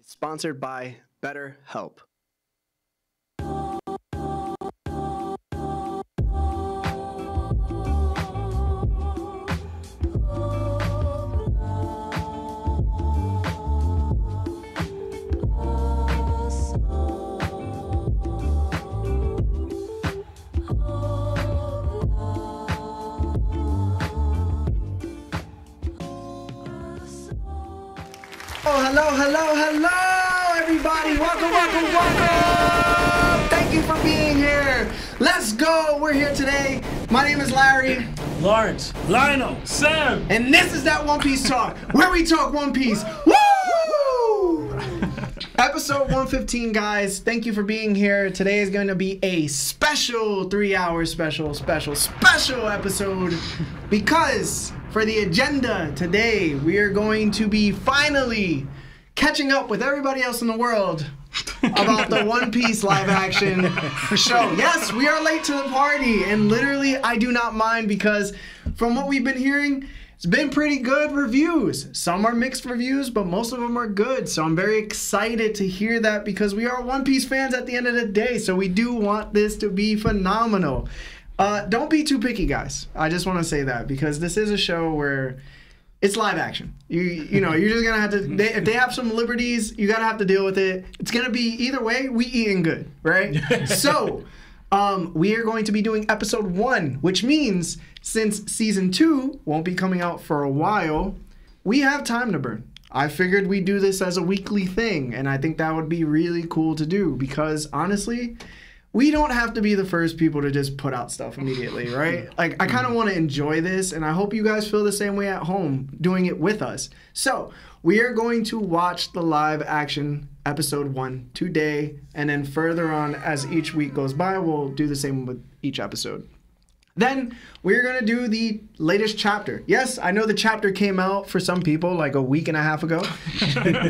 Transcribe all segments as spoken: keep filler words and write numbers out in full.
is sponsored by BetterHelp. Hello, hello, hello, everybody. Welcome, welcome, welcome. Thank you for being here. Let's go. We're here today. My name is Larry. Lawrence. Lionel. Sam. And this is that One Piece Talk, where we talk One Piece. Woo! Episode one fifteen, guys. Thank you for being here. Today is going to be a special three-hour special, special, special episode because for the agenda today, we are going to be finally catching up with everybody else in the world about the One Piece live action show. Yes, we are late to the party, and literally I do not mind because from what we've been hearing, it's been pretty good reviews. Some are mixed reviews, but most of them are good. So I'm very excited to hear that because we are One Piece fans at the end of the day. So we do want this to be phenomenal. Uh, don't be too picky, guys. I just want to say that because this is a show where it's live action. You you know, you're just going to have to, they, if they have some liberties, you got to have to deal with it. It's going to be either way, we eating good, right? So um, we are going to be doing episode one, which means since season two won't be coming out for a while, we have time to burn. I figured we'd do this as a weekly thing, and I think that would be really cool to do because honestly, we don't have to be the first people to just put out stuff immediately, right? Like, I kind of want to enjoy this, and I hope you guys feel the same way at home doing it with us. So, we are going to watch the live action episode one today, and then further on as each week goes by, we'll do the same with each episode. Then, we're going to do the latest chapter. Yes, I know the chapter came out for some people like a week and a half ago,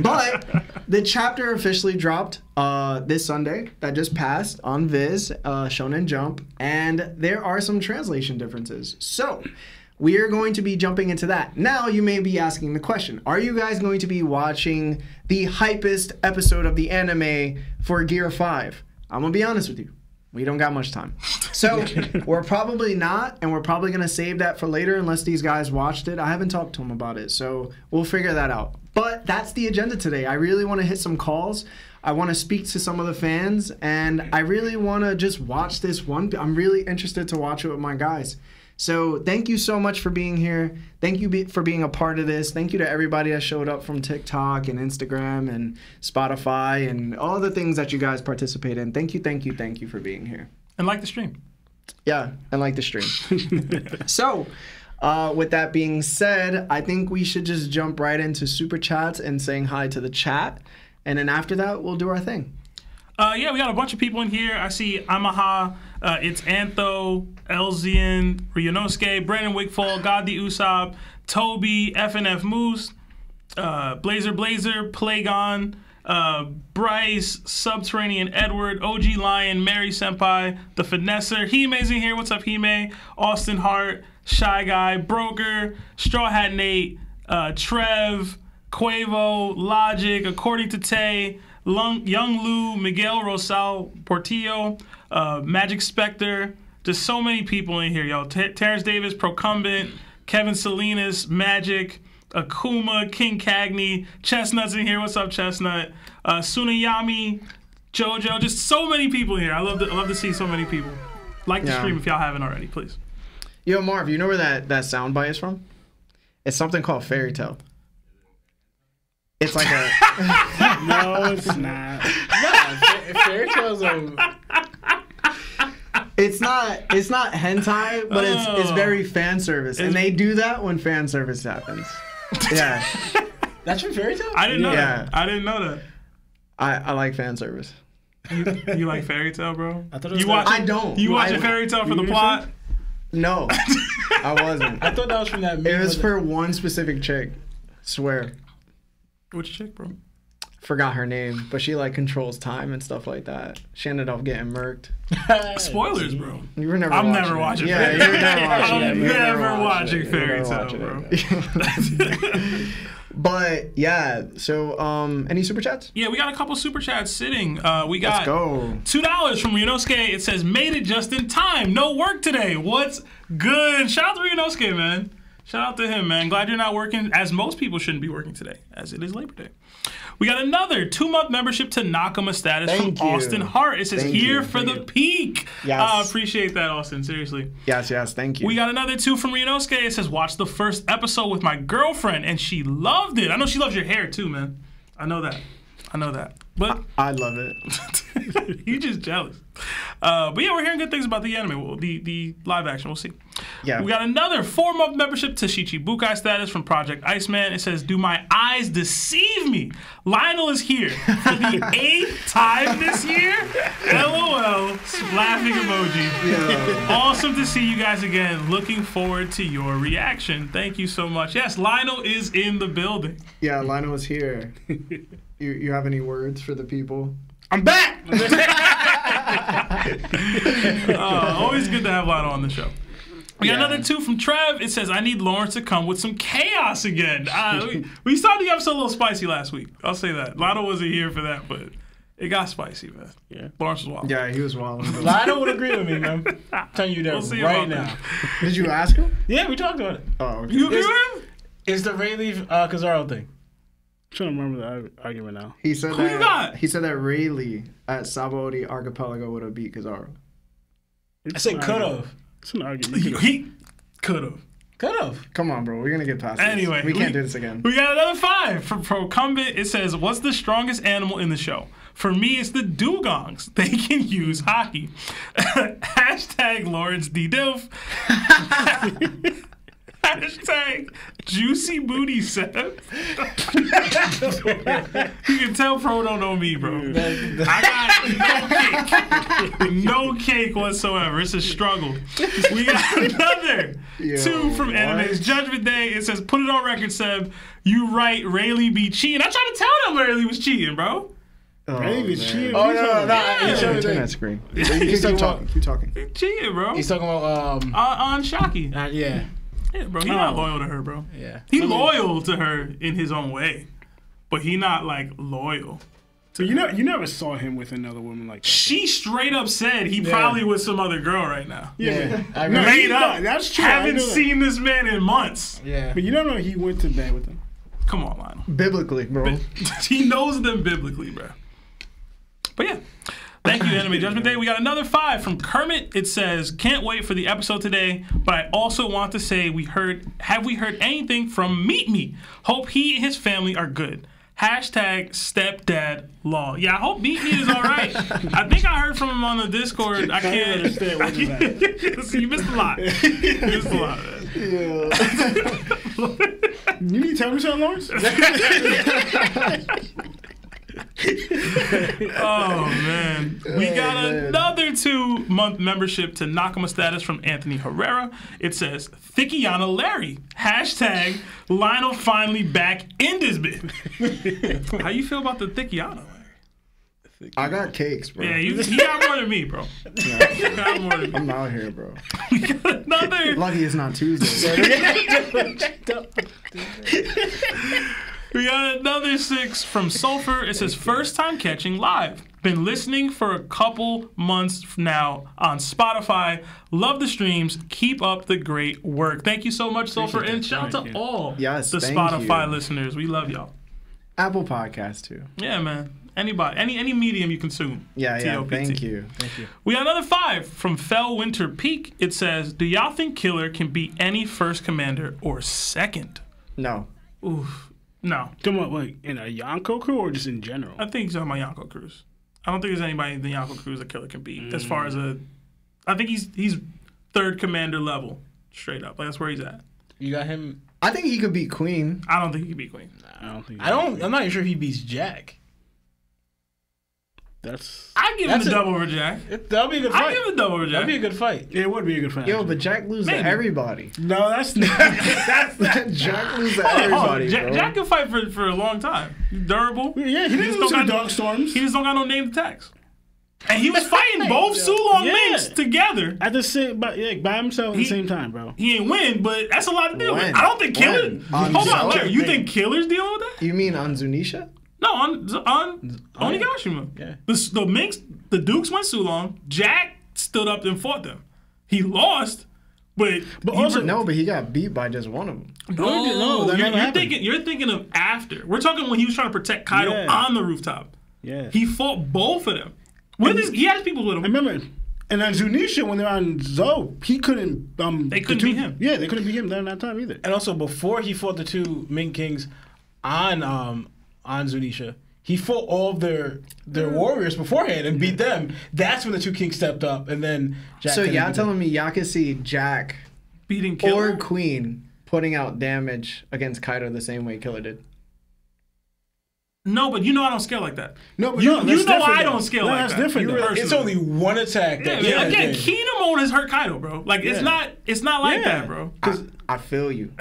but the chapter officially dropped uh, this Sunday that just passed on Viz, uh, Shonen Jump, and there are some translation differences. So we are going to be jumping into that. Now you may be asking the question, are you guys going to be watching the hypest episode of the anime for Gear five? I'm going to be honest with you. We don't got much time. So we're probably not, and we're probably going to save that for later unless these guys watched it. I haven't talked to them about it, so we'll figure that out. But that's the agenda today. I really want to hit some calls. I want to speak to some of the fans, and I really want to just watch this one. I'm really interested to watch it with my guys. So thank you so much for being here. Thank you be, for being a part of this. Thank you to everybody that showed up from TikTok and Instagram and Spotify and all the things that you guys participate in. Thank you, thank you, thank you for being here. And like the stream. Yeah, and like the stream. So uh, with that being said, I think we should just jump right into Super Chats and saying hi to the chat. And then after that, we'll do our thing. Uh, yeah, we got a bunch of people in here. I see Amaha, uh, it's Antho, Elzian, Ryunosuke, Brandon Wigfall, Gadi Usopp, Toby, F N F Moose, uh, Blazer Blazer, Plagon, uh, Bryce, Subterranean Edward, O G Lion, Mary Senpai, The Finesser, Hime's in here. What's up, Hime? Austin Hart, Shy Guy, Broker, Straw Hat Nate, uh, Trev, Quavo, Logic, According to Tay, Lung, Young Lu, Miguel Rosal Portillo, uh, Magic Spectre. Just so many people in here, y'all. Terrence Davis, Procumbent, Kevin Salinas, Magic, Akuma, King Cagney, Chestnut's in here. What's up, Chestnut? Uh, Tsunayami, JoJo. Just so many people here. I love to, I love to see so many people. Like the yeah. stream if y'all haven't already, please. Yo, Marv, you know where that, that sound bite is from? It's something called Fairy Tail. It's like a... No, it's not. No, Fairy Tail's a... It's not, it's not hentai, but it's, oh. it's very fan service. It's... And they do that when fan service happens. Yeah. That's from Fairy Tail? I didn't know yeah. that. I didn't know that. I, I like fan service. You, you like Fairy Tail, bro? I thought it was you watch I don't. You watch I, a Fairy Tail for the plot? Yourself? No, I wasn't. I thought that was from that movie. It was for one specific chick. Swear. Which chick, bro? Forgot her name, but she like controls time and stuff like that. She ended up getting murked. Spoilers, bro. You were never. I'm watching never it. watching. Yeah, you're never watching. I'm never watching Fairy Tail, bro. But yeah, so um, any super chats? Yeah, we got a couple super chats sitting. Uh, we got Let's go. two dollars from Ryunosuke. It says, "Made it just in time. No work today. What's good?" Shout out to Ryunosuke, man. Shout out to him, man. Glad you're not working, as most people shouldn't be working today, as it is Labor Day. We got another two-month membership to Nakama Status Thank from you. Austin Hart. It says, Thank here you. for Thank the you. peak. Yes. I uh, appreciate that, Austin, seriously. Yes, yes. Thank you. We got another two from Ryunosuke. It says, watch the first episode with my girlfriend, and she loved it. I know she loves your hair, too, man. I know that. I know that. But I, I love it. You're just jealous. Uh, but yeah, we're hearing good things about the anime, well, the, the live action. We'll see. Yeah. We got another four-month membership to Shichibukai Status from Project Iceman. It says, do my eyes deceive me? Lionel is here for the eighth time this year. LOL. Laughing emoji. Yeah. Awesome to see you guys again. Looking forward to your reaction. Thank you so much. Yes, Lionel is in the building. Yeah, Lionel is here. You, you have any words for the people? I'm back! uh, always good to have Lionel on the show. We got yeah. another two from Trev. It says, I need Lawrence to come with some chaos again. Uh, we, we started the episode a little spicy last week. I'll say that. Lionel wasn't here for that, but it got spicy, man. Yeah. Lawrence was wild. Yeah, he was wild. Lionel would agree with me, man. I'm telling you that we'll right now. Did you ask him? Yeah, we talked about it. Oh, okay. You agree with him? It's the Rayleigh uh, Kizaru thing. I'm trying to remember the argument now. He said Who that he said that Rayleigh at Sabaody Archipelago would have beat Kizaru. I said could have. It's an argument. He could have. Could have. Come on, bro. We're gonna get past. Anyway, this. we can't we, do this again. We got another five from Procumbent. It says, "What's the strongest animal in the show? For me, it's the dugongs. They can use hockey." Hashtag Lawrence D. Dilf. Hashtag juicy booty set. You can tell Pro don't know me, bro. I got no cake. No cake whatsoever. It's a struggle. We got another Yo, two from Anime's Judgment Day. It says, put it on record, Seb. You right, Rayleigh be cheating. I tried to tell them Rayleigh was cheating, bro. Oh, Rayleigh is cheating. Oh, no, no, no. Yeah. Turn that screen. You keep talking. Keep talking. He's cheating, bro. He's talking about... Um, uh, on Shockey. Uh, yeah. Yeah, bro, he's oh. not loyal to her, bro. Yeah. He I mean, loyal to her in his own way, but he not, like, loyal. So you never, you never saw him with another woman like that. She straight up said he yeah. probably with some other girl right now. Yeah. yeah. No, made up. Not, that's true. Haven't seen that. this man in months. Yeah. But you don't know he went to bed with him. Come on, Lionel. Biblically, bro. He knows them biblically, bro. But, yeah. Thank you, Anime Judgment Day. We got another five from Kermit. It says, can't wait for the episode today, but I also want to say we heard, have we heard anything from Meet Me? Hope he and his family are good. Hashtag stepdad law. Yeah, I hope Meet Me is all right. I think I heard from him on the Discord. I can't understand what you meant. You missed a lot. You missed a lot, man. Yeah. You need to tell me something, Lawrence? Oh man, we got oh, man. another two-month membership to Nakama Status from Anthony Herrera. It says Thickiana Larry hashtag Lionel finally back in this bit. How you feel about the Thickiana? I got cakes, bro. Yeah, you, you got more than me, bro. Yeah. You got more than me. I'm out here, bro. We got another. Lucky it's not Tuesday. We got another six from Sulfur. It says, first time catching live. Been listening for a couple months now on Spotify. Love the streams. Keep up the great work. Thank you so much, Sulfur. And shout out to all yes, the Spotify you. listeners. We love y'all. Apple Podcasts, too. Yeah, man. Anybody, any any medium you consume. Yeah, yeah, thank you. Thank you. We got another five from Fell Winter Peak. It says, do y'all think Killer can be any first commander or second? No. Oof. No. Talking about like in a Yonko crew or just in general? I think he's talking about Yonko crews. I don't think there's anybody in the Yonko crews that Killer can beat. Mm. As far as a, I think he's he's third commander level straight up. Like that's where he's at. You got him. I think he could beat Queen. I don't think he could beat Queen. Nah, I don't think. I don't. Queen. I'm not even sure if he beats Jack. That's. I give that's him the double over Jack. That'd be a good fight. I give him the double over Jack. That'd be a good fight. Yeah, it would be a good fight. Yo, but Jack loses to everybody. No, that's not. That's not. Jack loses to everybody. Oh, Jack, bro. Jack can fight for for a long time. He's durable. Yeah, he, he didn't lose to Darkstorms. He just don't got no named attacks. And he was fighting both Sulong yeah. Minks together. At the same, by, yeah, by himself he, at the same time, bro. He didn't win, but that's a lot to deal with. I don't think Killer... Hold on, Larry, you think Killer's dealing with that? You mean on Zunisha? No, on, on oh, Onigashima. Yeah. The, the Minks, the Dukes went Sulong. Jack stood up and fought them. He lost, but... But also... No, but he got beat by just one of them. No, no, that never happened. You're thinking of after. We're talking when he was trying to protect Kaido yeah. on the rooftop. Yeah. He fought both of them. With his, he has people with him. I remember, and on Zunisha, when they're on Zo, he couldn't. Um, they couldn't the two, beat him. Yeah, they couldn't beat him during that time either. And also, before he fought the two Mink Kings on um, on Zunisha, he fought all of their their warriors beforehand and beat them. That's when the two kings stepped up, and then Jack. So y'all telling me y'all can see Jack beating Killer or Queen putting out damage against Kaido the same way Killer did? No, but you know I don't scale like that. No, but you, no, you know I though. don't scale no, like that's that. That's different. Really, it's only one attack. That yeah, yeah, again, Kingdom Mode has hurt Kaido, bro. Like yeah. it's not, it's not like yeah. that, bro. I, I feel you,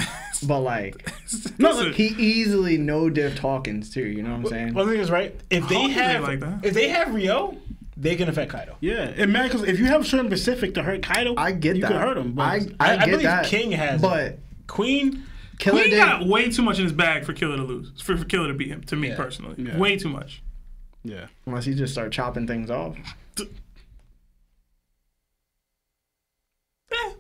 but like, no, like, he easily no diff Hawkins too. You know what I'm saying? Well, the thing is, right? If they have, like that. if they have Ryo, they can affect Kaido. Yeah, it matters because if you have certain specific to hurt Kaido, I get you that. You can hurt him. But I, I, I, I believe that, King has, but it. Queen. Killer Queen did. got way too much in his bag for Killer to lose, for, for Killer to beat him, to me yeah. personally. Yeah. Way too much. Yeah. Unless he just start chopping things off. Eh,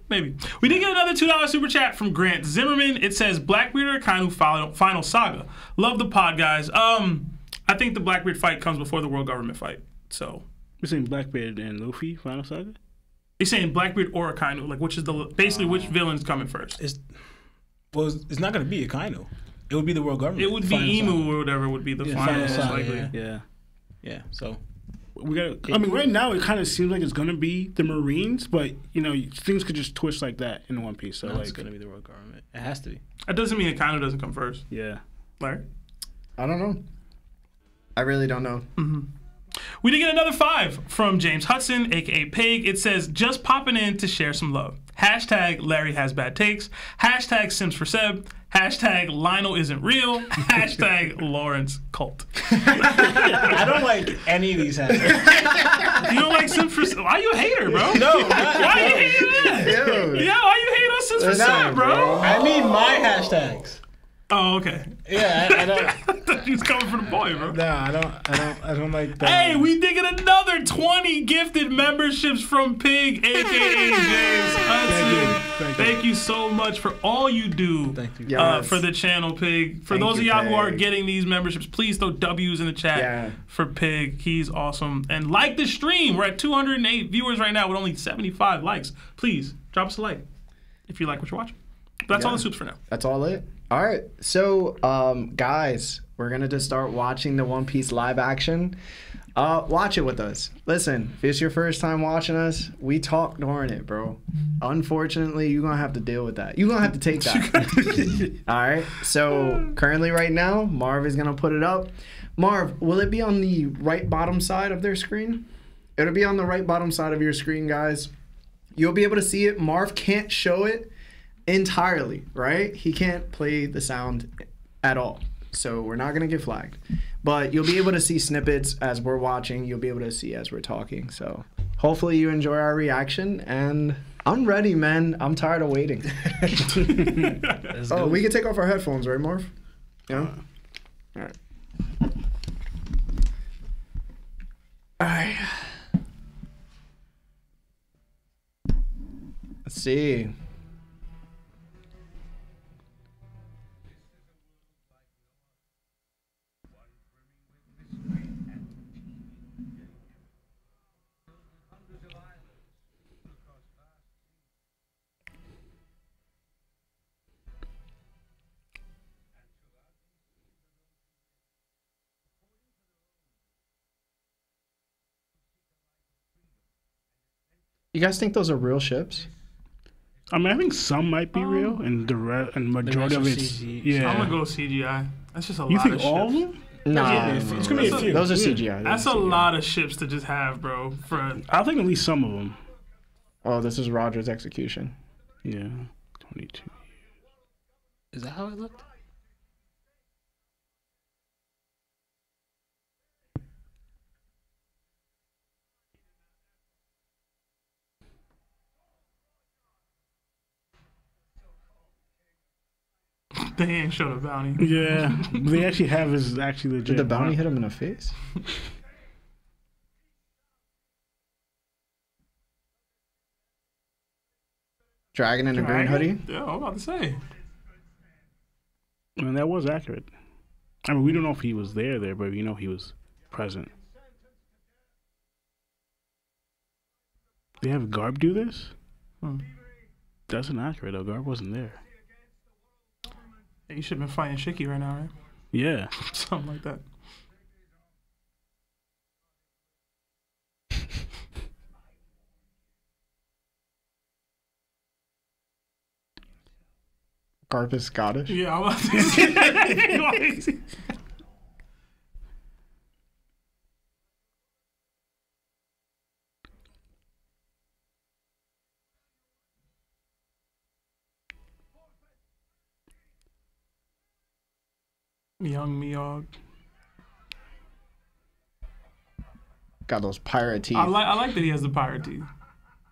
maybe. We did get another two dollar super chat from Grant Zimmerman. It says, Blackbeard or Akainu final, final saga. Love the pod, guys. Um, I think the Blackbeard fight comes before the world government fight, so. You're saying Blackbeard and Luffy final saga? You're saying Blackbeard or Akainu, like which is the, basically uh, which villain's coming first? It's... Well, it's not going to be Akainu. It would be the world government. It would be Emu side. or whatever would be the yeah, final side, likely. Yeah. yeah, yeah. So we got. I mean, right now it kind of seems like it's going to be the Marines, but you know things could just twist like that in One Piece. So no, like, it's going to be the world government. It has to be. That doesn't mean Akainu doesn't come first. Yeah, Larry. I don't know. I really don't know. Mm-hmm. We did get another five from James Hudson, aka Pig. It says, just popping in to share some love. Hashtag Larry has bad takes. Hashtag Sims for Seb. Hashtag Lionel isn't real. Hashtag Lawrence cult. I don't like any of these hashtags. You don't like Sims for Seb? Why you a hater, bro? No. Not, why no. you hating that? Dude. Yeah, why you hating on Sims for Seb, bro? bro? I mean my hashtags. Oh, okay. Yeah, I, I don't. I thought you was coming for the boy, bro. No, I don't. I don't. I don't like that. Hey, we did get another twenty gifted memberships from Pig, aka James Hudson. Thank, Thank you so much for all you do Thank you. Yes. Uh, for the channel, Pig. For Thank those you, of y'all who are getting these memberships, please throw W's in the chat yeah. for Pig. He's awesome. And like the stream. We're at two hundred eight viewers right now with only seventy-five likes. Please drop us a like if you like what you're watching. But that's yeah. all the soups for now. That's all it. All right, so um, guys, we're gonna just start watching the One Piece live action. Uh, watch it with us. Listen, if it's your first time watching us, we talk during it, bro. Unfortunately, you're gonna have to deal with that. You're gonna have to take that. All right, so currently right now, Marv is gonna put it up. Marv, will it be on the right bottom side of their screen? It'll be on the right bottom side of your screen, guys. You'll be able to see it. Marv can't show it entirely, right? He can't play the sound at all, so we're not gonna get flagged, but you'll be able to see snippets as we're watching. You'll be able to see as we're talking, so hopefully you enjoy our reaction. And I'm ready, man. I'm tired of waiting. Oh, we can take off our headphones, right, Marv? Yeah. All right. All right, let's see. You guys think those are real ships? I mean, I think some might be um, real, and the re and majority of it's C G I. Yeah. I'm gonna go C G I. That's just a you lot of ships. You think all of them? Nah, yeah, it's, it's gonna be a few. Those are C G I. Yeah. That's a lot of ships to just have, bro. For I think at least some of them. Oh, this is Roger's execution. Yeah, twenty-two. Is that how it looked? They ain't show the bounty. Yeah, they actually have is actually legit. Did the bounty hit him in the face? Dragon in a green hoodie? Yeah, I was about to say. I mean, that was accurate. I mean, we don't know if he was there, there, but we know he was present. They have Garp do this? Hmm. That's not accurate, though. Garp wasn't there. You should have been fighting Shiki right now, right? Yeah. Something like that. Garp is Scottish? Yeah, I was about to say. Young Miyog. Got those pirate teeth. I like. I like that he has the pirate teeth.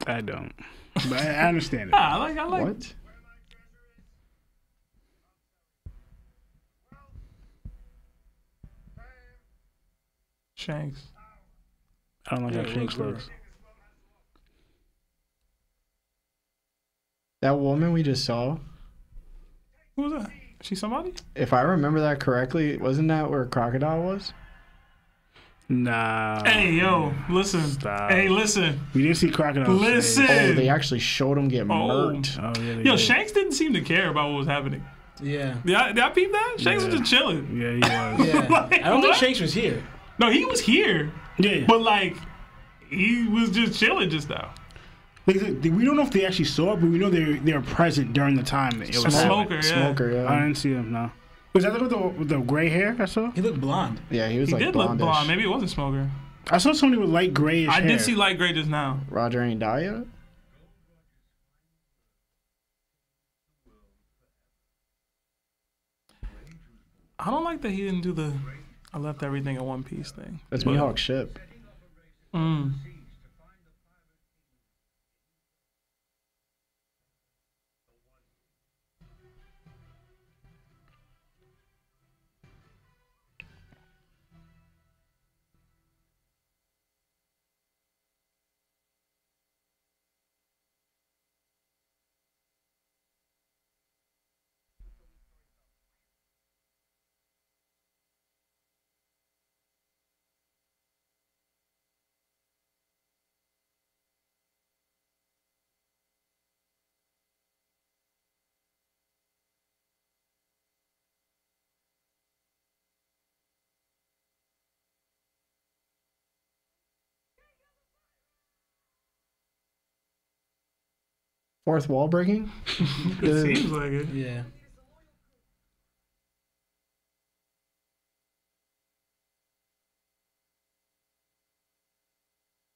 I don't, but I understand it. Yeah, I like. I like. What? Shanks. I don't like yeah, how Shanks looks. That woman we just saw. Who was that? She somebody? If I remember that correctly, wasn't that where Crocodile was? Nah. Hey, yo, listen. Stop. Hey, listen. We didn't see Crocodile. Listen. Oh, they actually showed him get murked. Oh, yeah, yo, did. Shanks didn't seem to care about what was happening. Yeah. Did I, did I peep that? Shanks yeah. was just chilling. Yeah, he was. Yeah. Like, I don't what? think Shanks was here. No, he was here. Yeah. But, like, he was just chilling just now. Like, we don't know if they actually saw it, but we know they they were present during the time that it was Smoker, yeah. Smoker, yeah. I didn't see him, no. Was that the with the, with the gray hair I saw? He looked blonde. Yeah, he was he like blondish. He did look blonde. Maybe it wasn't Smoker. I saw somebody with light grayish I hair. I did see light gray just now. Roger ain't died yet? I don't like that he didn't do the I left everything in One Piece thing. That's but, Mihawk's ship. Mm. Fourth wall breaking? It uh, seems like it. Yeah.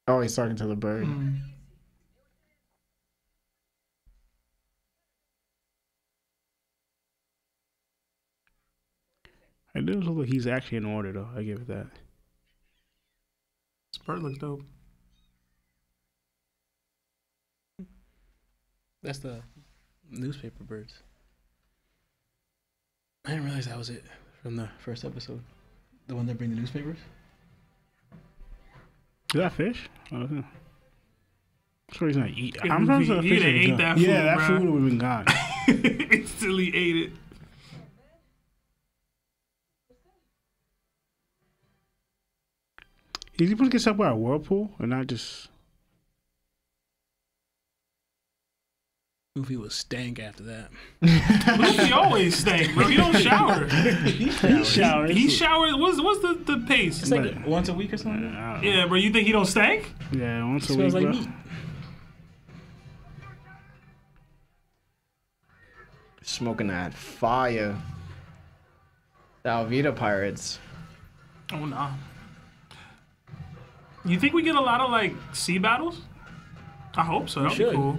Oh, he's talking to the bird. Mm. It does look like he's actually in order, though. I give it that. This bird looks dope. That's the newspaper birds. I didn't realize that was it from the first episode. The one that bring the newspapers? Is that fish? I don't know. I'm sure he's not eat. I'm not sure he ate that food. Yeah, that food would have been gone. Instantly ate it. Is he supposed to get stuck by a whirlpool or not just... Luffy was stank after that. Luffy always stank, bro. He don't shower. He showers. He, he showers. What's, what's the, the pace? It's like but, once a week or something? Yeah, bro. You think he don't stank? Yeah, once a week, like bro. Meat. Smoking that fire. The Alvida pirates. Oh, nah. You think we get a lot of, like, sea battles? I hope so. That would be cool.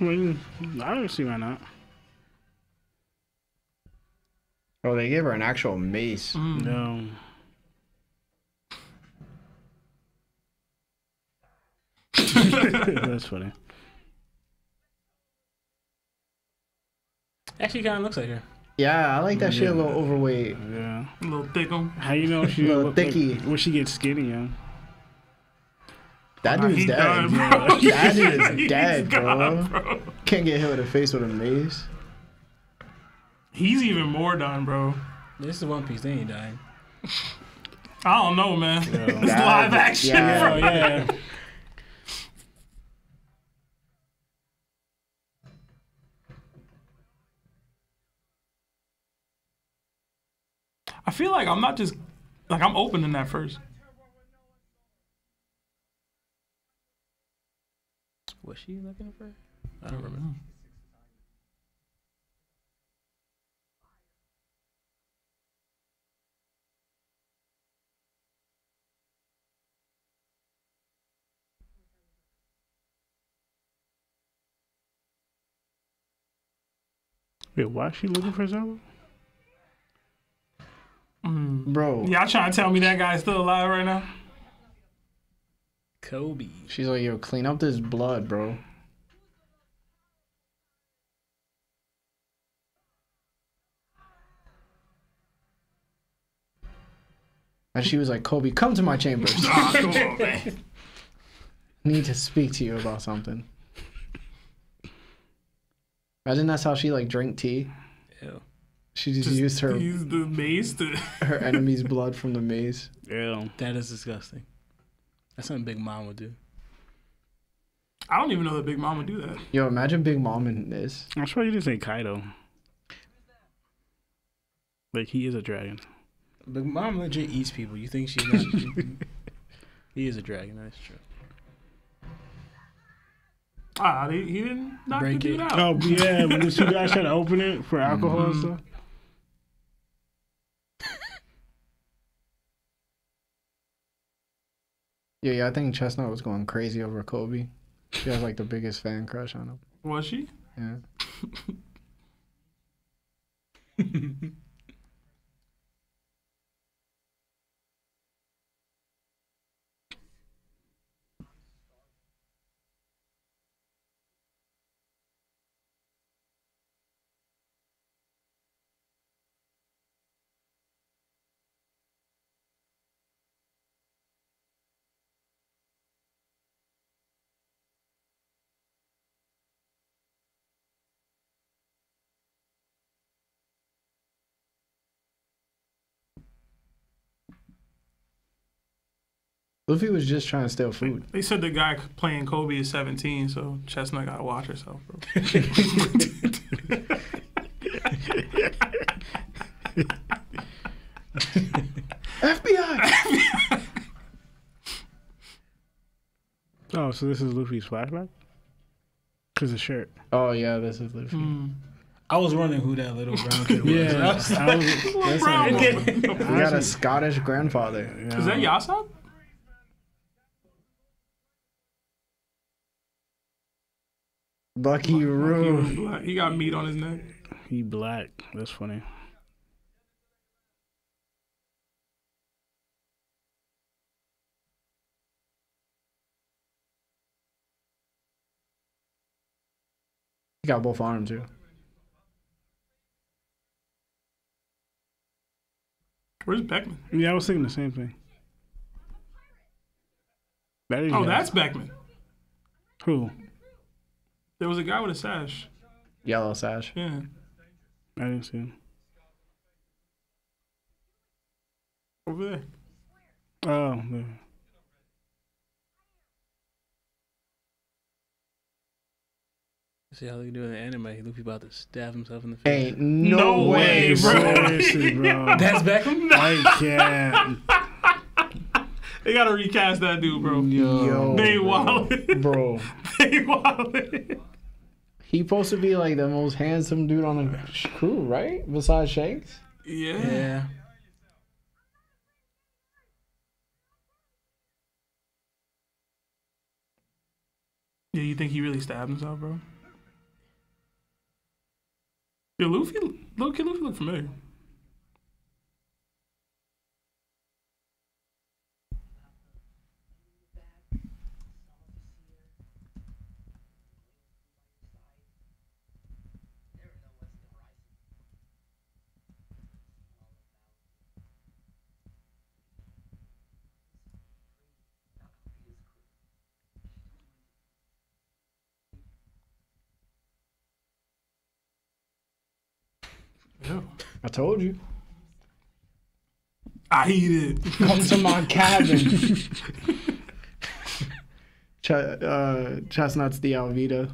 I mean, I don't see why not. Oh, they gave her an actual mace. Mm. No. That's funny. Actually, kind of looks like her. Yeah, I like that yeah. She a little overweight. Yeah, a little thickle. How you know she a little thicky? When she gets skinny, yeah. That dude's dead. Done, bro. That dude is dead, gone, bro. bro. Can't get hit with a face with a mace. He's even more done, bro. This is One Piece. They ain't dying. I don't know, man. Yo, it's live action, yeah, bro. Yeah. I feel like I'm not just like I'm opening that first. Was she looking for? I don't remember. Wait, why is she looking for Zoro? Mm. Bro. Y'all trying to tell me that guy's still alive right now? Koby. She's like, yo, clean up this blood, bro. And she was like, Koby, come to my chambers. Oh, come on, man. Need to speak to you about something. Imagine that's how she like drank tea. Ew. She just, just used her used the mace to her enemy's blood from the mace. Yeah. That is disgusting. That's something Big Mom would do. I don't even know that Big Mom would do that. Yo, imagine Big Mom in this. I'm sure you didn't say Kaido. Like he is a dragon. Big Mom legit eats people. You think she's not He is a dragon, that's true. Ah, he, he didn't knock Break the dude it. out. Oh, yeah, when you guys try to open it for alcohol mm-hmm. and stuff. Yeah, yeah, I think Chestnut was going crazy over Koby. She has, like, the biggest fan crush on him. Was she? Yeah. Luffy was just trying to steal food. They said the guy playing Koby is seventeen, so Chestnut gotta watch herself, bro. F B I! Oh, so this is Luffy's flashback? Because the shirt. Oh, yeah, this is Luffy. Mm. I was wondering who that little brown kid was. Yeah, I was, I was, that's brown kid. We got a Scottish grandfather. You know? Is that Yasop? Buggy Roo. He got meat on his neck. He black. That's funny. He got both arms too. Where's Beckman? Yeah, I was thinking the same thing. That is oh, that's Beckman. Who? There was a guy with a sash. Yellow sash. Yeah. I didn't see him. Over there. Oh, man. See how they do in the anime. Luffy about to stab himself in the face. Ain't no, no way, way, bro. Seriously, bro. That's Beckham? I can't. They gotta recast that dude, bro. Yo, they wildin'. Bro. They wildin'. He supposed to be like the most handsome dude on the crew, right? Besides Shanks? Yeah. Yeah. Yeah, you think he really stabbed himself, bro? Yo, Luffy, look, Luffy look familiar. I told you. I eat it. Come to my cabin. Ch uh, Chestnut's the Alvida.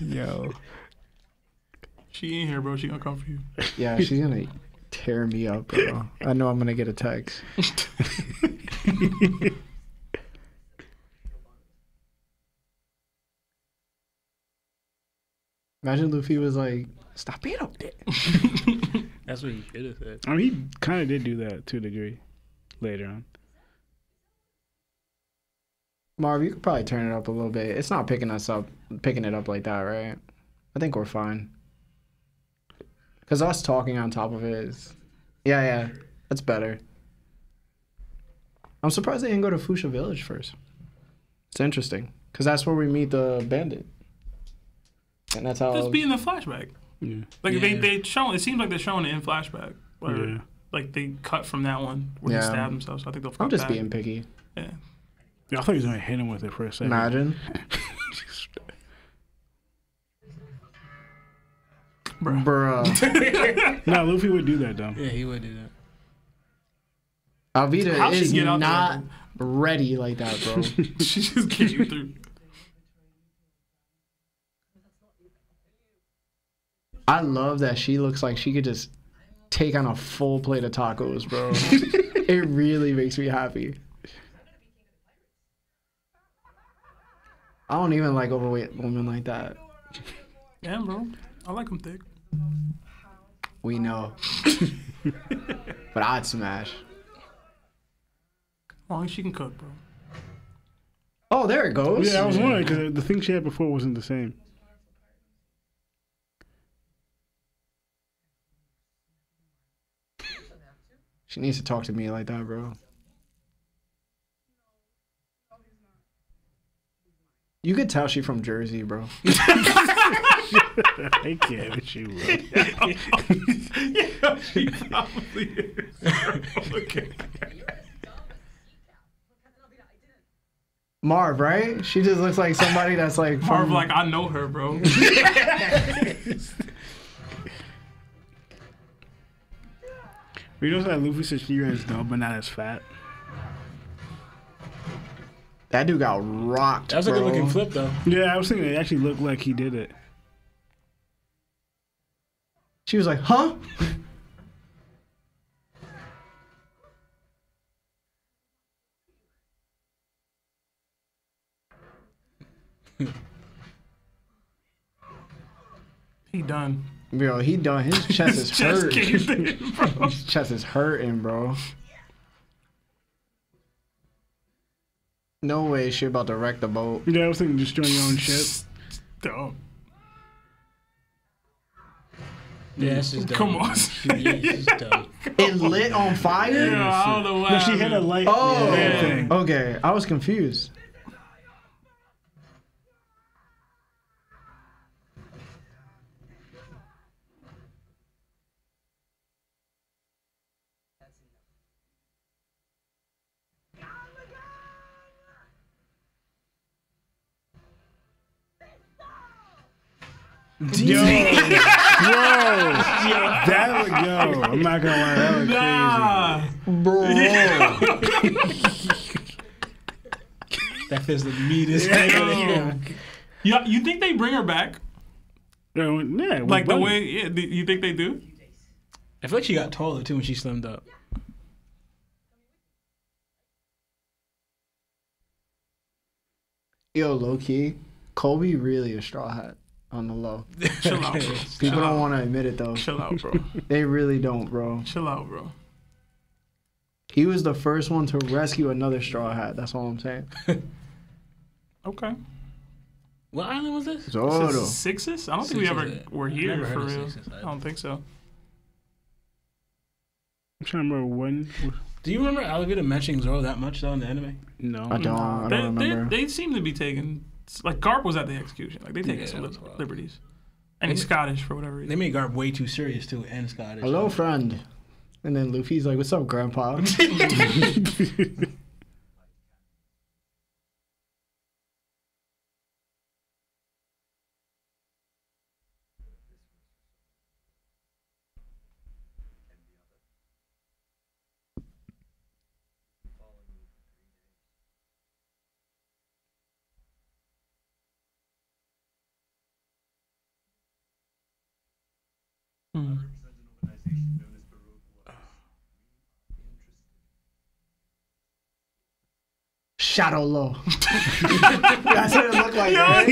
Yo. She ain't here, bro. She gonna come for you. Yeah, she's gonna tear me up, bro. I know I'm gonna get a text. Imagine Luffy was like, stop being up there. That's what he should have said. I mean, he kind of did do that to a degree later on. Marv, you could probably turn it up a little bit. It's not picking us up, picking it up like that, right? I think we're fine. Because us talking on top of it is... Yeah, yeah. That's better. I'm surprised they didn't go to Fuchsia Village first. It's interesting. Because that's where we meet the bandit. And that's how... That's being the flashback. Yeah. Like, yeah. they, they show... It seems like they're showing it in flashback. Where, yeah. Like, they cut from that one where yeah. they stabbed themselves. So I think they'll... I'm just back. being picky. Yeah. yeah. I thought he was going to hit him with it for a second. Imagine. Bruh. Bruh. No, Luffy would do that, though. Yeah, he would do that. Alvida is not ready like that, bro. She just gets you through. I love that she looks like she could just take on a full plate of tacos, bro. It really makes me happy. I don't even like overweight women like that. Damn, bro. I like them thick. We know. But I'd smash. As long as she can cook, bro. Oh, there it goes. Yeah, I was wondering, because the thing she had before wasn't the same. She needs to talk to me like that, bro. You could tell she's from Jersey, bro. I can't, but she will. Yeah, she probably is. Okay. Marv, right? She just looks like somebody that's like... Marv, from... like, I know her, bro. You know that Luffy says she is dumb, but not as fat? That dude got rocked. That was bro. a good looking flip, though. Yeah, I was thinking it actually looked like he did it. She was like, huh? He done. Bro, he done. His chest is hurt. His chest is hurting, bro. No way she about to wreck the boat. Yeah, I was thinking just doing your own shit. Dumb. Yeah, this is dumb. Come on. Yeah, this is dumb. It lit on fire? Yeah, I don't know why. No, she had a light. Oh, yeah. Thing. Okay. I was confused. Dude. Yo, yo, that would go. I'm not gonna lie, that was nah. crazy, bro. That feels the meanest thing out of here. Yeah, you think they bring her back? Yeah, like the way, yeah, you think they do? I feel like she got taller too when she slimmed up. Yo, low key, Kobe really a straw hat. On the low. Chill out, bro. People Chill don't want to admit it, though. Chill out, bro. They really don't, bro. Chill out, bro. He was the first one to rescue another straw hat. That's all I'm saying. Okay. What island was this? Zoro. This is Sixes? I don't think Sixes we ever it. were here, for real. Sixes, I, I don't think so. I'm trying to remember when... Do you remember Alvida mentioning Zoro that much, though, in the anime? No. I don't. I don't they, remember. They, they seem to be taking... Like, Garp was at the execution. Like, they take yeah, some li wild. liberties. And he's Scottish for whatever reason. They made Garp way too serious, too, and Scottish. Hello, like. friend. And then Luffy's like, what's up, Grandpa? Hmm. Shadow Law. That's what it looked like. Yo,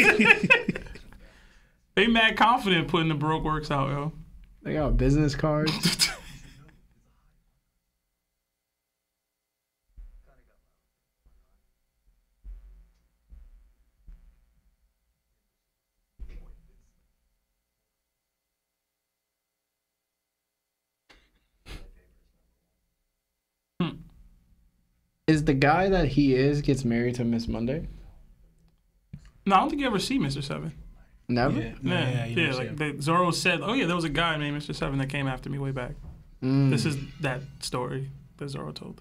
they mad confident putting the Baroque Works out, yo. They got business cards. Is the guy that he is gets married to Miss Monday? No, I don't think you ever see Mister Seven. Never? Yeah, no, yeah, yeah, yeah like they, Zoro said, oh yeah, there was a guy named Mister Seven that came after me way back. Mm. This is that story that Zoro told.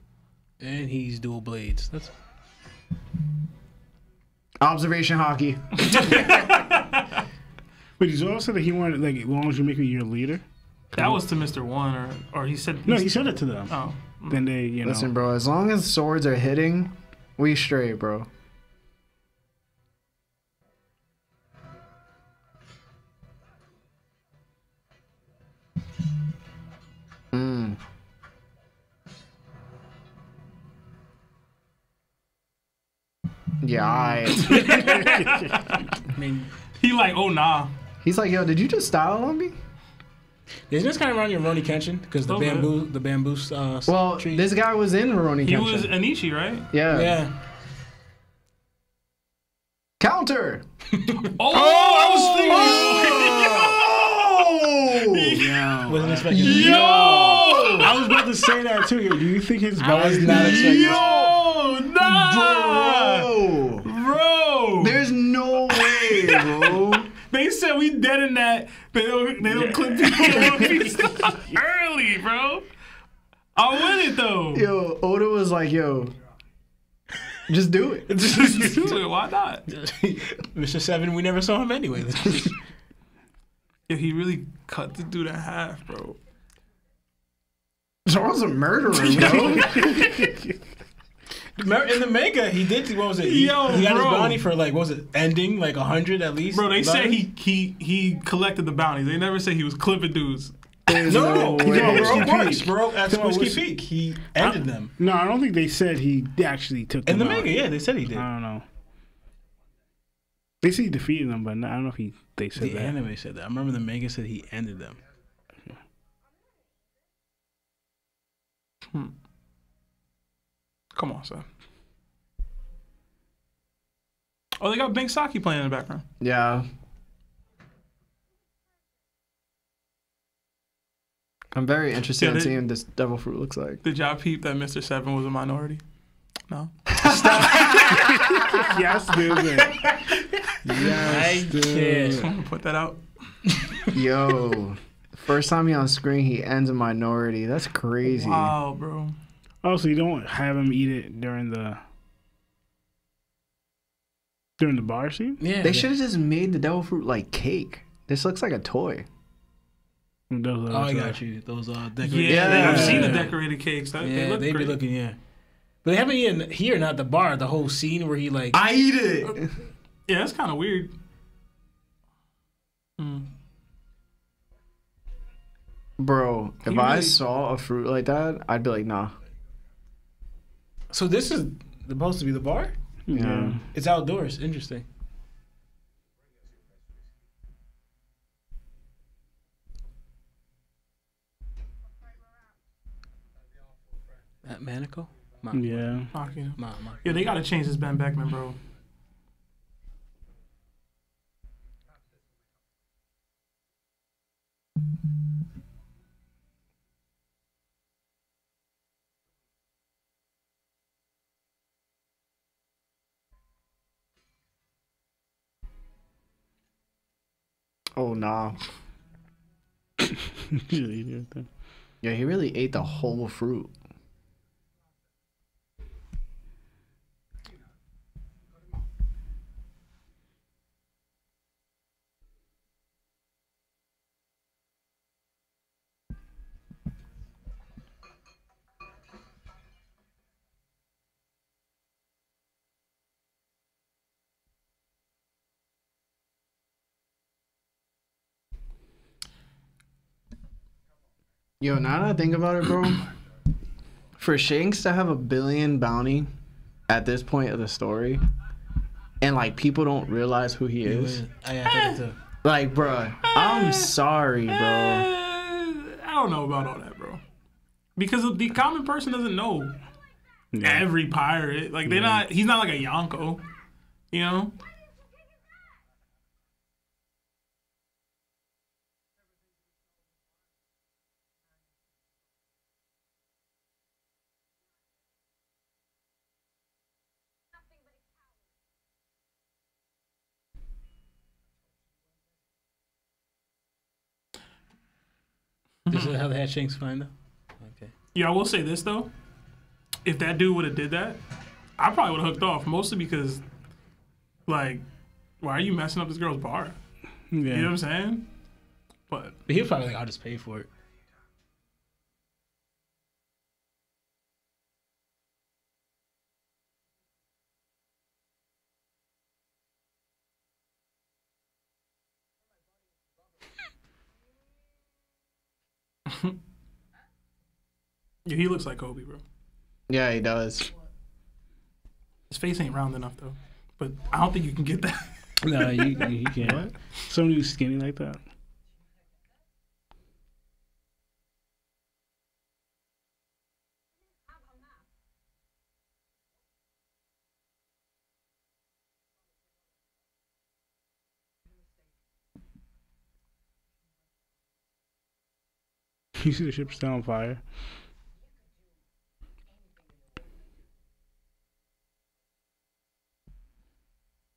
And he's dual blades. That's observation hockey. But Zoro said that he wanted, like, as long as you make me your leader? That was to Mister One, or, or he said... No, he said it to them. Oh. Then they, you know. Listen, bro, as long as swords are hitting, we straight, bro. Mm. Yeah, I... I mean, he like, oh, nah. He's like, yo, did you just style on me? Isn't this kind of around your Rurouni Kenshin? Because the bamboo, the bamboo uh, well, trees. This guy was in Rurouni Kenshin. He was Anishi, right? Yeah. Yeah. Counter. oh, oh, I was thinking. Oh! Yo. Wasn't expecting. Yo. Yo. I was about to say that too. Do you think his? I was not expecting. Yo, no, bro. bro. There's no way, bro. They said we dead in that. They don't, they don't yeah. clip people early, bro. I win it, though. Yo, Oda was like, yo, just do it. Just do it. Why not? Mister Seven, we never saw him anyway. If he really cut the dude in half, bro. Zoro's a murderer, bro. In the manga, he did. What was it? He, Yo, he got bro. his bounty for like what was it? Ending like a hundred at least. Bro, they say he he he collected the bounties. They never say he was clipping dudes. There's no, no, no Baroque Works. At no, Whiskey Peak, he ended I, them. No, I don't think they said he actually took. In them the manga, out. yeah, they said he did. I don't know. They said he defeated them, but I don't know if he they said the that. The anime said that. I remember the manga said he ended them. Hmm. Come on, son. Oh, they got Bink Saki playing in the background. Yeah. I'm very interested yeah, in they, seeing what this devil fruit looks like. Did y'all peep that Mister Seven was a minority? No? Yes, dude. Yes, dude. I'm going to put that out. Yo. First time he on screen, he ends a minority. That's crazy. Wow, bro. Oh, so you don't have him eat it during the during the bar scene? Yeah. They should have just made the devil fruit like cake. This looks like a toy. Those oh, I got you. Those are uh, decorated. Yeah, yeah, I've seen the decorated cakes. That, yeah, they look they great. be looking. Yeah, but they haven't eaten here, not the bar. The whole scene where he like I eat it. Yeah, that's kind of weird. Mm. Bro, if really... I saw a fruit like that, I'd be like, nah. So this is supposed to be the bar? Yeah. It's outdoors. Interesting. That Manico? Ma yeah. Ma Ma Ma yeah, they got to change this Ben Beckman, bro. Oh, nah. Yeah, he really ate the whole fruit. Yo, now that I think about it, bro, for Shanks to have a billion bounty at this point of the story, and like people don't realize who he is. I, I think so. Like, bro, I'm sorry, bro. I don't know about all that, bro. Because the common person doesn't know yeah. every pirate. Like they're yeah. not. He's not like a Yonko, you know. This is how they had Shanks find them. Okay. Yeah, I will say this though. If that dude would have did that, I probably would have hooked off. Mostly because, like, why are you messing up this girl's bar? Yeah. You know what I'm saying? But, but he was probably like, I'll just pay for it. Yeah, he looks like Koby, bro. Yeah, he does. His face ain't round enough though, but I don't think you can get that. No, you, you can't. What? Somebody who's skinny like that. You see the ship still on fire.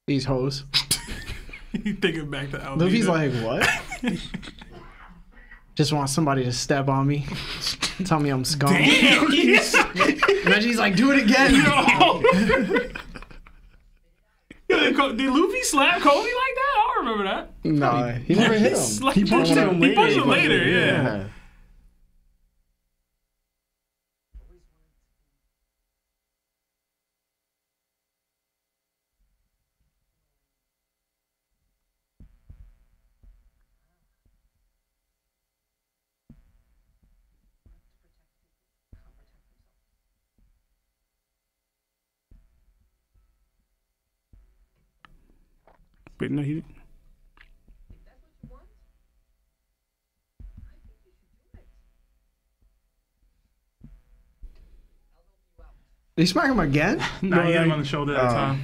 These hoes. You thinking back to Alvida. Luffy's like, what? Just want somebody to step on me. Tell me I'm scum. Damn. Reggie's like, do it again. Yo. Did Luffy slap Kobe like that? I don't remember that. No, nah, he never hit him. He punched him later. He punched him later, yeah. yeah. Wait, no, he didn't. If that's what you want, I think you should do it. I'll help you out. Did he smack him again? No, he had him on the shoulder that time.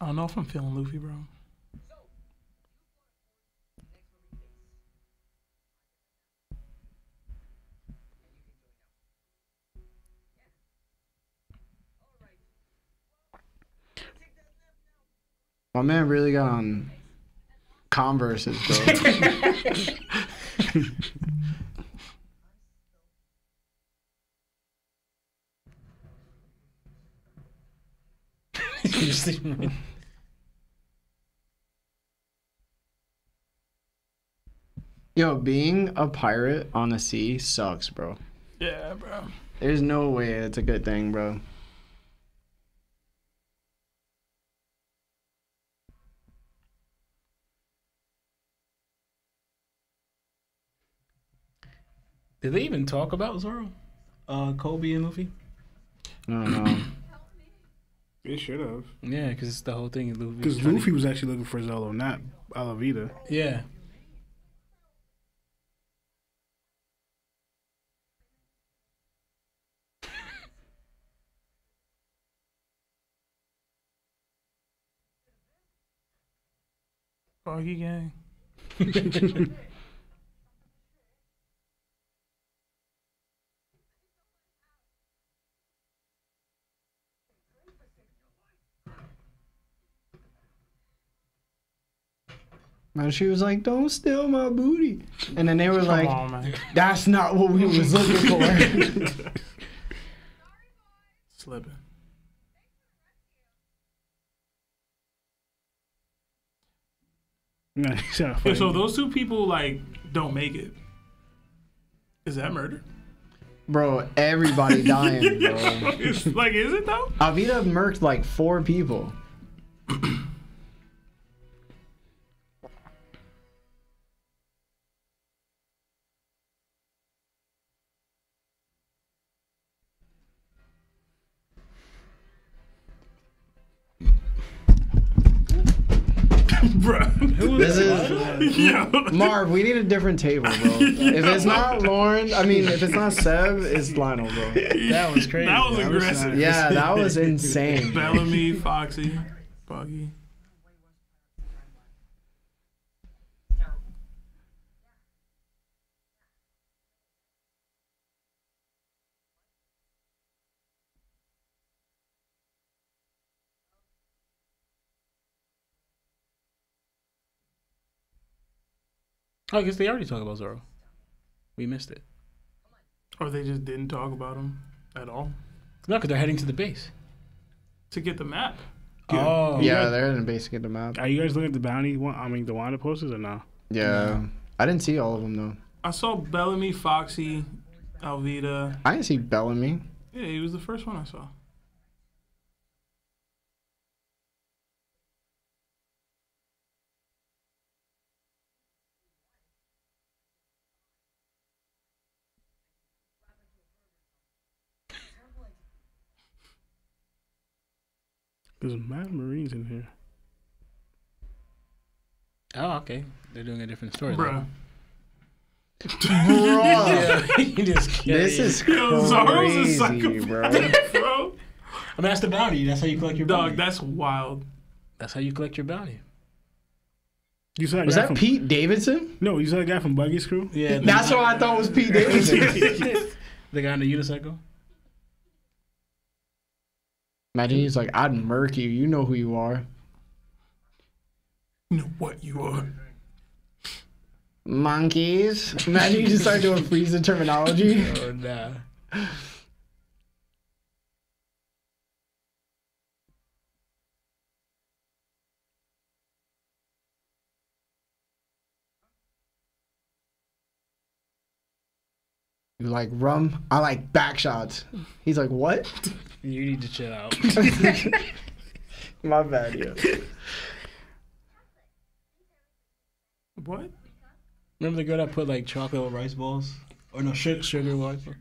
I don't know if I'm feeling Luffy, bro. My man really got on Converses, bro. Yo, being a pirate on the sea sucks, bro. Yeah, bro. There's no way it's a good thing, bro. Did they even talk about Zoro? Uh, Kobe and Luffy? I don't know. They should have. Yeah, because it's the whole thing. Luffy. Because Luffy to... was actually looking for Zoro, not Alvida. Yeah. Buggy gang. And she was like, don't steal my booty. And then they were Come like, on, that's not what we was looking for. Slipping. No, yeah, so those two people, like, don't make it. Is that murder? Bro, everybody dying, bro. It's like, is it though? Alvida murked like four people. Bro, this is yeah. Marv. We need a different table, bro. Yeah. If it's not Lauren, I mean, if it's not Seb, it's Lionel, bro. That was crazy. That was that aggressive. Was, yeah, that was insane. Bellamy, Foxy, Buggy. Oh, I guess they already talked about Zoro. We missed it. Or they just didn't talk about him at all? No, because they're heading to the base. To get the map. Get oh. Yeah, guys, they're in the base to get the map. Are you guys looking at the bounty, one, I mean, the Wanda posters or no? Yeah. No. I didn't see all of them, though. I saw Bellamy, Foxy, Alvida. I didn't see Bellamy. Yeah, he was the first one I saw. There's mad Marines in here. Oh, okay. They're doing a different story. Bruh. Bruh. This yeah. is crazy, Zoro's a psychopath, bro. bro. I mean, that's the bounty. That's how you collect your bounty. Dog, that's wild. That's how you collect your bounty. You saw that was guy that from... Pete Davidson? No, you saw that guy from Buggy's crew? Yeah. That's what I thought was Pete Davidson. The guy on the unicycle? Imagine he's like, I'd murk you. You know who you are. You know what you are. Monkeys. Imagine you just start doing Frieza terminology. Oh, nah. You like rum? I like back shots. He's like, what? You need to chill out. My bad, yo. What? Remember the girl that put like chocolate with rice balls? Or no, sugar, sugar rice balls?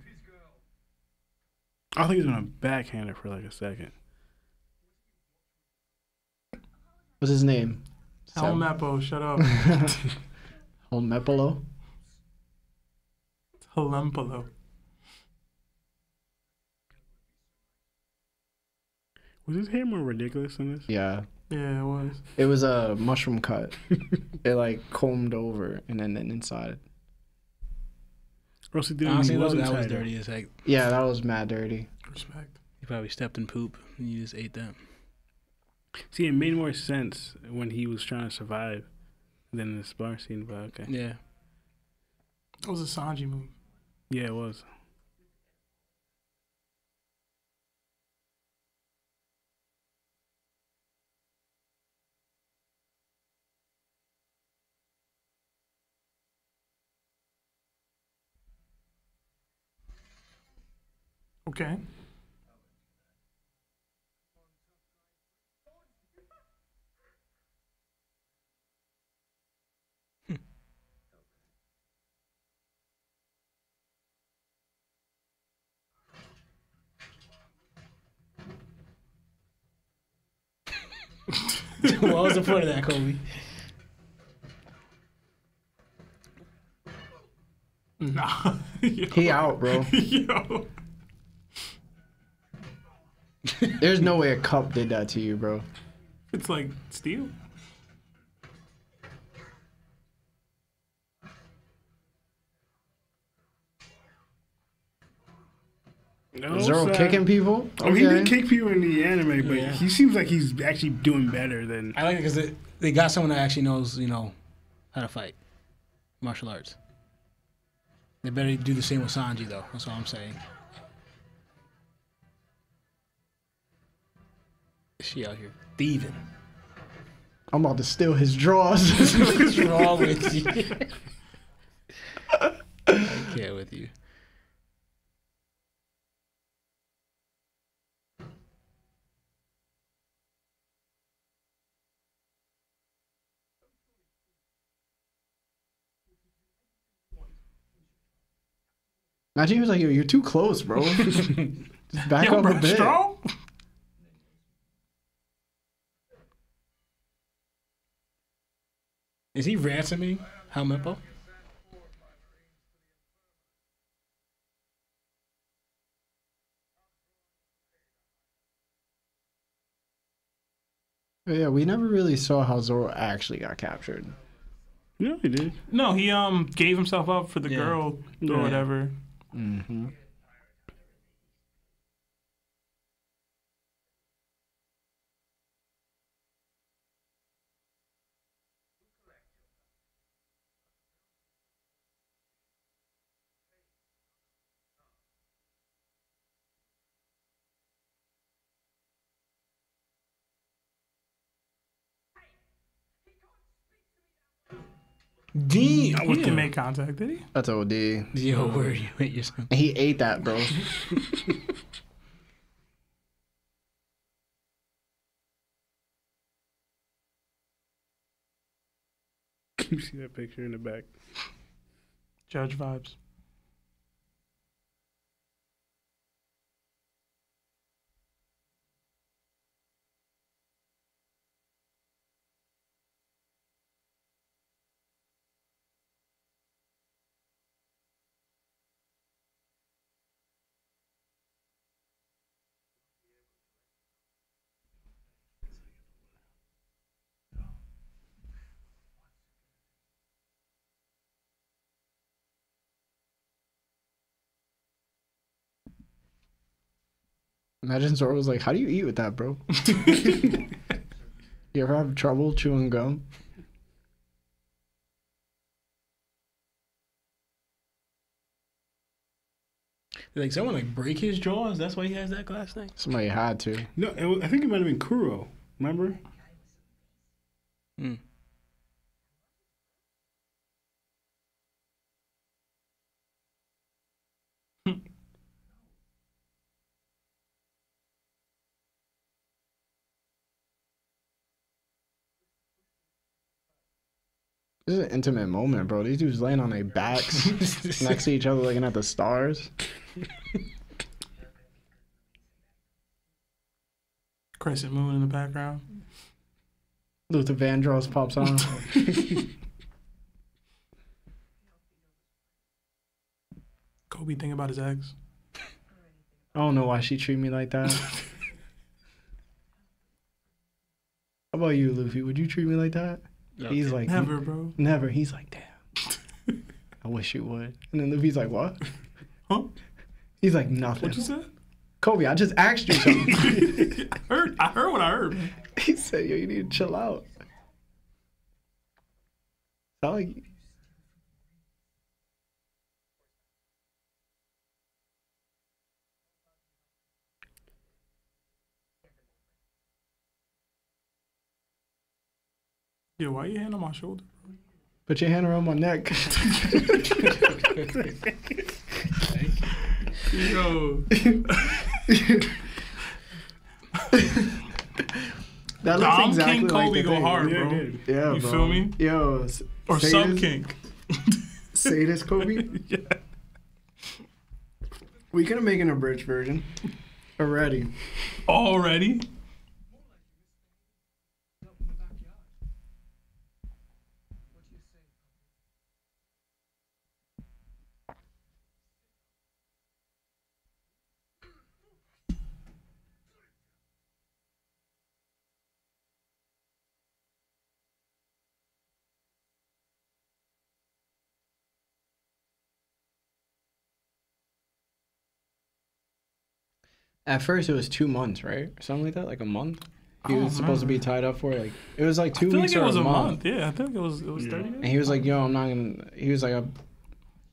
I think he's gonna backhand it for like a second. What's his name? Helmeppo, shut up. Helmeppo? It's Helmeppo. Was his hair more ridiculous than this? Yeah. Yeah, it was. It was a mushroom cut. It like combed over and then, then inside. Honestly, that was dirty as heck. Yeah, that was mad dirty. Respect. He probably stepped in poop and you just ate that. See, it made more sense when he was trying to survive than the bar scene, but okay. Yeah. It was a Sanji move. Yeah, it was. Okay. Hmm. What was the point of that, Kobe? Nah. Yo. He out, bro. Yo. There's no way a cup did that to you, bro. It's like steel. No, Zoro kicking people? Okay. I mean, he did kick people in the anime, but yeah. He seems like he's actually doing better than... I like it because they, they got someone that actually knows, you know, how to fight. Martial arts. They better do the same with Sanji, though. That's all I'm saying. She out here thieving. I'm about to steal his drawers. What's wrong with you? I can't with you. Najee was like, yo, you're too close, bro. Just back yo, up bro, a bit. Strong? Is he ransoming Helmeppo? Yeah, we never really saw how Zoro actually got captured. Yeah, he did. No, he um gave himself up for the yeah. girl or yeah. whatever. Mm-hmm. D. I was yeah. didn't make contact, did he? That's O D. Yo, where are you at yourself? He ate that, bro. You see that picture in the back? Judge vibes. Imagine Zoro was like, how do you eat with that, bro? You ever have trouble chewing gum? Like, someone, like, break his jaws? That's why he has that glass thing? Somebody had to. No, it was, I think it might have been Kuro. Remember? Hmm. This is an intimate moment, bro. These dudes laying on their backs next to each other looking at the stars. Crescent moon in the background. Luther Vandross pops on. Kobe thinking about his ex. I don't know why she treat me like that. How about you, Luffy? Would you treat me like that? Yep. He's like, never, bro. Never. He's like, damn. I wish you would. And then Luffy's like, what? Huh? He's like, nothing. What you said? Kobe, I just asked you something. I heard. I heard what I heard. He said, yo, you need to chill out. I like. Yo, why are your hand on my shoulder, bro? Put your hand around my neck. Yo. That looks I'm exactly King Kobe like the go thing. Hard, bro. Yeah, yeah you bro. Feel me? Yo. Or some kink. Say this, Kobe? Yeah. We could make an abridged version. Already. Already? At first, it was two months, right? Something like that, like a month. He was oh, supposed to be tied up for like it was like two I feel weeks like or it was a month. month. Yeah, I think it was it was yeah. thirty days. And he was like, "Yo, I'm not gonna." He was like, "I'm,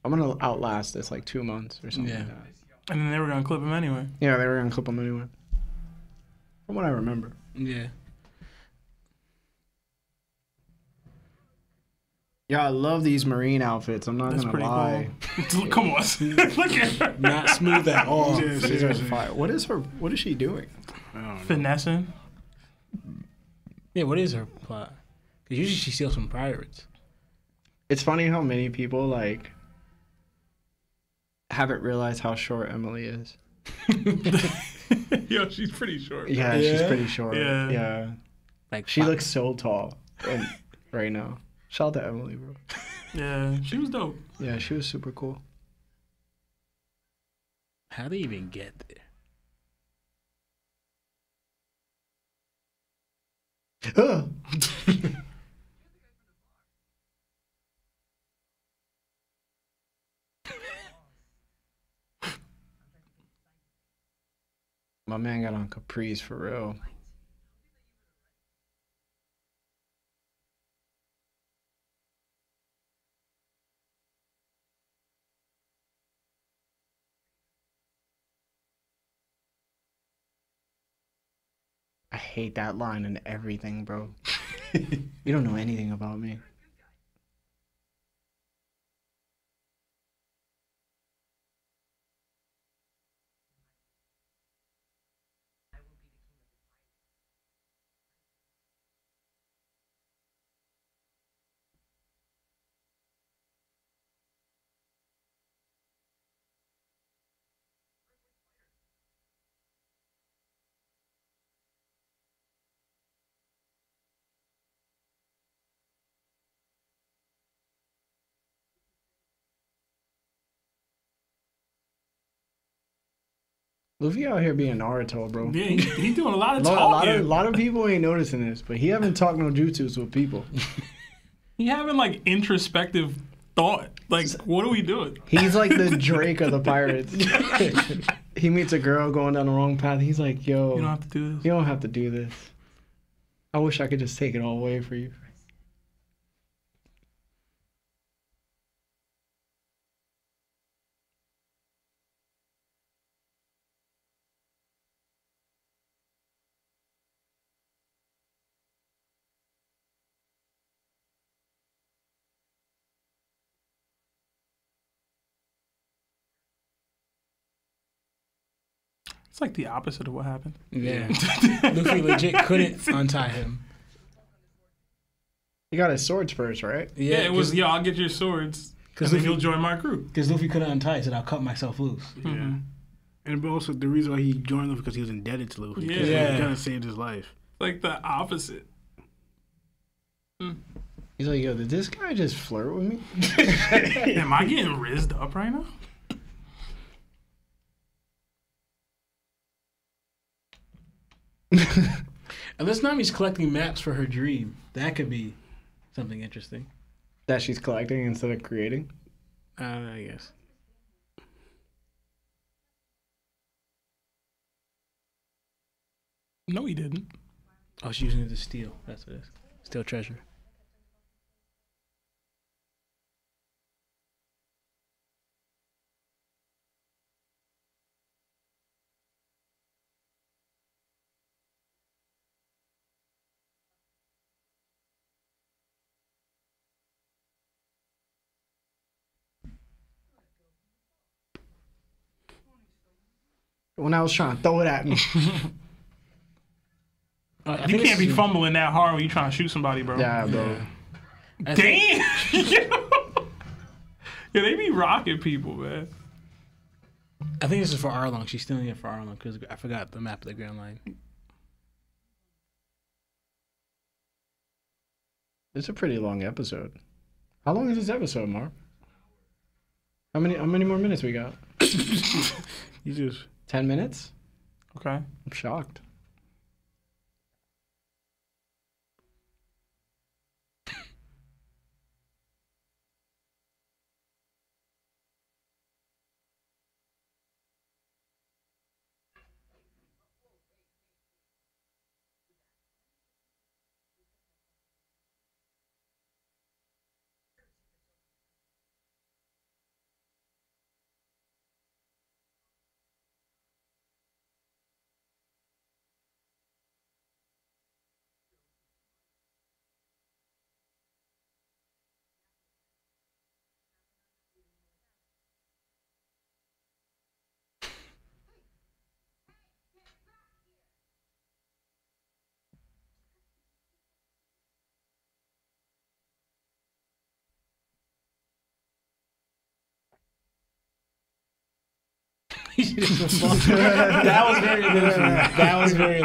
I'm gonna outlast this like two months or something." Yeah. Like that. And then they were gonna clip him anyway. Yeah, they were gonna clip him anyway. From what I remember. Yeah. Yeah, I love these marine outfits. I'm not That's gonna lie. Cool. Come on, look at her. Not smooth at all. Yeah, these are fire. What is her? What is she doing? I don't know. Finessing. Yeah, what is her plot? Because usually she steals from pirates. It's funny how many people like haven't realized how short Emily is. Yo, she's pretty short. Yeah, yeah, she's pretty short. Yeah. Yeah. Like she fuck. looks so tall and right now. Shout out to Emily, bro. Yeah, she was dope. Yeah, she was super cool. How do they even get there? Oh. My man got on capris for real. I hate that line and everything, bro. You don't know anything about me. Luffy out here being Naruto, bro. Yeah, he, he doing a lot of talking. A lot of, a lot of people ain't noticing this, but he haven't talked no jutsus with people. He having like introspective thought. Like, what are we doing? He's like the Drake of the pirates. He meets a girl going down the wrong path. He's like, yo, you don't have to do this. You don't have to do this. I wish I could just take it all away for you. It's like the opposite of what happened. Yeah. Luffy legit couldn't untie him. He got his swords first, right? Yeah, yeah it was, yo, I'll get your swords because then you'll join my crew. Because Luffy couldn't untie it, said, I'll cut myself loose. Yeah. Mm-hmm. And also, the reason why he joined Luffy because he was indebted to Luffy. Yeah. yeah. He kind of saved his life. Like the opposite. Mm. He's like, yo, did this guy just flirt with me? Am I getting rizzed up right now? Unless Nami's collecting maps for her dream, that could be something interesting. That she's collecting instead of creating? Uh, I guess. No, he didn't. Oh, she's using it to steal. That's what it is. Steal treasure. When I was trying to throw it at me. uh, you can't be fumbling that hard when you're trying to shoot somebody, bro. Yeah, bro. Yeah. Damn! Yeah, they be rocking people, man. I think this is for Arlong. She's stealing it for Arlong because I forgot the map of the Grand Line. It's a pretty long episode. How long is this episode, Mark? How many, how many more minutes we got? You just... Ten minutes? Okay. I'm shocked. she didn't go far. That was very Luffy. That was very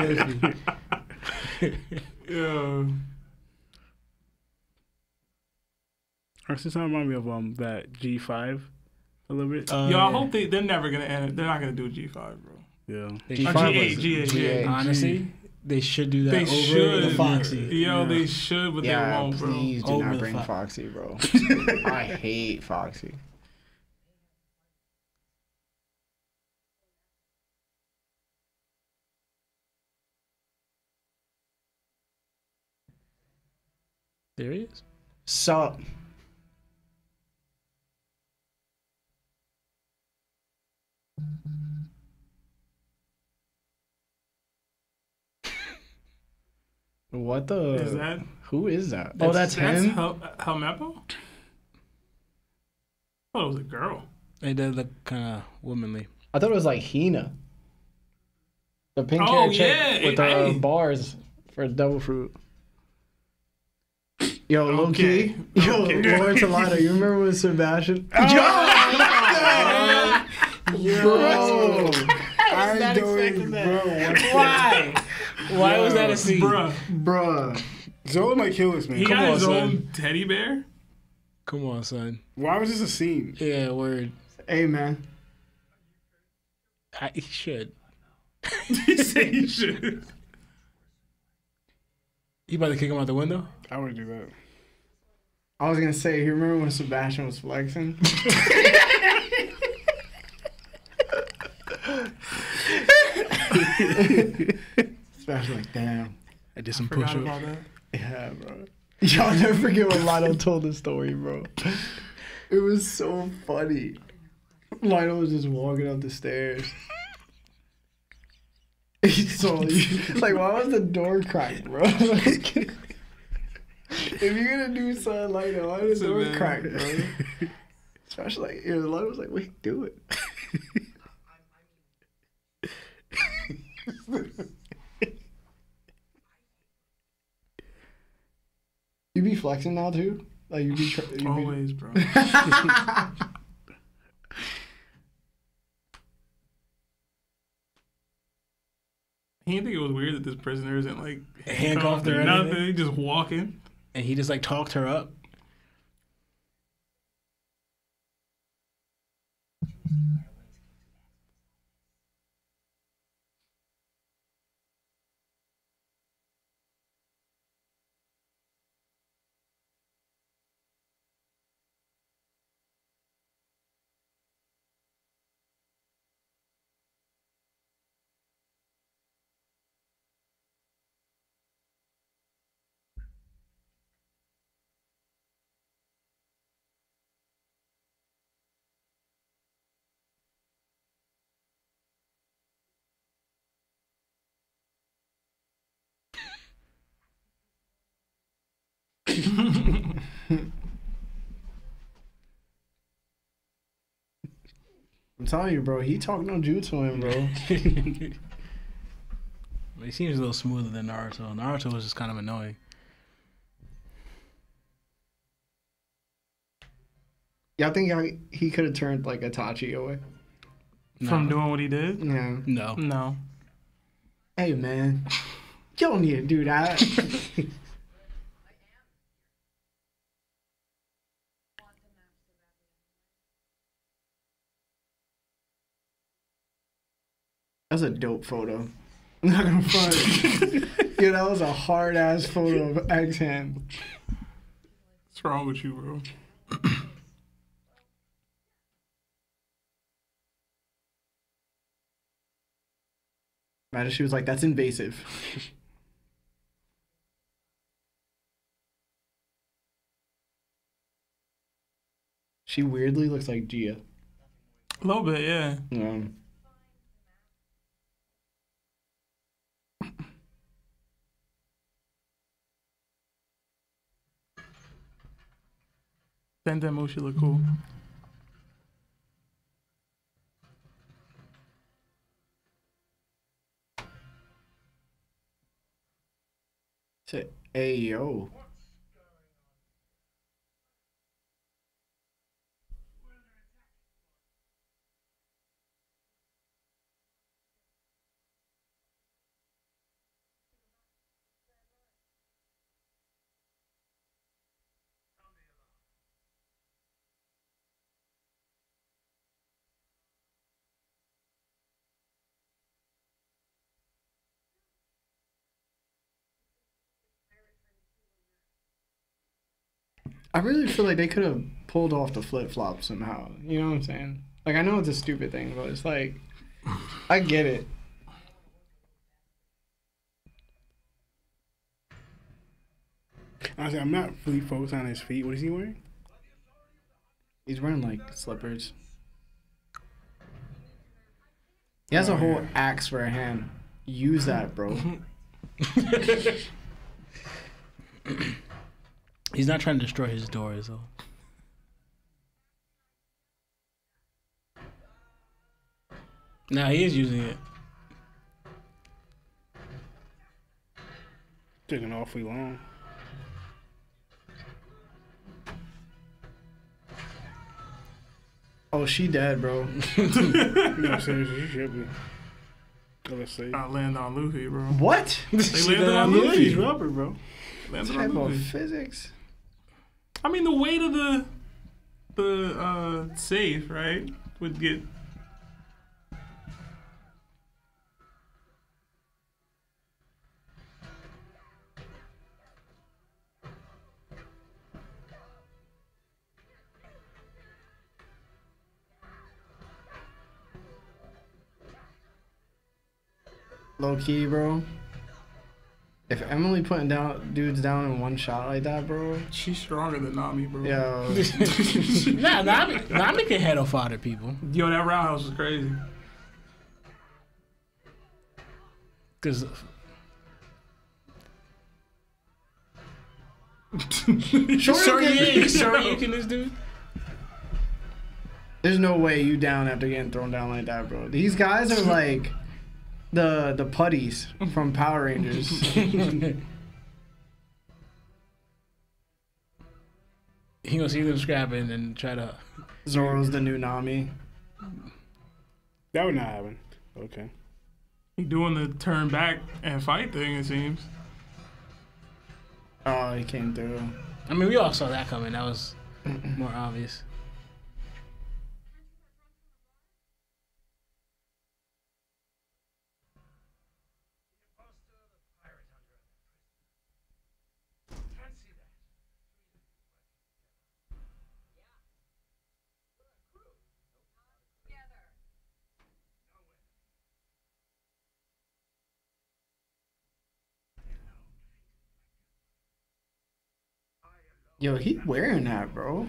Luffy. Yeah. Actually, something remind me of um that G five a little bit. Uh, Yo, I yeah. hope they they're never gonna end. They're not gonna do G five, bro. Yeah. G eight, G eight, G eight. Honestly, they should do that. They over should. The Foxy. Yo, yeah. they should, but yeah, they won't, bro. Please do over not bring Fo Foxy, bro. I hate Foxy. There he is. Sup. What the? Is that? Who is that? Oh, that's, that's him? That's Helmeppo? I thought it was a girl. It does look kind of womanly. I thought it was like Hina. The pink oh, hair chick yeah. with the hey. uh, bars for Devil Fruit. Yo, okay. Low-key. Yo, okay. Lawrence Alada, you remember when Sebastian... Oh, yo! Yo! Bro, I was not expecting that. Bro, why? Why yo, was that a scene? Bruh. Bruh. Zoro might kill us, man. He Come got on, his son. own teddy bear? Come on, son. Why was this a scene? Yeah, word. Hey, man. I, he should. He said he should. You about to kick him out the window? I wouldn't do that. I was gonna say, you remember when Sebastian was flexing? Sebastian like, damn. I did some push ups. Yeah, bro. Y'all never forget when Lionel told the story, bro. It was so funny. Lionel was just walking up the stairs. He saw you. Like, why was the door cracked, bro? Like, if you're gonna do something like that, why was the door cracked, bro? Especially, like, you know, the Lionel was like, wait, do it. You be flexing now, too? Like, you be... You Always, be... bro. He didn't think it was weird that this prisoner isn't like handcuffed or nothing, just walking. And he just like talked her up. I'm telling you, bro, he talked no juju to him, bro. He seems a little smoother than Naruto. Naruto was just kind of annoying. Y'all think I, he could have turned like Itachi away? No. From doing what he did? Yeah. No. No. Hey, man. You don't need to do that. That's a dope photo. I'm not gonna front. Yeah, that was a hard ass photo of X-Hand. What's wrong with you, bro? Right, she was like, "That's invasive." She weirdly looks like Gia. A little bit, yeah. Yeah. Then that Moshi look cool. Say, hey, yo. I really feel like they could have pulled off the flip-flop somehow. You know what I'm saying? Like, I know it's a stupid thing, but it's like, I get it. Honestly, I'm not really focused on his feet. What is he wearing? He's wearing, like, slippers. He has oh, a whole yeah. axe for a hand. Use that, bro. He's not trying to destroy his doors, though. Nah, he is using it. Taking awfully long. Oh, she dead, bro. No, seriously, she should be. Let's see. I landed on Luffy, bro. What? They landed on Luffy. He's rubber, bro. Landed on Luffy. Physics. I mean, the weight of the the uh, safe, right, would get. Low key, bro. If Emily putting down dudes down in one shot like that, bro, she's stronger than Nami, bro. Yo, nah, Nami, Nami can head off other people. Yo, that roundhouse was crazy. Cause Shoryuken this dude. There's no way you down after getting thrown down like that, bro. These guys are like. The the putties from Power Rangers. He gonna see them scrapping and try to. Zoro's the new Nami. That would not happen. Okay. He doing the turn back and fight thing, it seems. Oh, he came through. I mean, we all saw that coming. That was more obvious. Yo, he wearing that, bro.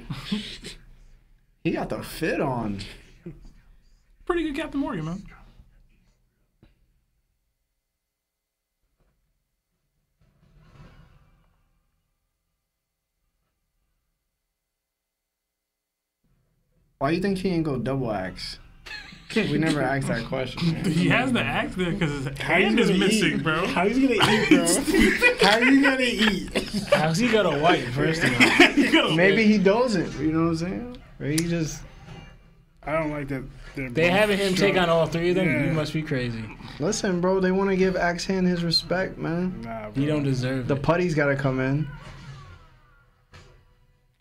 He got the fit on. Pretty good Captain Morgan, man. Why you think he ain't go double axe? We never asked that question. Man. He has the axe there because his hand is missing, eat? bro. How is he gonna eat, bro? How is he gonna eat? How's he gonna wipe? First of all, maybe he doesn't. You know what I'm saying? Or he just. I don't like that. They having him strong. Take on all three of them. Yeah. You must be crazy. Listen, bro. They want to give Axe Hand his respect, man. Nah, bro. You don't deserve the it. The putty's gotta come in.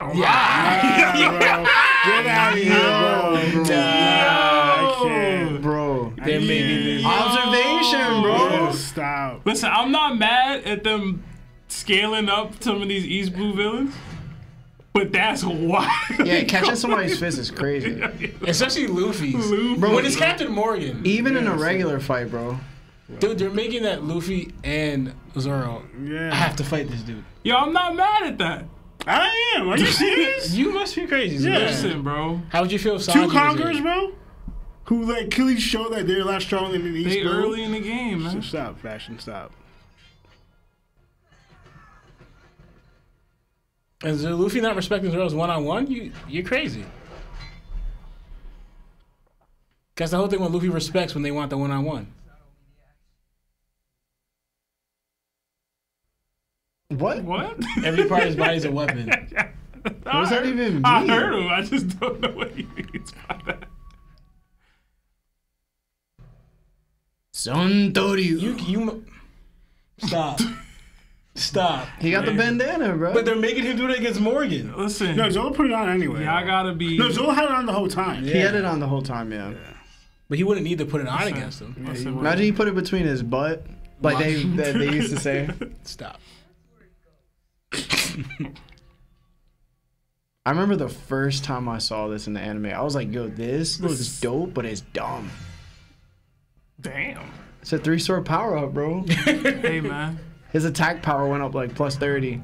Oh, yeah. Nah, bro. Get out of here, bro. bro. Nah. Yeah, bro, there may be observation, bro. Yeah, stop. Listen, I'm not mad at them scaling up some of these East Blue villains, but that's wild. Yeah, catching somebody's fist is crazy, especially Luffy's. Luffy. Bro, when it's Captain Morgan, even yeah, in a regular fight, bro. Dude, they're making that Luffy and Zoro. Yeah, I have to fight this dude. Yo, I'm not mad at that. I am. Are you serious? You must be crazy. Yeah. Listen, bro. How would you feel if Sanji two conquerors, bro? Who like clearly show that they're a lot stronger than the East. They bro. early in the game, man. So stop, fashion, stop. And so Luffy not respecting Zoro's one on one, you you're crazy. That's the whole thing when Luffy respects when they want the one on one. What? What? Every part of his body is a weapon. What does that even mean? I heard him. I just don't know what he means by that. Suntory. You, you, stop. Stop. He got man. the bandana, bro. But they're making him do it against Morgan. Listen. No, Zoro put it on anyway. Yeah, I gotta be. No, Zoro had it on the whole time. Yeah. He had it on the whole time, yeah. yeah. But he wouldn't need to put it on Listen. against him. Yeah, Listen, imagine he put it between his butt, like they, they, they used to say. Stop. I remember the first time I saw this in the anime, I was like, yo, this, this looks dope, but it's dumb. Damn. It's a three sword power up, bro. Hey, man. His attack power went up like plus thirty.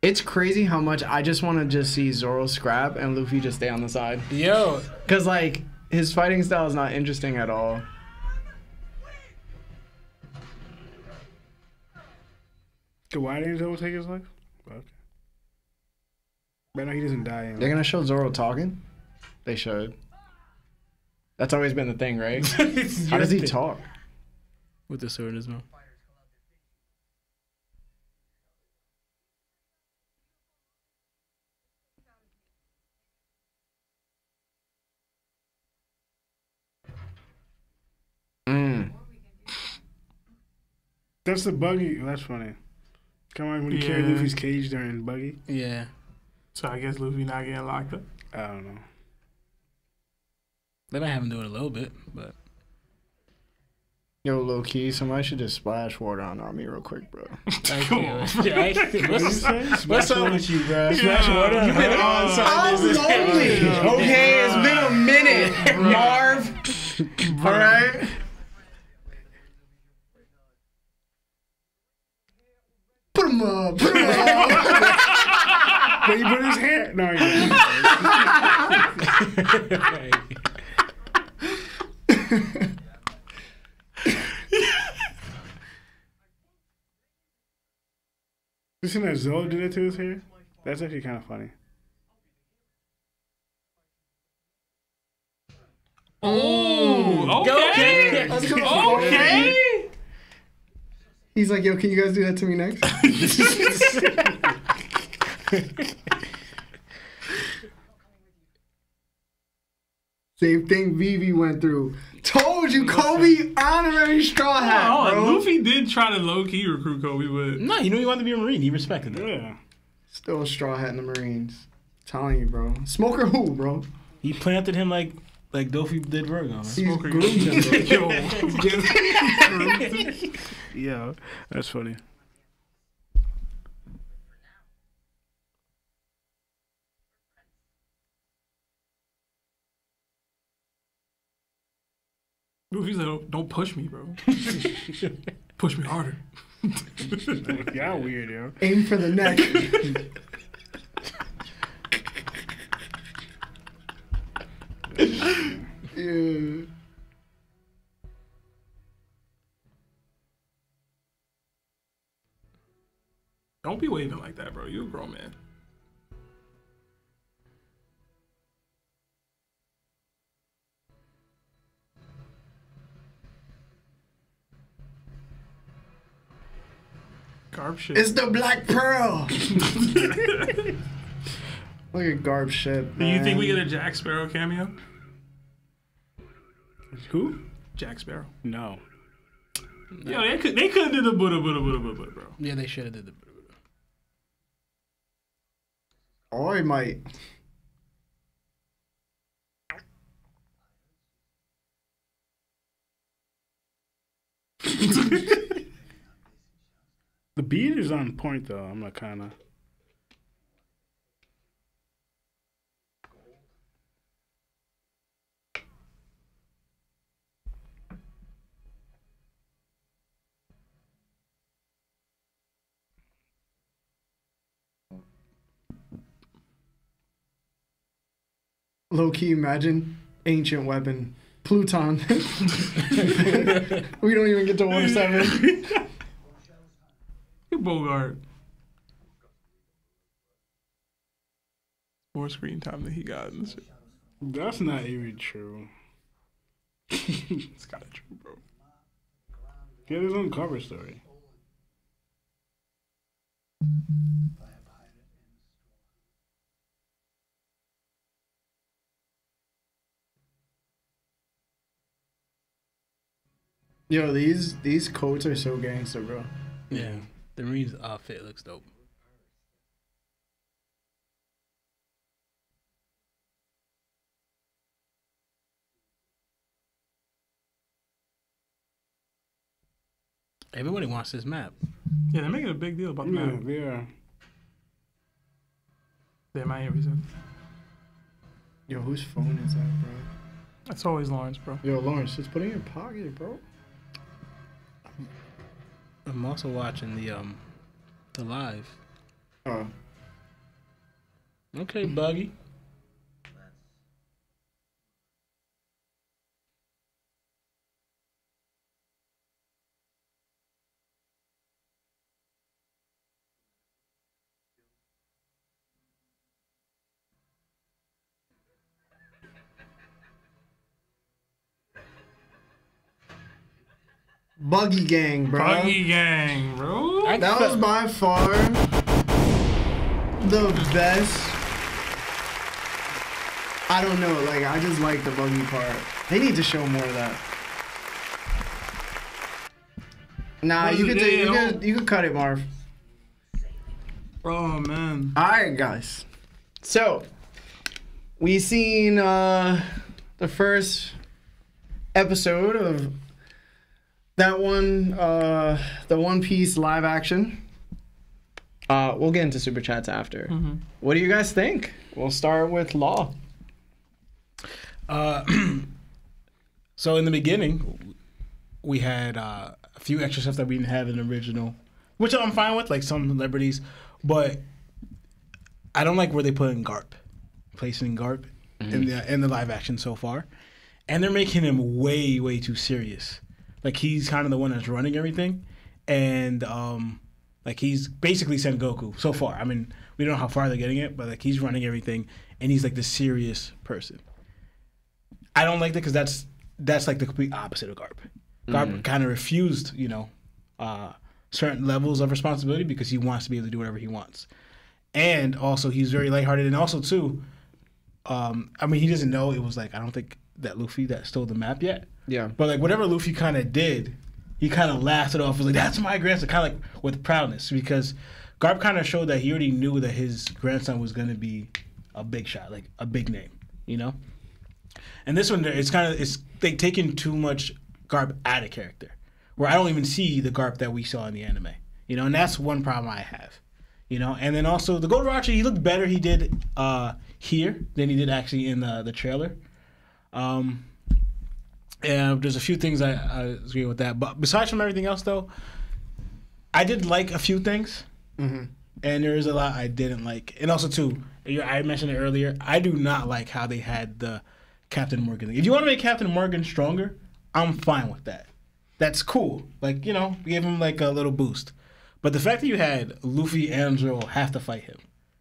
It's crazy how much I just want to just see Zoro scrap and Luffy just stay on the side. Yo. Because, like, his fighting style is not interesting at all. Why did Zoro take his life? Okay. But now he doesn't die anymore. They're going to show Zoro talking? They should. That's always been the thing, right? How does he talk? With the sword in his mouth. Mm. That's the Buggy. That's funny. Come on, when he yeah. carried Luffy's cage during Buggy. Yeah. So I guess Luffy not getting locked up. I don't know. They might have him do it a little bit, but. Yo, low key, somebody should just splash water on Nami real quick, bro. Come on. Yeah, what's what's, what's up with you, bro? Splash yeah. water. You've been on something. I'm lonely. Okay, it's been a minute, Marv. All right. Put him up. Put him up. But he put his hand. No, he didn't. You seen that Zoro did it to his hair? That's actually kind of funny. Oh, okay. Okay. Okay. He's like, yo, can you guys do that to me next? Same thing Vivi went through. Told you, Koby, honorary straw hat, no, bro. Luffy did try to low-key recruit Koby, but... No, you know he wanted to be a Marine. He respected that. Yeah. Still a straw hat in the Marines. I'm telling you, bro. Smoker who, bro? He planted him like... Like Dofi did Virgo. Smoker groomed. Yeah, that's funny. Luffy's like, don't, don't push me, bro. Push me harder. Y'all weird, yo. Aim for the neck. Yeah. Don't be waving like that, bro. You a grown man. Garp shit. It's the Black Pearl. Look at Garp shit. Man. Do you think we get a Jack Sparrow cameo? Who? Jack Sparrow. No. no. Yo, they could they could have did the Buddha Buddha Buddha Buddha, bro. Yeah, they should have did the Buddha Buddha. Or he might. The beard is on point though. I'm not kind of. Low-key, imagine ancient weapon. Pluton. We don't even get to one seven. You Bogart. More screen time than he got in this. That's not even true. It's kind of true, bro. He had his own cover story. Yo, these these coats are so gangster, bro. Yeah, the Marines outfit looks dope. Everybody wants this map. Yeah, they're making a big deal about yeah, that. Yeah, they are. Damn, I hear what he said. Yo, whose phone is that, bro? It's always Lawrence, bro. Yo, Lawrence, just put it in your pocket, bro. I'm also watching the um the live. Oh. Okay, Buggy. Buggy gang, bro. Buggy gang, bro. I that was by far the best. I don't know. Like, I just like the Buggy part. They need to show more of that. Nah, you could, do, you, could, you could cut it, Marv. Oh, man. All right, guys. So, we seen uh, the first episode of... That one, uh, the One Piece live action. Uh, we'll get into Super Chats after. Mm-hmm. What do you guys think? We'll start with Law. Uh, so in the beginning, we had uh, a few extra stuff that we didn't have in the original, which I'm fine with, like some celebrities. But I don't like where they put in Garp, placing Garp mm-hmm. in the in the live action so far, and they're making him way, way too serious. Like, he's kind of the one that's running everything. And, um, like, he's basically sent Goku so far. I mean, we don't know how far they're getting it, but, like, he's running everything. And he's, like, the serious person. I don't like that because that's, that's, like, the complete opposite of Garp. Garp mm-hmm. kind of refused, you know, uh, certain levels of responsibility because he wants to be able to do whatever he wants. And also, he's very lighthearted. And also, too, um, I mean, he doesn't know it was, like, I don't think that Luffy that stole the map yet. Yeah. But, like, whatever Luffy kind of did, he kind of laughed it off. He was like, that's my grandson, kind of, like, with proudness. Because Garp kind of showed that he already knew that his grandson was going to be a big shot, like, a big name, you know? And this one, it's kind of, it's they taking too much Garp out of character, where I don't even see the Garp that we saw in the anime, you know? And that's one problem I have, you know? And then also, the Gold Roger, he looked better, he did uh, here than he did actually in the, the trailer. Um... And there's a few things I, I agree with that. But besides from everything else, though, I did like a few things. Mm-hmm. And there is a lot I didn't like. And also, too, I mentioned it earlier, I do not like how they had the Captain Morgan. If you want to make Captain Morgan stronger, I'm fine with that. That's cool. Like, you know, give him, like, a little boost. But the fact that you had Luffy and Zoro have to fight him,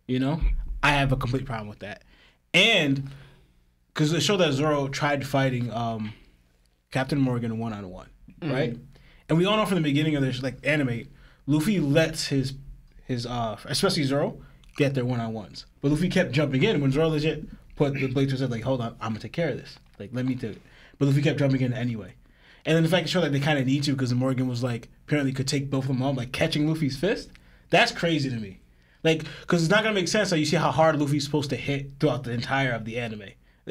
you know, I have a complete problem with that. And because it showed that Zoro tried fighting... Um, Captain Morgan one-on-one, right? Mm-hmm. And we all know from the beginning of this, like, anime, Luffy lets his, his uh, especially Zoro, get their one-on-ones. But Luffy kept jumping in. When Zoro legit put the blade to his head, like, hold on, I'm going to take care of this. Like, let me do it. But Luffy kept jumping in anyway. And then the fact it showed that they kind of need to because Morgan was, like, apparently could take both of them on, like, catching Luffy's fist, that's crazy to me. Like, because it's not going to make sense. Like, you see how hard Luffy's supposed to hit throughout the entire of the anime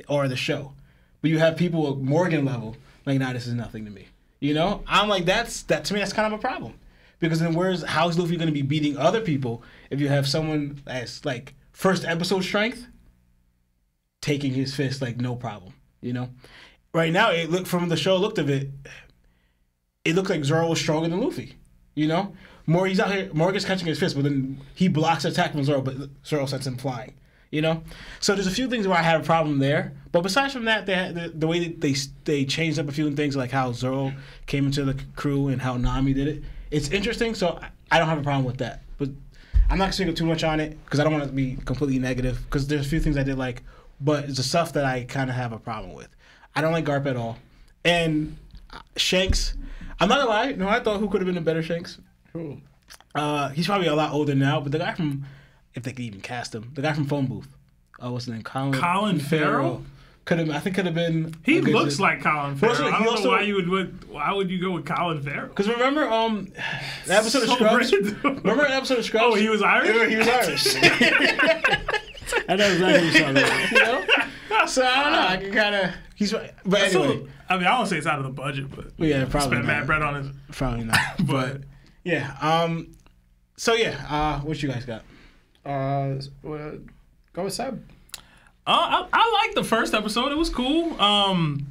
or the show. But you have people at Morgan level... Like, nah, this is nothing to me. You know? I'm like, that's, that to me, that's kind of a problem. Because then where's, how's Luffy going to be beating other people if you have someone that's, like, first episode strength taking his fist, like, no problem, you know? Right now, it looked, from the show looked of it, it looked like Zoro was stronger than Luffy, you know? More, he's out here, Morgan's catching his fist, but then he blocks the attack from Zoro, but Zoro sends him flying, you know? So there's a few things where I had a problem there. But besides from that, they had the, the way that they they changed up a few things, like how Zoro came into the crew and how Nami did it. It's interesting, so I don't have a problem with that. But I'm not going to speak too much on it because I don't want to be completely negative because there's a few things I did like, but it's the stuff that I kind of have a problem with. I don't like Garp at all. And Shanks, I'm not going to lie. No, I thought who could have been a better Shanks? Who? Uh, he's probably a lot older now, but the guy from, if they could even cast him, the guy from Phone Booth. Oh, what's his name? Colin, Colin Farrell? Could have, I think could have been... He looks to, like Colin Farrell. Also, I don't also, know why you would, would... Why would you go with Colin Farrell? Because remember um, the episode so of Scrubs? Remember an episode of Scrubs? Oh, he was Irish? He, he was Irish. I know exactly what you're you know? So, I don't know. I can kind of... He's right. But anyway. Still, I mean, I don't say it's out of the budget, but... Yeah, probably spent mad bread on it. Probably not. But... Yeah. Um. So yeah. Uh, what you guys got? Uh, go with Seb. Uh, I, I liked the first episode. It was cool. Um,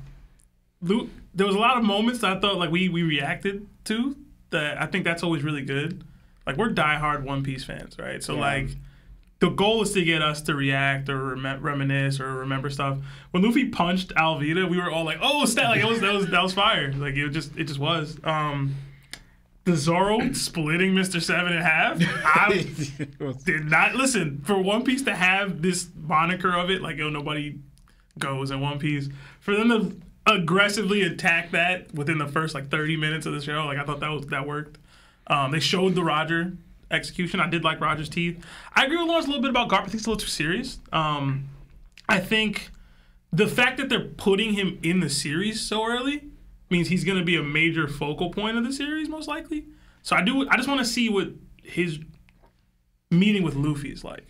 Luke, there was a lot of moments that I thought like we we reacted to that. I think that's always really good. Like, we're diehard One Piece fans, right? So yeah. like, the goal is to get us to react or rem reminisce or remember stuff. When Luffy punched Alvida, we were all like, "Oh, stat, like it was that was that was fire!" Like it just it just was. Um, the Zoro splitting Mister Seven in half. I did not listen for One Piece to have this moniker of it, like, "Yo, nobody goes in One Piece." For them to aggressively attack that within the first like thirty minutes of the show, like I thought that was that worked. Um, they showed the Roger execution. I did like Roger's teeth. I agree with Lawrence a little bit about Garp. I think it's a little too serious. Um, I think the fact that they're putting him in the series so early means he's going to be a major focal point of the series, most likely. So I do. I just want to see what his meeting with Luffy is like.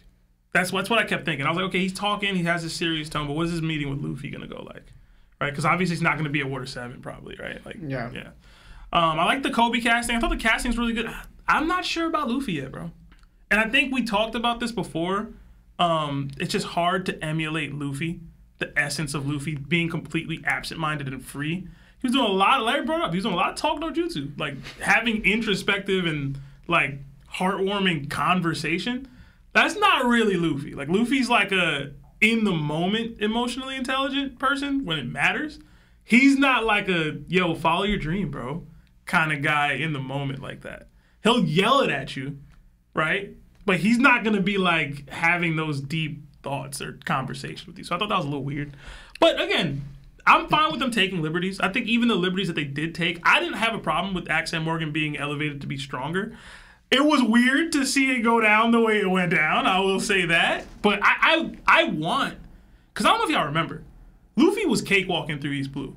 That's, that's what I kept thinking. I was like, okay, he's talking. He has a serious tone, but what is his meeting with Luffy going to go like? Right? Because obviously he's not going to be at Water seven, probably, right? Like, yeah. Yeah. Um, I like the Koby casting. I thought the casting's really good. I'm not sure about Luffy yet, bro. And I think we talked about this before. Um, it's just hard to emulate Luffy, the essence of Luffy, being completely absent-minded and free. He was doing a lot of, Larry brought up, he was doing a lot of talk no jutsu. Like, having introspective and, like, heartwarming conversation. That's not really Luffy. Like, Luffy's like a in-the-moment emotionally intelligent person when it matters. He's not like a, yo, follow your dream, bro, kind of guy in the moment like that. He'll yell it at you, right? But he's not going to be like having those deep thoughts or conversations with you. So I thought that was a little weird. But again, I'm fine with them taking liberties. I think even the liberties that they did take, I didn't have a problem with Axe and Morgan being elevated to be stronger. It was weird to see it go down the way it went down. I will say that. But I, I, I want, because I don't know if y'all remember, Luffy was cakewalking through East Blue.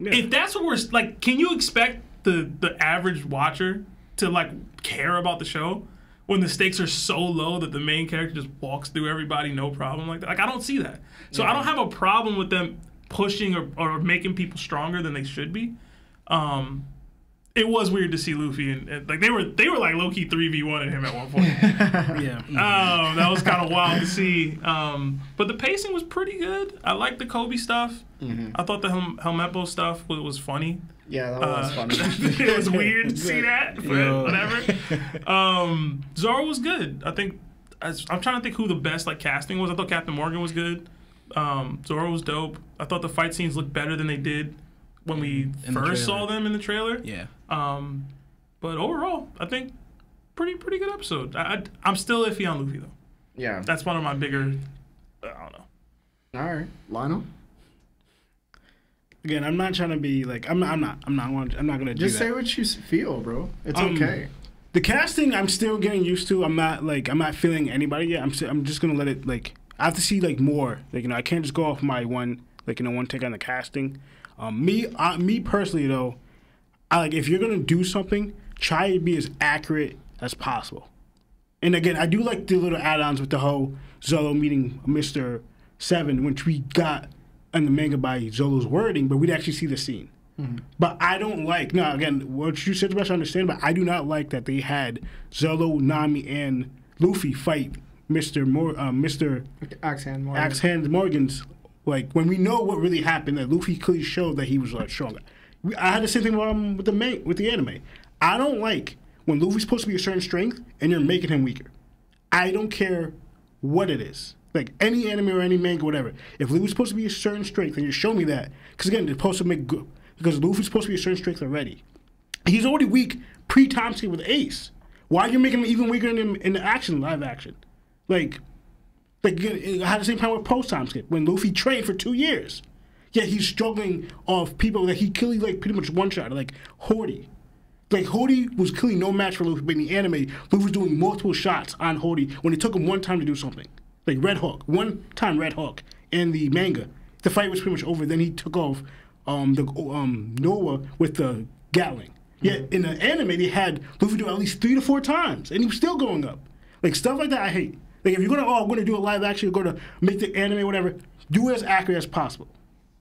Yeah. If that's what we're, like, can you expect the, the average watcher to, like, care about the show when the stakes are so low that the main character just walks through everybody, no problem like that? Like, I don't see that. So yeah. I don't have a problem with them pushing or, or making people stronger than they should be. Um, it was weird to see Luffy, and, and like, they were, they were like, low-key three v one in him at one point. Yeah. Um, that was kind of wild to see. Um, but the pacing was pretty good. I liked the Koby stuff. Mm-hmm. I thought the Helm Helmeppo stuff was, was funny. Yeah, that uh, was funny. It was weird to see that, but Yo. whatever. Um, Zoro was good. I think, as, I'm trying to think who the best, like, casting was. I thought Captain Morgan was good. Um, Zoro was dope. I thought the fight scenes looked better than they did when we in first the saw them in the trailer. Yeah. Um, but overall, I think pretty pretty good episode. I, I, I'm still iffy on Luffy, though. Yeah. That's one of my bigger, I don't know. All right. Lionel? Again, I'm not trying to be like, I'm not, I'm not, I'm not, I'm not, I'm not gonna do just that. Say what you feel, bro. It's um, okay. The casting, I'm still getting used to. I'm not like, I'm not feeling anybody yet. I'm, still, I'm just gonna let it, like, I have to see, like, more. Like, you know, I can't just go off my one, like, you know, one take on the casting. Um, me, I, me personally though, I like, if you're gonna do something, try to be as accurate as possible. And again, I do like the little add-ons with the whole Zoro meeting Mister Seven, which we got. And the manga by Zolo's wording, but we'd actually see the scene. Mm-hmm. But I don't like, now again, what you said the best I understand, but I do not like that they had Zoro, Nami, and Luffy fight Mister Mor uh, Mister Axe Hand Morgan. Axe Hand Morgan's, like, when we know what really happened, that Luffy clearly showed that he was, like, stronger. We, I had the same thing um, with the ma with the anime. I don't like when Luffy's supposed to be a certain strength and you're making him weaker. I don't care what it is. Like, any anime or any manga, whatever. If Luffy's supposed to be a certain strength, and you show me that, because again, they're supposed to make good, because Luffy's supposed to be a certain strength already. He's already weak pre-time skip with Ace. Why are you making him even weaker in the, in the action, live action? Like, like I had the same problem with post-time skip, when Luffy trained for two years. Yet he's struggling off people that he clearly, like, pretty much one-shot, like Hori. Like, Hori was clearly no match for Luffy, but in the anime, Luffy was doing multiple shots on Hori when it took him one time to do something. Like Red Hawk, one time Red Hawk in the manga, the fight was pretty much over. Then he took off um, the um, Noah with the Gatling. Yet in the anime, they had Luffy do it at least three to four times, and he was still going up. Like, stuff like that, I hate. Like, if you're gonna, oh, I'm gonna do a live action, you're gonna make the anime, whatever, do it as accurate as possible.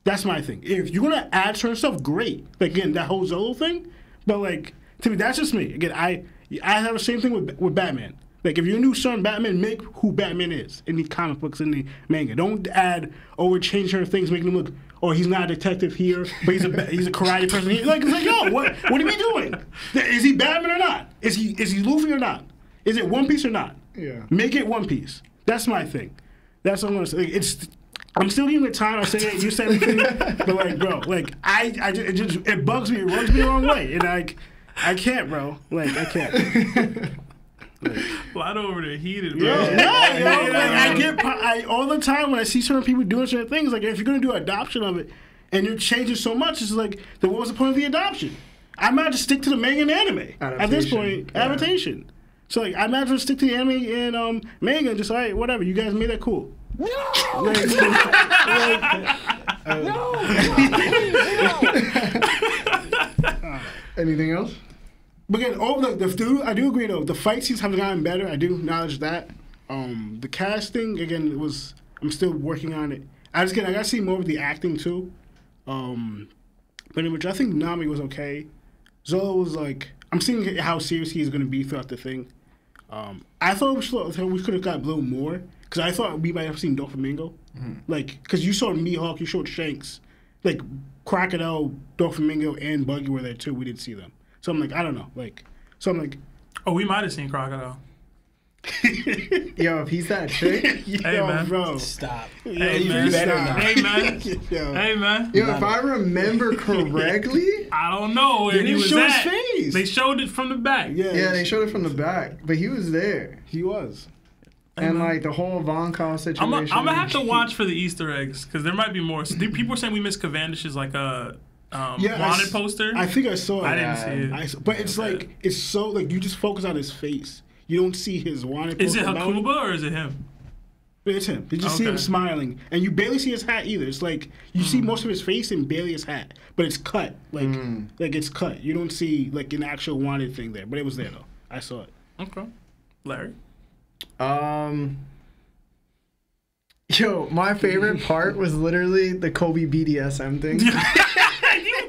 That's my thing. If you're gonna add certain stuff, great. Like, again, that whole Zolo thing, but like, to me, that's just me. Again, I I have the same thing with with Batman. Like, if you're a new son Batman, make who Batman is in the comic books, in the manga. Don't add or change certain things, making him look, or he's not a detective here, but he's a he's a karate person. He, like, it's like, yo, what what are we doing? Is he Batman or not? Is he is he Luffy or not? Is it One Piece or not? Yeah. Make it One Piece. That's my thing. That's what I'm gonna say. Like, it's I'm still giving it time. I'm saying it. You said anything, but like, bro, like I I just, it just it bugs me. It runs me the wrong way, and like I can't, bro. Like I can't. Fly over the heated, bro. Yeah, yeah, yeah, yeah, yeah. Like, I get I, all the time when I see certain people doing certain things. Like, if you're gonna do an adoption of it, and you're changing so much, it's like, then what was the point of the adoption? I might just stick to the manga and anime adaptation. At this point. Yeah. Adaptation. So like, I might just stick to the anime and um, manga, and just like, whatever. You guys made that cool. No. Like, like, uh, no. No. Anything else? But again, all the, the dude, I do agree though. The fight scenes have gotten better. I do acknowledge that. Um, the casting again it was. I'm still working on it. I just get. I gotta see more of the acting too. Um, but in which I think Nami was okay. Zoro was like. I'm seeing how serious he's gonna be throughout the thing. Um, I thought we should, we could have got Blue more because I thought we might have seen Doflamingo. Mm-hmm. Like, because you saw Mihawk, you showed Shanks, like Crocodile, Doflamingo, and Buggy were there too. We didn't see them. So I'm like, I don't know, like, so I'm like, oh, we might have seen Crocodile. Yo, if he's that chick, yo, hey man, bro, stop. Yo, hey, man. Stop. Hey man, yo. Hey man, yo, if I remember correctly, I don't know. They didn't show his face. They showed it from the back. Yeah, yeah, they showed it from the back, but he was there. He was. And, like, the whole Von Call situation. I'm going to have to watch for the Easter eggs, because there might be more. So, people are saying we missed Cavendish's, like, a uh, um, yeah, wanted I poster. I think I saw it. I didn't see it. I saw, but it's, like, it's so, like, you just focus on his face. You don't see his wanted poster. Is it Hakuba or is it him? It's him. You just okay. see him smiling. And you barely see his hat, either. It's, like, you mm. see most of his face and barely his hat. But it's cut. Like, mm. like it's cut. You don't see, like, an actual wanted thing there. But it was there, though. I saw it. Okay. Larry? Um, yo, my favorite part was literally the Kobe B D S M thing. You created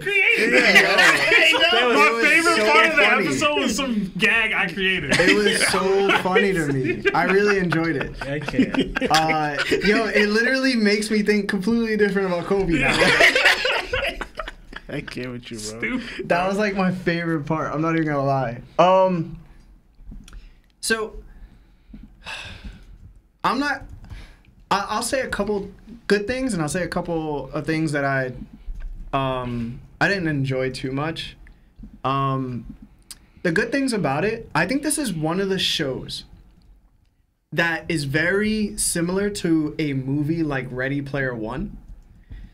that. Yeah, that was, my favorite so part of the episode was some gag I created. It was so funny to me. I really enjoyed it. I can't. Uh, yo, it literally makes me think completely different about Kobe now. I can't with you, bro. Stupid. That was like my favorite part. I'm not even gonna lie. Um, so. I'm not. I'll say a couple good things, and I'll say a couple of things that I, um, I didn't enjoy too much. Um, the good things about it, I think this is one of the shows that is very similar to a movie like Ready Player One.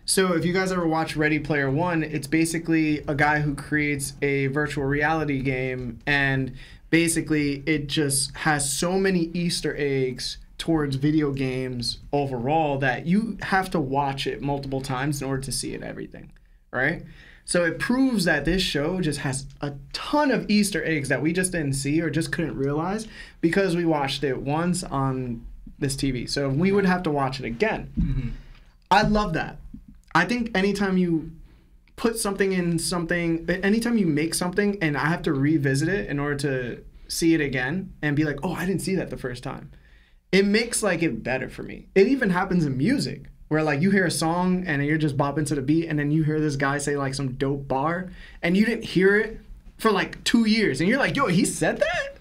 So if you guys ever watch Ready Player One, it's basically a guy who creates a virtual reality game, and basically it just has so many Easter eggs towards video games overall that you have to watch it multiple times in order to see it everything, right? So it proves that this show just has a ton of Easter eggs that we just didn't see or just couldn't realize because we watched it once on this T V. So we would have to watch it again. Mm-hmm. I love that. I think anytime you put something in something, anytime you make something and I have to revisit it in order to see it again and be like, oh, I didn't see that the first time. It makes like it better for me. It even happens in music where like you hear a song and you're just bopping to the beat and then you hear this guy say like some dope bar and you didn't hear it for like two years and you're like, yo, he said that?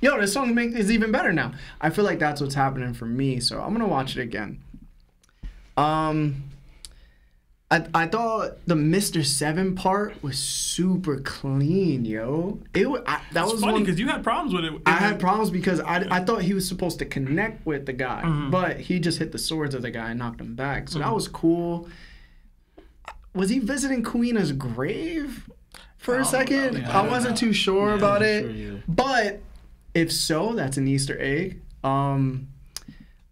Yo, this song make, is even better now. I feel like that's what's happening for me. So I'm going to watch it again. Um, I, I thought the Mister Seven part was super clean, yo. It I, that it's was funny because you had problems with it. it I had, had problems because I, I thought he was supposed to connect with the guy, mm-hmm. but he just hit the swords of the guy and knocked him back. So mm-hmm. that was cool. Was he visiting Kuina's grave for a second? Know, I, I wasn't know. too sure yeah, about it, sure but if so, that's an Easter egg. Um,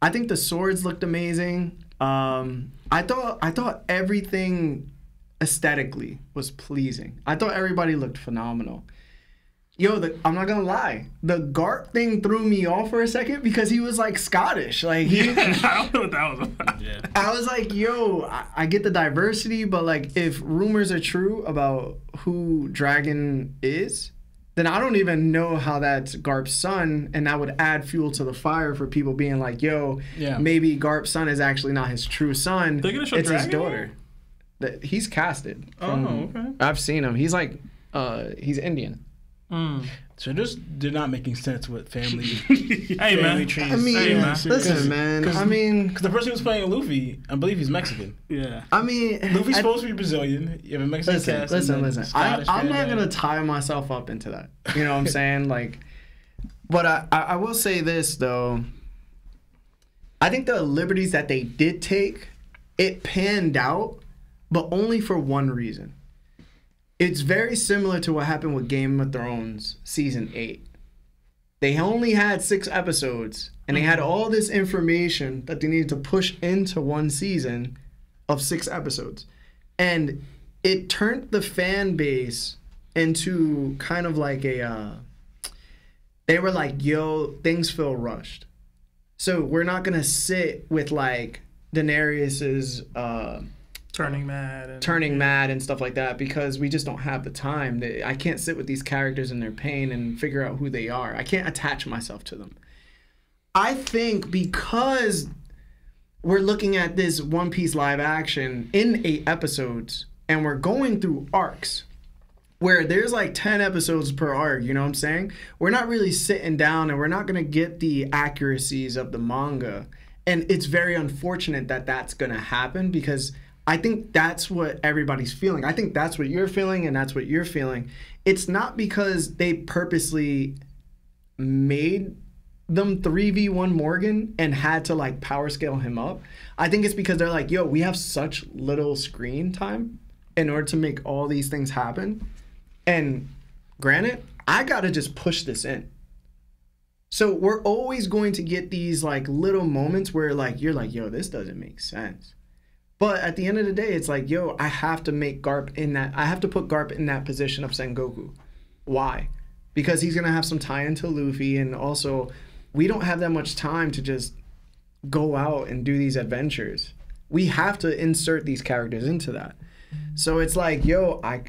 I think the swords looked amazing. Um, I thought I thought everything aesthetically was pleasing. I thought everybody looked phenomenal. Yo, the, I'm not gonna lie, the Garp thing threw me off for a second because he was like Scottish. Like, he, yeah, I don't know what that was about. Yeah. I was like, yo, I, I get the diversity, but like, if rumors are true about who Dragon is, then I don't even know how that's Garp's son, and that would add fuel to the fire for people being like, yo, yeah. maybe Garp's son is actually not his true son. They're gonna show it's Dragon his daughter. That he's casted. From, oh, okay. I've seen him. He's like, uh, he's Indian. Mm. So just they're not making sense with family. Hey, family man. Trees. I mean, hey, man. Listen, man. I mean, because the person who's playing Luffy, I believe he's Mexican. Yeah. I mean, Luffy's I, supposed to be Brazilian. You have a Mexican listen, cast. Listen, listen. I, I'm not gonna tie myself up into that. You know what I'm saying? Like, but I, I, I will say this though. I think the liberties that they did take, it panned out, but only for one reason. It's very similar to what happened with Game of Thrones season eight. They only had six episodes, and they had all this information that they needed to push into one season of six episodes. And it turned the fan base into kind of like a, uh, they were like, yo, things feel rushed. So we're not going to sit with like Daenerys's, uh, turning mad and turning yeah. mad and stuff like that, because we just don't have the time. I can't sit with these characters in their pain and figure out who they are. I can't attach myself to them. I think because we're looking at this One Piece live action in eight episodes and we're going through arcs where there's like ten episodes per arc, you know what I'm saying? We're not really sitting down and we're not going to get the accuracies of the manga. And it's very unfortunate that that's going to happen, because I think that's what everybody's feeling. I think that's what you're feeling, and that's what you're feeling. It's not because they purposely made them three v one Morgan and had to like power scale him up. I think it's because they're like, yo, we have such little screen time in order to make all these things happen. And granted, I gotta just push this in. So we're always going to get these like little moments where like, you're like, yo, this doesn't make sense. But at the end of the day, it's like, yo, I have to make Garp in that. I have to put Garp in that position of Sengoku. Why? Because he's going to have some tie-in to Luffy. And also, we don't have that much time to just go out and do these adventures. We have to insert these characters into that. So it's like, yo, I,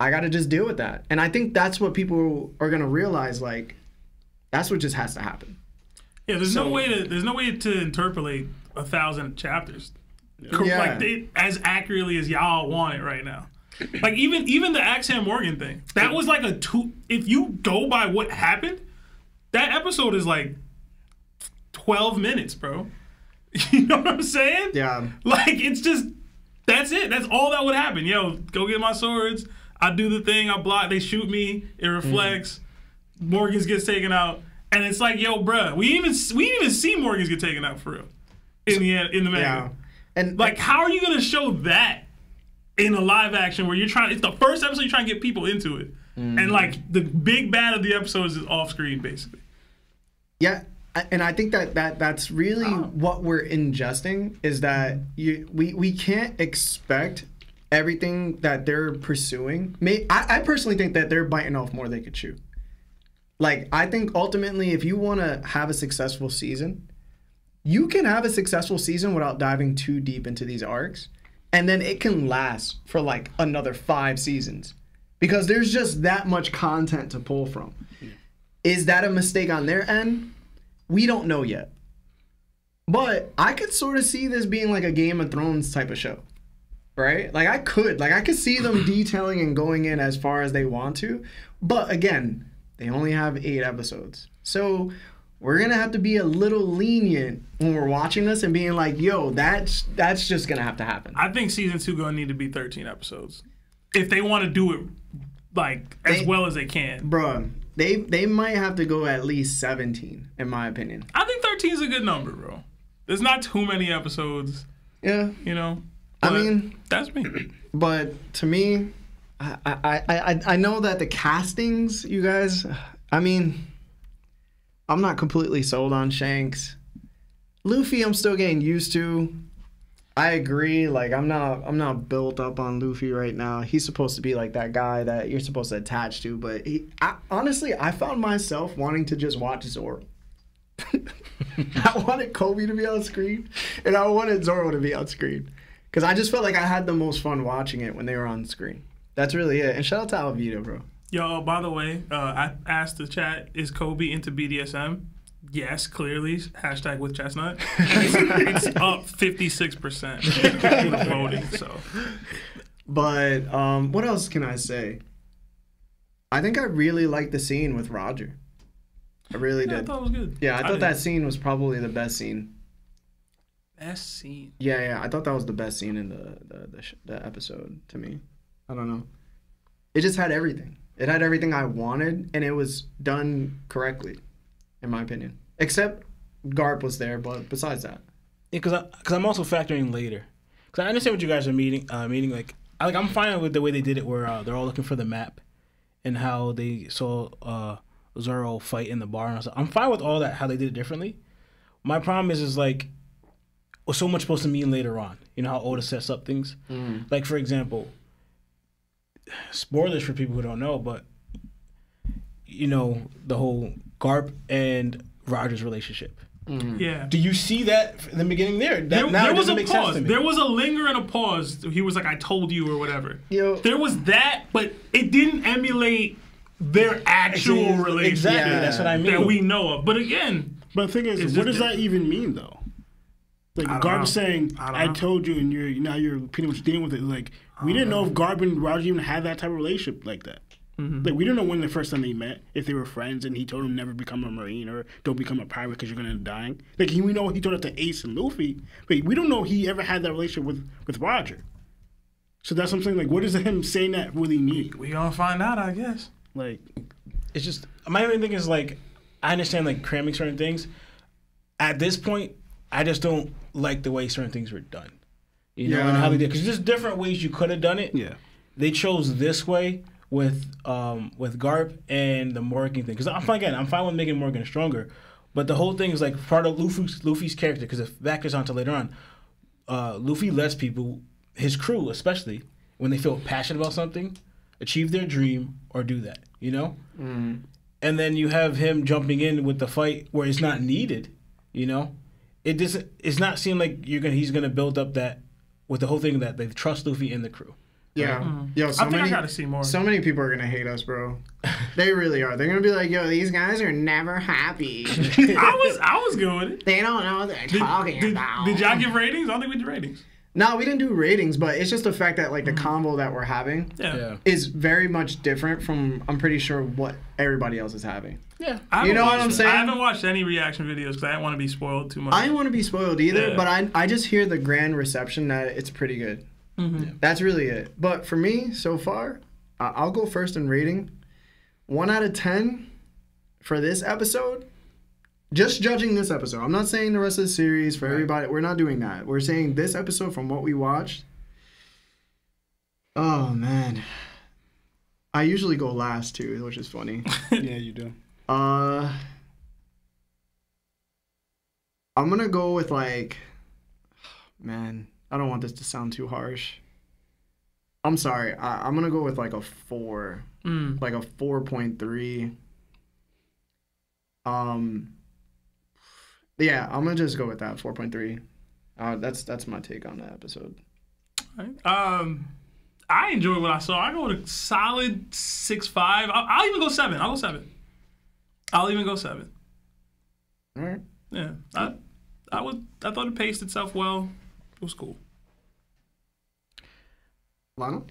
I got to just deal with that. And I think that's what people are going to realize, like, that's what just has to happen. Yeah, there's so, no way to, there's no way to interpolate a thousand chapters. Yeah. Like they, as accurately as y'all want it right now. Like even even the Axan Morgan thing, that was like a two. If you go by what happened, that episode is like twelve minutes, bro. You know what I'm saying? Yeah. Like it's just that's it. That's all that would happen. Yo, go get my swords. I do the thing. I block. They shoot me. It reflects. Mm. Morgan's gets taken out, and it's like, yo, bro, we even we didn't even see Morgan's get taken out for real in the in the manga. Yeah. And like, how are you gonna show that in a live action where you're trying? It's the first episode you're trying to get people into it, mm-hmm. and like the big bad of the episode is off screen basically. Yeah, and I think that that that's really oh. what we're ingesting is that you we we can't expect everything that they're pursuing. May I, I personally think that they're biting off more than they could chew. Like I think ultimately, if you want to have a successful season. You can have a successful season without diving too deep into these arcs, and then it can last for like another five seasons because there's just that much content to pull from. Yeah. Is that a mistake on their end? We don't know yet. But I could sort of see this being like a Game of Thrones type of show, right? Like I could, like I could see them detailing and going in as far as they want to, but again, they only have eight episodes. So we're gonna have to be a little lenient when we're watching this and being like, yo, that's that's just gonna have to happen. I think season two gonna need to be thirteen episodes. If they wanna do it like as they, well as they can. Bro, they they might have to go at least seventeen, in my opinion. I think thirteen is a good number, bro. There's not too many episodes. Yeah. You know? I mean that's me. But to me, I I, I, I know that the castings, you guys, I mean I'm not completely sold on Shanks. Luffy, I'm still getting used to. I agree. Like I'm not, I'm not built up on Luffy right now. He's supposed to be like that guy that you're supposed to attach to. But he, I, honestly, I found myself wanting to just watch Zoro. I wanted Koby to be on screen, and I wanted Zoro to be on screen, because I just felt like I had the most fun watching it when they were on screen. That's really it. And shout out to Alvida, bro. Yo, by the way, uh, I asked the chat, is Kobe into B D S M? Yes, clearly. Hashtag with Chestnut. It's, it's up fifty-six percent with voting, so. But um, what else can I say? I think I really liked the scene with Roger. I really yeah, did. I thought it was good. Yeah, I, I thought did. that scene was probably the best scene. Best scene? Yeah, yeah. I thought that was the best scene in the, the, the, sh the episode to me. I don't know. It just had everything. It had everything I wanted, and it was done correctly, in my opinion. Except Garp was there, but besides that. Yeah, because I'm also factoring later. Because I understand what you guys are meeting, uh, meeting. Like, I, like, I'm fine with the way they did it where uh, they're all looking for the map and how they saw uh, Zoro fight in the bar. And stuff. I'm fine with all that, how they did it differently. My problem is, is like, was so much supposed to mean later on. You know how Oda sets up things? Mm. Like, for example, spoilers for people who don't know, but, you know, the whole Garp and Roger's relationship. Mm. Yeah. Do you see that in the beginning there? That there, now there was a pause. There was a linger and a pause. He was like, I told you or whatever. Yo. There was that, but it didn't emulate their actual relationship. Exactly. Yeah. That's what I mean. That we know of. But again. But the thing is, what does that even mean, though? Like, Garb know. saying, I, I told you, and you're now you're pretty much dealing with it. Like, we didn't know, know if Garb and Roger even had that type of relationship like that. Mm-hmm. Like, we don't know when the first time they met, if they were friends, and he told him never become a Marine or don't become a pirate because you're going to end up dying. Like, he, we know he told it to Ace and Luffy, but we don't know he ever had that relationship with, with Roger. So that's something, like, what does him saying that really mean? We gonna find out, I guess. Like, it's just, my only thing is, like, I understand, like, cramming certain things. At this point, I just don't like the way certain things were done. You know, yeah. and how they did. Because there's different ways you could have done it. Yeah. They chose this way with um with Garp and the Morgan thing. Because I'm fine, again, I'm fine with making Morgan stronger. But the whole thing is like part of Luffy's, Luffy's character. Because if that goes on to later on, uh, Luffy lets people, his crew especially, when they feel passionate about something, achieve their dream or do that. You know? Mm. And then you have him jumping in with the fight where it's not needed. You know? It doesn't. It's not seem like you're gonna. He's gonna build up that with the whole thing that they trust Luffy and the crew. Yeah, right? mm-hmm. yo. So I think many, I gotta see more. So many people are gonna hate us, bro. They really are. They're gonna be like, yo, these guys are never happy. I was, I was good with it. They don't know what they're did, talking did, about. Did y'all give ratings? I don't think we did ratings. No, we didn't do ratings, but it's just the fact that like the mm-hmm. combo that we're having yeah. Yeah. is very much different from I'm pretty sure what everybody else is having. Yeah, I you know what I'm saying. I haven't watched any reaction videos because I don't want to be spoiled too much. I don't want to be spoiled either, yeah. but I I just hear the grand reception that it's pretty good. Mm-hmm. yeah. That's really it. But for me, so far, uh, I'll go first in rating. One out of ten for this episode. Just judging this episode. I'm not saying the rest of the series for right. everybody. We're not doing that. We're saying this episode from what we watched. Oh, man. I usually go last, too, which is funny. Yeah, you do. Uh, I'm going to go with, like, man, I don't want this to sound too harsh. I'm sorry. I, I'm going to go with, like, a four. Mm. Like a four point three. Um... Yeah, I'm gonna just go with that four point three. Uh, that's that's my take on that episode. All right. Um, I enjoyed what I saw. I go with a solid six five. I'll, I'll even go seven. I'll go seven. I'll even go seven. All right. Yeah. I I was I thought it paced itself well. It was cool. Lionel?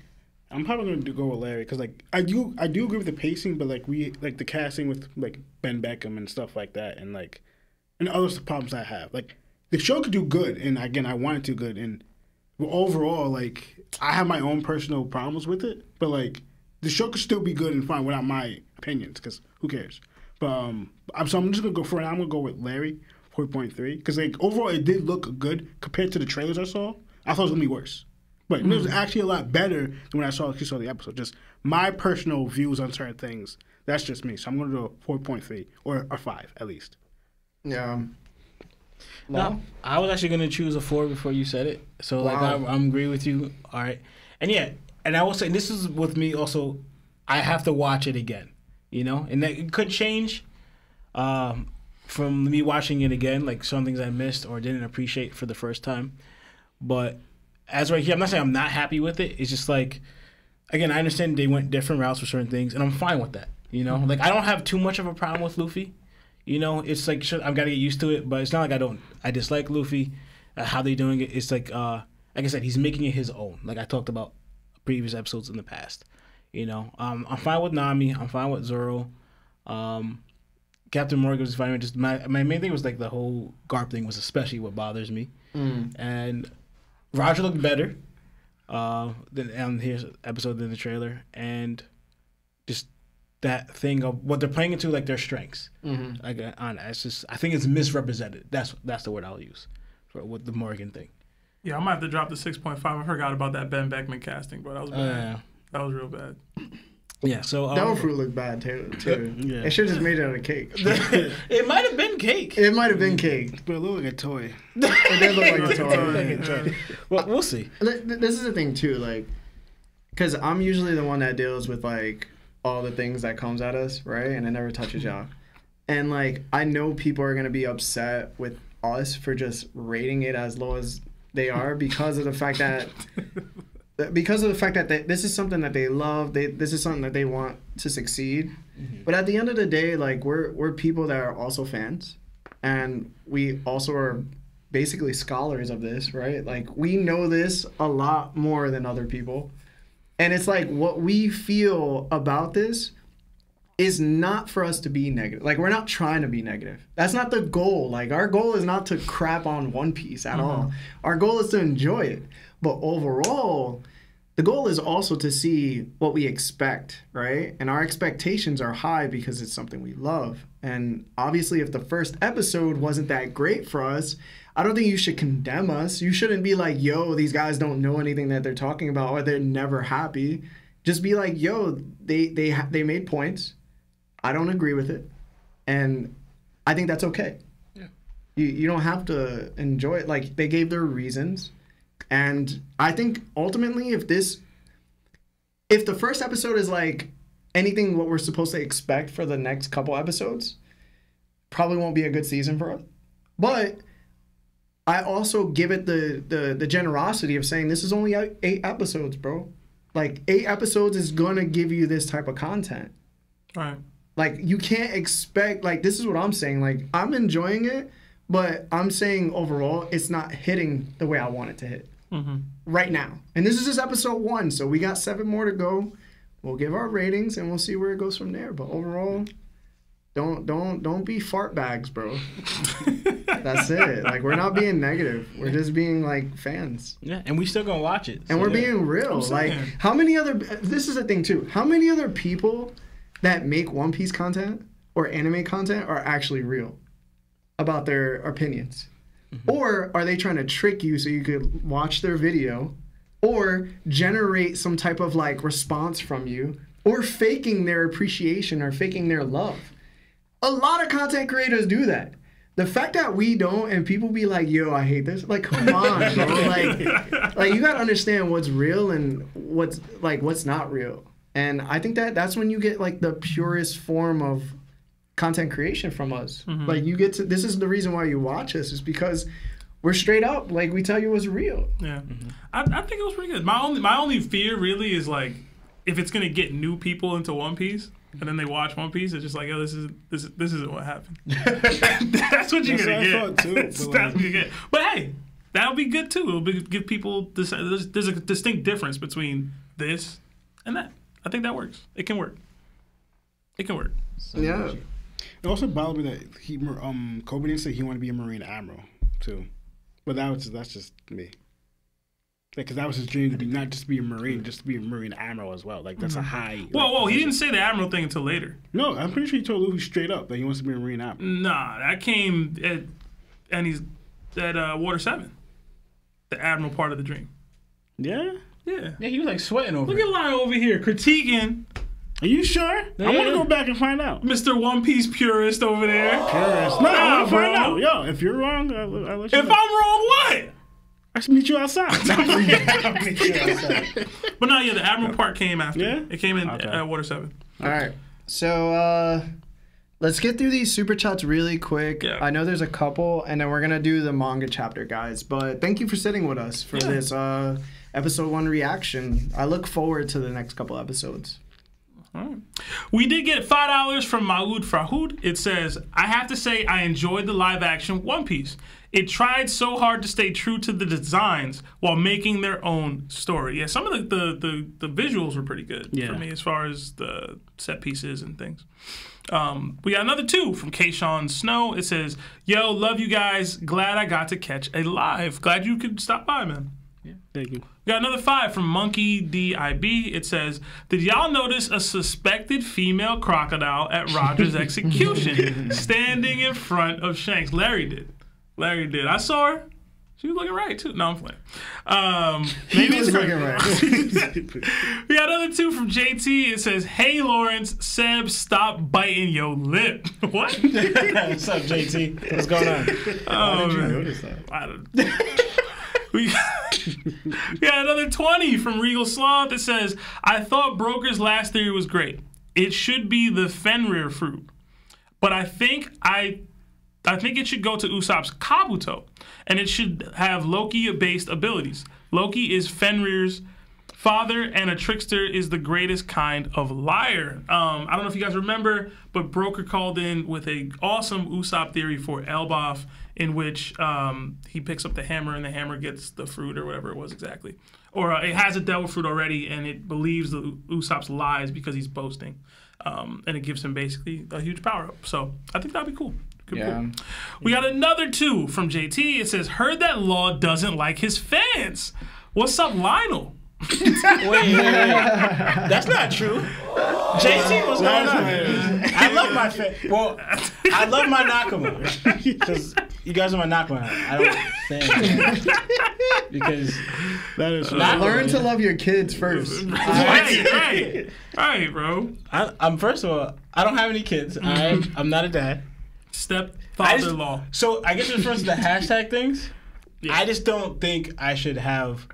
I'm probably gonna go with Larry because like I do I do agree with the pacing, but like we like the casting with like Ben Beckham and stuff like that, and like. And other problems I have. Like, the show could do good, and again, I want it to do good, and overall, like, I have my own personal problems with it, but, like, the show could still be good and fine without my opinions, because who cares? But, um, I'm, so I'm just going to go for it. I'm going to go with Larry, four point three, because, like, overall, it did look good compared to the trailers I saw. I thought it was going to be worse. But mm-hmm. it was actually a lot better than when I saw, like, you saw the episode. Just my personal views on certain things, that's just me. So I'm going to go four point three, or a five, at least. Yeah. No, I was actually gonna choose a four before you said it, so wow. like I, I'm agree with you. All right, and yeah, and I will say this is with me also. I have to watch it again, you know, and that it could change um, from me watching it again, like some things I missed or didn't appreciate for the first time. But as right here, I'm not saying I'm not happy with it. It's just like again, I understand they went different routes for certain things, and I'm fine with that. You know, mm-hmm. like I don't have too much of a problem with Luffy. You know, it's like sure, I've got to get used to it, but it's not like I don't. I dislike Luffy. Uh, how they're doing it, it's like, uh, like I said, he's making it his own. Like I talked about previous episodes in the past. You know, um, I'm fine with Nami. I'm fine with Zoro. Um, Captain Morgan was fine. Just my my main thing was like the whole Garp thing was especially what bothers me. Mm. And Roger looked better uh, than on his episode than the trailer, and just that thing of what they're playing into, like their strengths. Mm-hmm. Like on, it's just I think it's misrepresented. That's that's the word I'll use for with the Morgan thing. Yeah, I might have to drop the six point five. I forgot about that Ben Beckman casting, but that was bad. Uh, yeah. That was real bad. Yeah, so um, Devil Fruit looked bad too. too. Yeah. It should have just made it out of cake. It might have been cake. It might have been cake. But it looked like a toy. It did look like a toy. Yeah. Well, we'll see. This is the thing too, like, because I'm usually the one that deals with like all the things that comes at us, right? And it never touches y'all. And like, I know people are gonna be upset with us for just rating it as low as they are because of the fact that. Because of the fact that they, this is something that they love, they this is something that they want to succeed. Mm-hmm. But at the end of the day, like we're we're people that are also fans, and we also are basically scholars of this, right? Like we know this a lot more than other people, and it's like what we feel about this is not for us to be negative. Like we're not trying to be negative. That's not the goal. Like our goal is not to crap on One Piece at mm-hmm. all. Our goal is to enjoy it. But overall, the goal is also to see what we expect, right? And our expectations are high because it's something we love. And obviously, if the first episode wasn't that great for us, I don't think you should condemn us. You shouldn't be like, yo, these guys don't know anything that they're talking about or they're never happy. Just be like, yo, they they they made points. I don't agree with it. And I think that's okay. Yeah. You, you don't have to enjoy it. Like, they gave their reasons. And I think ultimately, if this, if the first episode is like anything what we're supposed to expect for the next couple episodes, probably won't be a good season for us. But I also give it the the, the generosity of saying this is only eight episodes, bro. Like eight episodes is gonna give you this type of content. All right. Like you can't expect, like this is what I'm saying. Like I'm enjoying it, but I'm saying overall it's not hitting the way I want it to hit. Mm-hmm. Right now. And this is just episode one, so we got seven more to go. We'll give our ratings and we'll see where it goes from there. But overall, don't don't don't be fart bags, bro. That's it. Like we're not being negative. We're just being like fans. Yeah, and we still gonna watch it. So and we're yeah. being real. Like how many other this is the thing too. How many other people that make One Piece content or anime content are actually real about their opinions? Mm-hmm. Or are they trying to trick you so you could watch their video or generate some type of like response from you or faking their appreciation or faking their love? A lot of content creators do that. The fact that we don't and people be like, yo, I hate this. Like, come on, bro. Like, like you got to understand what's real and what's like what's not real. And I think that that's when you get like the purest form of content creation from us. Mm-hmm. Like you get to, this is the reason why you watch us is because we're straight up. Like we tell you what's real. Yeah. Mm-hmm. I, I think it was pretty good. My only, my only fear really is like, if it's going to get new people into One Piece and then they watch One Piece, it's just like, oh, this is, this, this isn't what happened. That's what you're going to get. Too, that's like... what you get. But hey, that'll be good too. It'll be, give people this, there's, there's a distinct difference between this and that. I think that works. It can work. It can work. So yeah. It also bothered me that he, um, Koby didn't say he wanted to be a Marine Admiral, too. But that was just, that's just me. Because like, that was his dream to be not just be a Marine, just to be a Marine Admiral as well. Like, that's mm-hmm. a high... Whoa, like, whoa, he didn't say the Admiral thing until later. No, I'm pretty sure he told Luffy straight up that he wants to be a Marine Admiral. Nah, that came at, and he's at uh, Water seven. The Admiral part of the dream. Yeah? Yeah. Yeah, he was like sweating over Look it. Look at Lion over here critiquing. Are you sure? Yeah. I want to go back and find out. Mister One Piece purist over there. Oh, purist. No, nah, I want to find out. Yo, if you're wrong, I'll, I'll let you if know. If I'm wrong, what? I should meet you outside. I'll meet you outside. But no, yeah, the Admiral part came after. Yeah? It came in okay. uh, Water seven. All right. So, uh, Let's get through these super chats really quick. Yeah. I know there's a couple, and then we're gonna do the manga chapter, guys. But thank you for sitting with us for yeah. this uh, episode one reaction. I look forward to the next couple episodes. All right. We did get five dollars from Maud Frahoud. It says, "I have to say, I enjoyed the live-action One Piece. It tried so hard to stay true to the designs while making their own story." Yeah, some of the the, the, the visuals were pretty good yeah. for me as far as the set pieces and things. Um, we got another two from Kayshawn Snow. It says, "Yo, love you guys. Glad I got to catch a live. Glad you could stop by, man." Yeah, thank you. We got another five from Monkey D I B. It says, "Did y'all notice a suspected female crocodile at Roger's execution standing in front of Shanks?" Larry did. Larry did. I saw her. She was looking right, too. No, I'm playing. Um, maybe it's looking right. We got another two from J T. It says, "Hey, Lawrence, Seb, stop biting your lip." What? What's up, J T? What's going on? How um, did you notice that? I don't We got, we got another twenty from Regal Sloth that says, "I thought Broker's last theory was great. It should be the Fenrir fruit, but I think I, I think it should go to Usopp's Kabuto, and it should have Loki-based abilities. Loki is Fenrir's father, and a trickster is the greatest kind of liar." Um, I don't know if you guys remember, but Broker called in with an awesome Usopp theory for Elbaf, in which um, he picks up the hammer and the hammer gets the fruit or whatever it was exactly. Or uh, it has a devil fruit already and it believes the Usopp's lies because he's boasting. Um, and it gives him basically a huge power up. So I think that'd be cool. Good yeah. Cool. We got another two from J T. It says, "Heard that Law doesn't like his fans. What's up, Lionel?" Wait, that's not true. Oh, J T was going on. I love my fan. Well, I love my Nakama because you guys are my Nakama. I don't think that because that is uh, learn to love your kids first. All right, all right, all right, bro. I, I'm first of all, I don't have any kids. I I'm not a dad. Stepfather-in-law. So I guess as far as the hashtag things, yeah. I just don't think I should have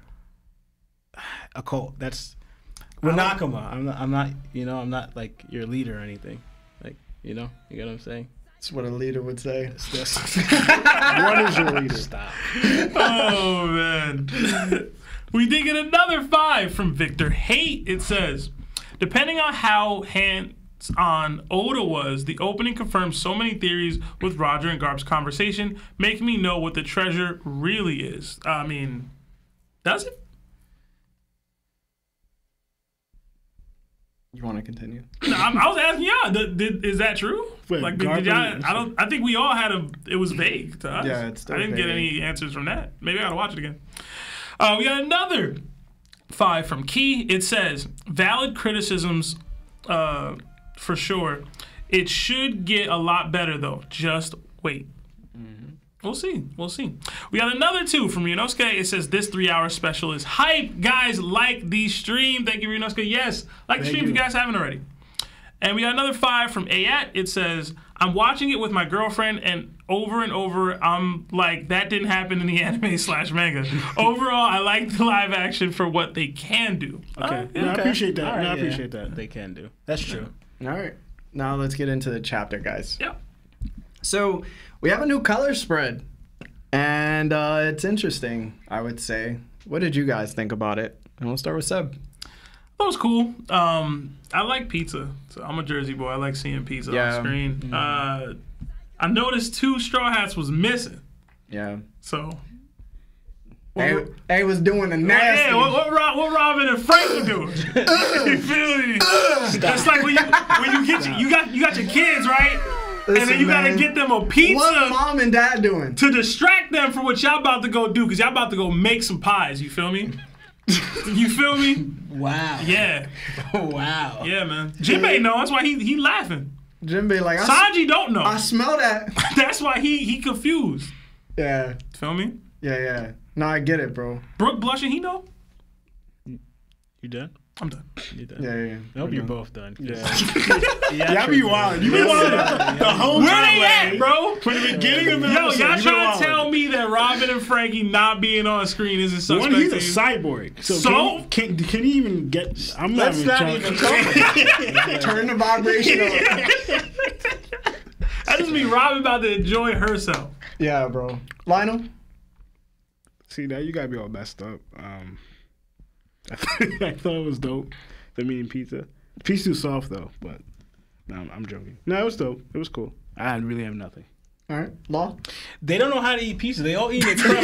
a cult. That's we're Nakama. I'm not, I'm not, you know, I'm not like your leader or anything. Like, you know, you get what I'm saying? That's what a leader would say. What is your leader? Stop. Oh, man. We did get another five from Victor Hate. It says, "Depending on how hands-on Oda was, the opening confirms so many theories with Roger and Garp's conversation. Make me know what the treasure really is." I mean, does it? You want to continue? No, I'm, I was asking y'all. Did, did, is that true? Wait, like, did, did y'all? I don't. I think we all had a. It was vague to us. Yeah, it's. I didn't vague. get any answers from that. Maybe I gotta watch it again. Uh, we got another five from Key. It says, "Valid criticisms, uh, for sure. It should get a lot better though. Just wait." Mm-hmm. We'll see. We'll see. We got another two from Rinosuke. It says, "This three-hour special is hype. Guys, like the stream." Thank you, Rinosuke. Yes, like the stream if you guys haven't already. And we got another five from Ayat. It says, "I'm watching it with my girlfriend, and over and over, I'm like, that didn't happen in the anime slash manga. Overall, I like the live action for what they can do." Okay. Uh, yeah, no, okay. I appreciate that. Right, no, I yeah. appreciate that. They can do. That's true. Yeah. All right. Now let's get into the chapter, guys. Yep. So we have a new color spread, and uh, it's interesting, I would say. What did you guys think about it? And we'll start with Seb. That was cool. Um, I like pizza. So I'm a Jersey boy. I like seeing pizza yeah. on screen. Mm-hmm. uh, I noticed two Straw Hats was missing. Yeah. So They, they was doing a nasty. Yeah, what, what, Rob, what Robin and Frank were doing? You feel me? That's like when you when you get your, you got you got your kids, right? Listen, and then you man, gotta get them a pizza. What mom and dad doing? To distract them from what y'all about to go do, because y'all about to go make some pies, you feel me? You feel me? Wow. Yeah. Wow. Yeah, man. Jinbei knows, that's why he he laughing. Jinbei like, Sanji I, don't know. I smell that. That's why he he confused. Yeah. Feel me? Yeah, yeah. No, I get it, bro. Brooke blushing, he know? You done? I'm done. You're done. Yeah, yeah, yeah. I hope you're both done. Yeah. Yeah, y'all be wild. You be wild. The whole Where they at, bro? From the beginning of the Yo, y'all trying to tell me that Robin and Frankie not being on screen isn't suspect? One, he's a cyborg. So? so? Can, can, can he even get... I'm Let's not even trying. Turn the vibration on. That just be Robin about to enjoy herself. Yeah, bro. Lionel? See, now you got to be all messed up. Um, I, th I thought it was dope, the meat and pizza. The pizza's too soft, though, but no, I'm joking. No, it was dope. It was cool. I really have nothing. All right. Law? They don't know how to eat pizza. They all eat it crust first.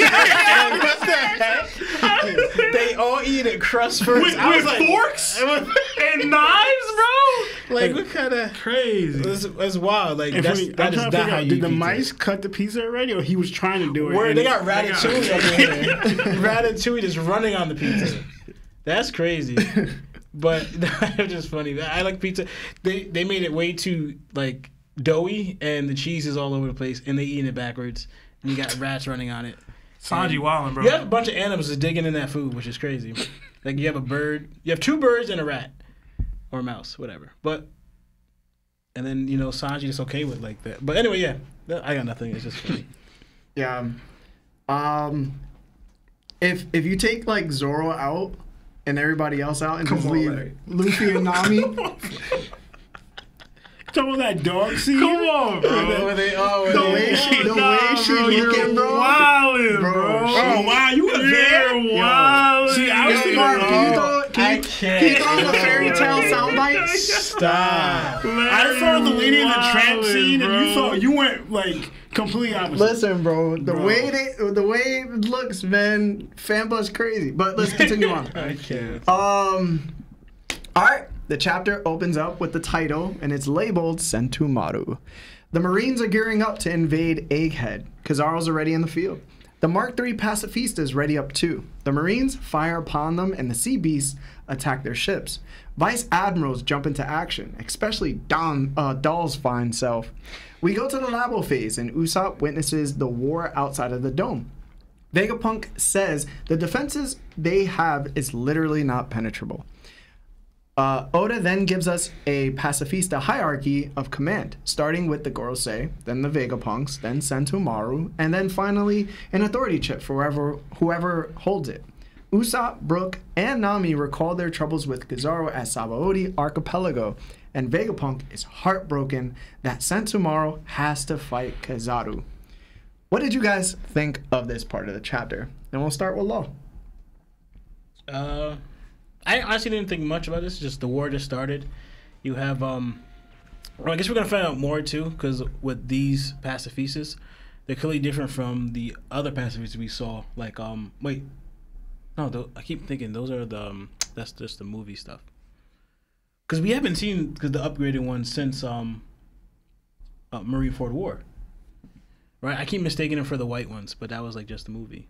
What the heck? They all eat it crust first. With, I was with like, forks? And knives, bro? Like, what kind of... Crazy. That's, that's wild. Like, that's, we, that is not how you eat. Did the mice cut the pizza already, or he was trying to do it? Word, they got Ratatouille up in there. Ratatouille just running on the pizza. That's crazy. But that's just funny. I like pizza. They, they made it way too, like... doughy, and the cheese is all over the place, and they eating it backwards, and you got rats running on it. Sanji wildin', bro. You have a bunch of animals just digging in that food, which is crazy. Like, you have a bird, you have two birds and a rat, or a mouse, whatever. But, and then, you know, Sanji is okay with like that. But anyway, yeah, I got nothing. It's just funny. Yeah. Um, if if you take like Zoro out and everybody else out and Come just on, leave Larry. Luffy and Nami. Talking about that dog scene? Come on, bro. The way she looking, bro. Wildin', bro. bro. Oh, wow. You were there. Wildin'. See, I was thinking, I can't. Can you throw the Fairy Tail soundbite? Stop. Larry, I saw the lady in the trap scene, bro. And you thought you went, like, completely opposite. Listen, bro. The, bro. Way, they, the way it looks, man, fanbuzz crazy. But let's continue on. I can't. Um, all right. The chapter opens up with the title, and it's labeled Sentomaru. The Marines are gearing up to invade Egghead. Kizaru's already in the field. The Mark three pacifist is ready up too. The Marines fire upon them, and the sea beasts attack their ships. Vice admirals jump into action, especially Don, uh, Dahl's fine self. We go to the labo phase, and Usopp witnesses the war outside of the dome. Vegapunk says the defenses they have is literally not penetrable. Uh, Oda then gives us a pacifista hierarchy of command, starting with the Gorosei, then the Vegapunks, then Sentomaru, and then finally an authority chip for whoever, whoever holds it. Usopp, Brook, and Nami recall their troubles with Kizaru at Sabaody Archipelago, and Vegapunk is heartbroken that Sentomaru has to fight Kizaru. What did you guys think of this part of the chapter? And we'll start with Law. Uh... I honestly didn't think much about this. Just the war just started. You have, um, well, I guess we're gonna find out more too, because with these pacifistas, they're clearly different from the other pacifistas we saw. Like, um, wait, no, the, I keep thinking those are the um, that's just the movie stuff. Because we haven't seen because the upgraded one since um, uh, Marineford War, right? I keep mistaking them for the white ones, but that was like just the movie.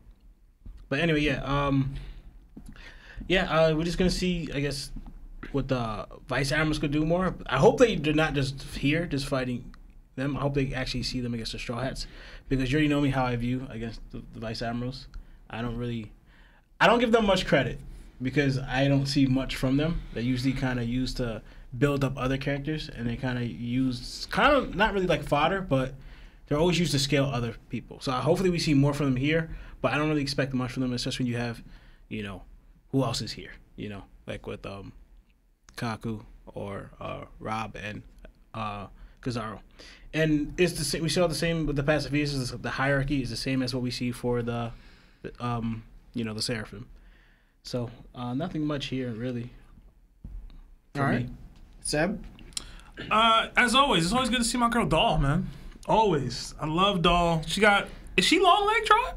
But anyway, yeah, um. Yeah, uh, we're just going to see, I guess, what the Vice Admirals could do more. I hope they, they're not just here, just fighting them. I hope they actually see them against the Straw Hats. Because you already know me how I view against the, the Vice Admirals. I don't really, I don't give them much credit. Because I don't see much from them. They usually kind of used to build up other characters. And they kind of use, kind of, not really like fodder, but they're always used to scale other people. So hopefully we see more from them here. But I don't really expect much from them, especially when you have, you know, who else is here? You know, like with um, Kaku or uh, Rob and uh, Kizaru, and it's the same. We saw the same with the pacifistas. The hierarchy is the same as what we see for the, um, you know, the Seraphim. So uh, nothing much here really. All right, me. Seb. Uh, as always, it's always good to see my girl Dahl, man. Always, I love Dahl. She got. Is she long leg tribe?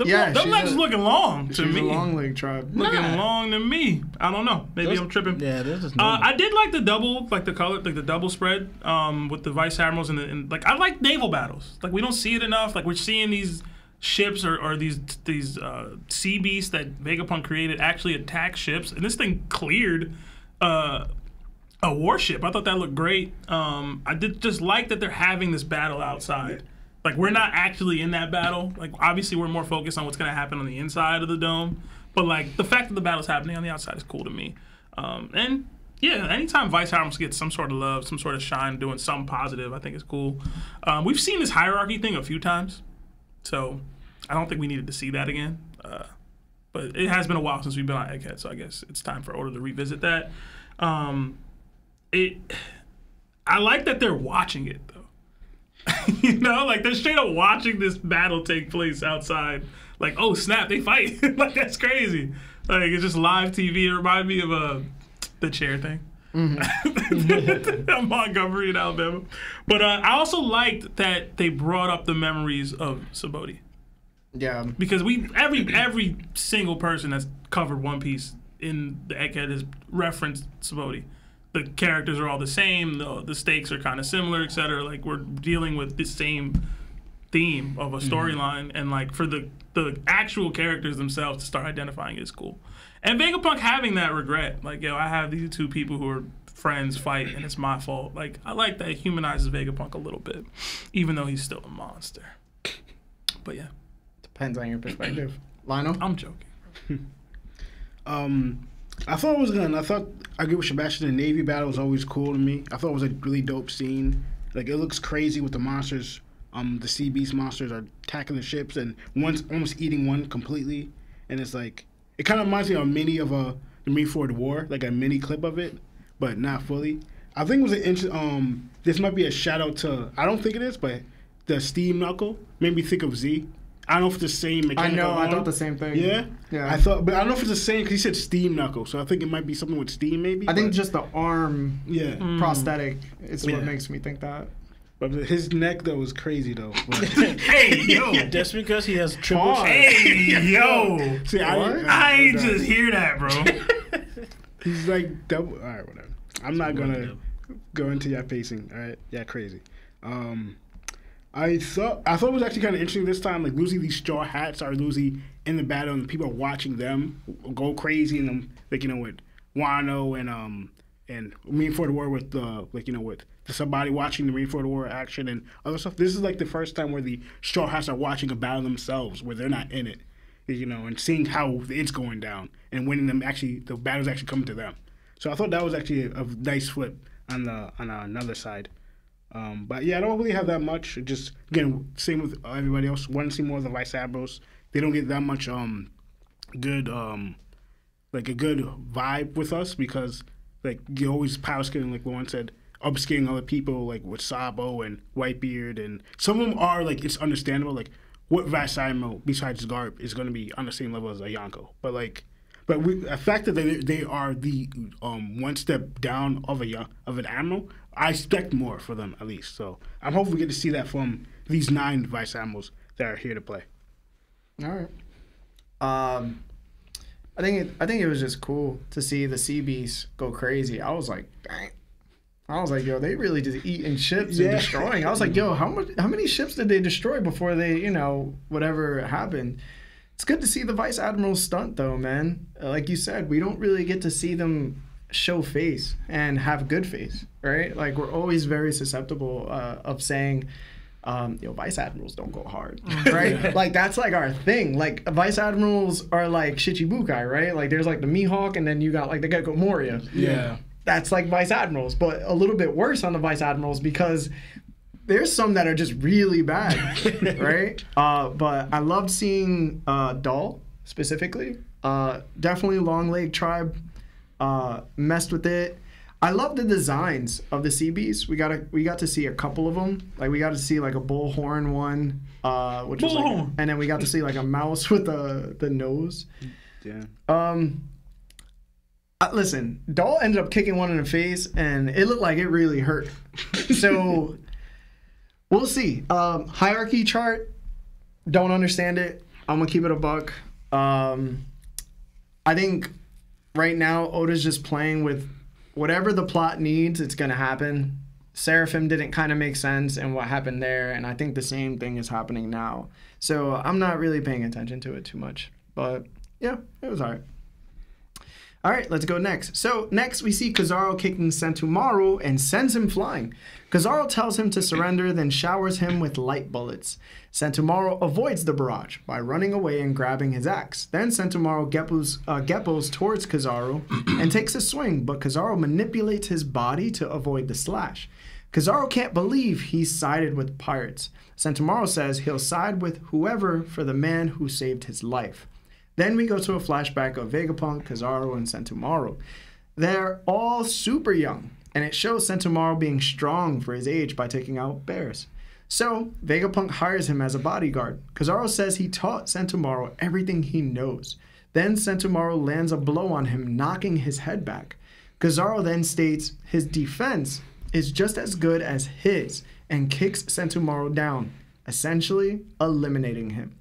The, yeah, them legs a, looking long to me. A long leg tribe. Looking nah. long to me. I don't know. Maybe those, I'm tripping. Yeah, this is. Uh, I did like the double, like the color, like the double spread um, with the Vice Admirals and, the, and like I like naval battles. Like we don't see it enough. Like we're seeing these ships or, or these these uh, sea beasts that Vegapunk created actually attack ships, and this thing cleared uh, a warship. I thought that looked great. Um, I did just like that they're having this battle outside. Like, we're not actually in that battle. Like, obviously, we're more focused on what's going to happen on the inside of the dome. But, like, the fact that the battle's happening on the outside is cool to me. Um, and, yeah, anytime Vice Admirals get some sort of love, some sort of shine, doing something positive, I think it's cool. Um, we've seen this hierarchy thing a few times. So, I don't think we needed to see that again. Uh, but it has been a while since we've been on Egghead, so I guess it's time for Oda to revisit that. Um, it, I like that they're watching it, though. You know, like they're straight up watching this battle take place outside. Like, oh snap, they fight. Like that's crazy. Like it's just live T V. It reminded me of uh, the chair thing. Mm-hmm. Montgomery in Alabama. But uh, I also liked that they brought up the memories of Sabaody. Yeah. Because we every every single person that's covered One Piece in the Egghead has referenced Sabaody. The characters are all the same. The, the stakes are kind of similar, et cetera. Like we're dealing with the same theme of a storyline, mm-hmm. and like for the the actual characters themselves to start identifying is cool. And Vegapunk having that regret, like yo, I have these two people who are friends fight, and it's my fault. Like I like that it humanizes Vegapunk a little bit, even though he's still a monster. But yeah, depends on your perspective. Lionel, I'm joking. um. I thought it was good. I thought I agree with Sebastian. The Navy battle was always cool to me. I thought it was a really dope scene. Like it looks crazy with the monsters. Um, the sea beast monsters are attacking the ships and one's almost eating one completely. And it's like it kind of reminds me of a mini of a the Marineford War, like a mini clip of it, but not fully. I think it was an interesting. Um, this might be a shout out to. I don't think it is, but the Steam Knuckle made me think of Z. I don't know if it's the same mechanical I know, arm. I thought the same thing. Yeah? Yeah. I thought, but I don't know if it's the same, because he said steam knuckle, so I think it might be something with steam, maybe? I think just the arm yeah. prosthetic is yeah. what makes me think that. But his neck, though, was crazy, though. Hey, yo! That's because he has triple shot. Hey, yo! See, I, I, I ain't just hear that, bro. He's like double, all right, whatever. I'm not going to go into your pacing, all right? Yeah, crazy. Um... I thought I thought it was actually kind of interesting this time. Like losing these straw hats are losing in the battle, and people are watching them go crazy. And them, like you know, with Wano and um and Marineford War with the uh, like you know with somebody watching the Marineford War action and other stuff. This is like the first time where the straw hats are watching a battle themselves, where they're not in it, you know, and seeing how it's going down and winning them. Actually, the battle's actually coming to them. So I thought that was actually a, a nice flip on the on another side. Um, but yeah, I don't really have that much. It just again, same with everybody else. Want to see more of the Vice Admirals? They don't get that much um, good, um, like a good vibe with us because like you always power scaling, like Lauren said, upscaling other people, like with Sabo and Whitebeard, and some of them are like it's understandable. Like what Vice Admiral besides Garp is going to be on the same level as a Yonko? But like, but we, the fact that they they are the um, one step down of a of an admiral. I expect more for them, at least. So I'm hoping we get to see that from these nine Vice Admirals that are here to play. All right. Um, I think it, I think it was just cool to see the sea beasts go crazy. I was like, dang. I was like, yo, they really just eating ships yeah. and destroying. I was like, yo, how much, how many ships did they destroy before they, you know, whatever happened? It's good to see the Vice Admirals stunt, though, man. Like you said, we don't really get to see them show face and have good face, right? Like we're always very susceptible uh, of saying, um, yo, Vice Admirals don't go hard, right? Yeah. Like that's like our thing. Like Vice Admirals are like Shichibukai, right? Like there's like the Mihawk and then you got like the Gekko Moria. Yeah. That's like Vice Admirals, but a little bit worse on the Vice Admirals because there's some that are just really bad, right? Uh, but I love seeing uh, Dahl specifically. Uh, definitely Long Leg Tribe. Uh, messed with it. I love the designs of the sea beasts. We got a, we got to see a couple of them. Like we got to see like a bullhorn one, uh, which bull was like, horn. And then we got to see like a mouse with the the nose. Yeah. Um. Uh, listen, Dahl ended up kicking one in the face, and it looked like it really hurt. So we'll see. Um, hierarchy chart. Don't understand it. I'm gonna keep it a buck. Um, I think. Right now, Oda's just playing with whatever the plot needs, it's going to happen. Seraphim didn't kind of make sense and what happened there, and I think the same thing is happening now. So I'm not really paying attention to it too much. But, yeah, it was all right. All right, let's go next. So next we see Kizaru kicking Sentomaru and sends him flying. Kizaru tells him to surrender, then showers him with light bullets. Sentomaru avoids the barrage by running away and grabbing his axe. Then Sentomaru geppos, uh, geppos towards Kizaru and takes a swing, but Kizaru manipulates his body to avoid the slash. Kizaru can't believe he sided with pirates. Sentomaru says he'll side with whoever for the man who saved his life. Then we go to a flashback of Vegapunk, Kizaru, and Sentomaru. They're all super young, and it shows Sentomaru being strong for his age by taking out bears. So Vegapunk hires him as a bodyguard. Kizaru says he taught Sentomaru everything he knows. Then Sentomaru lands a blow on him, knocking his head back. Kizaru then states his defense is just as good as his and kicks Sentomaru down, essentially eliminating him.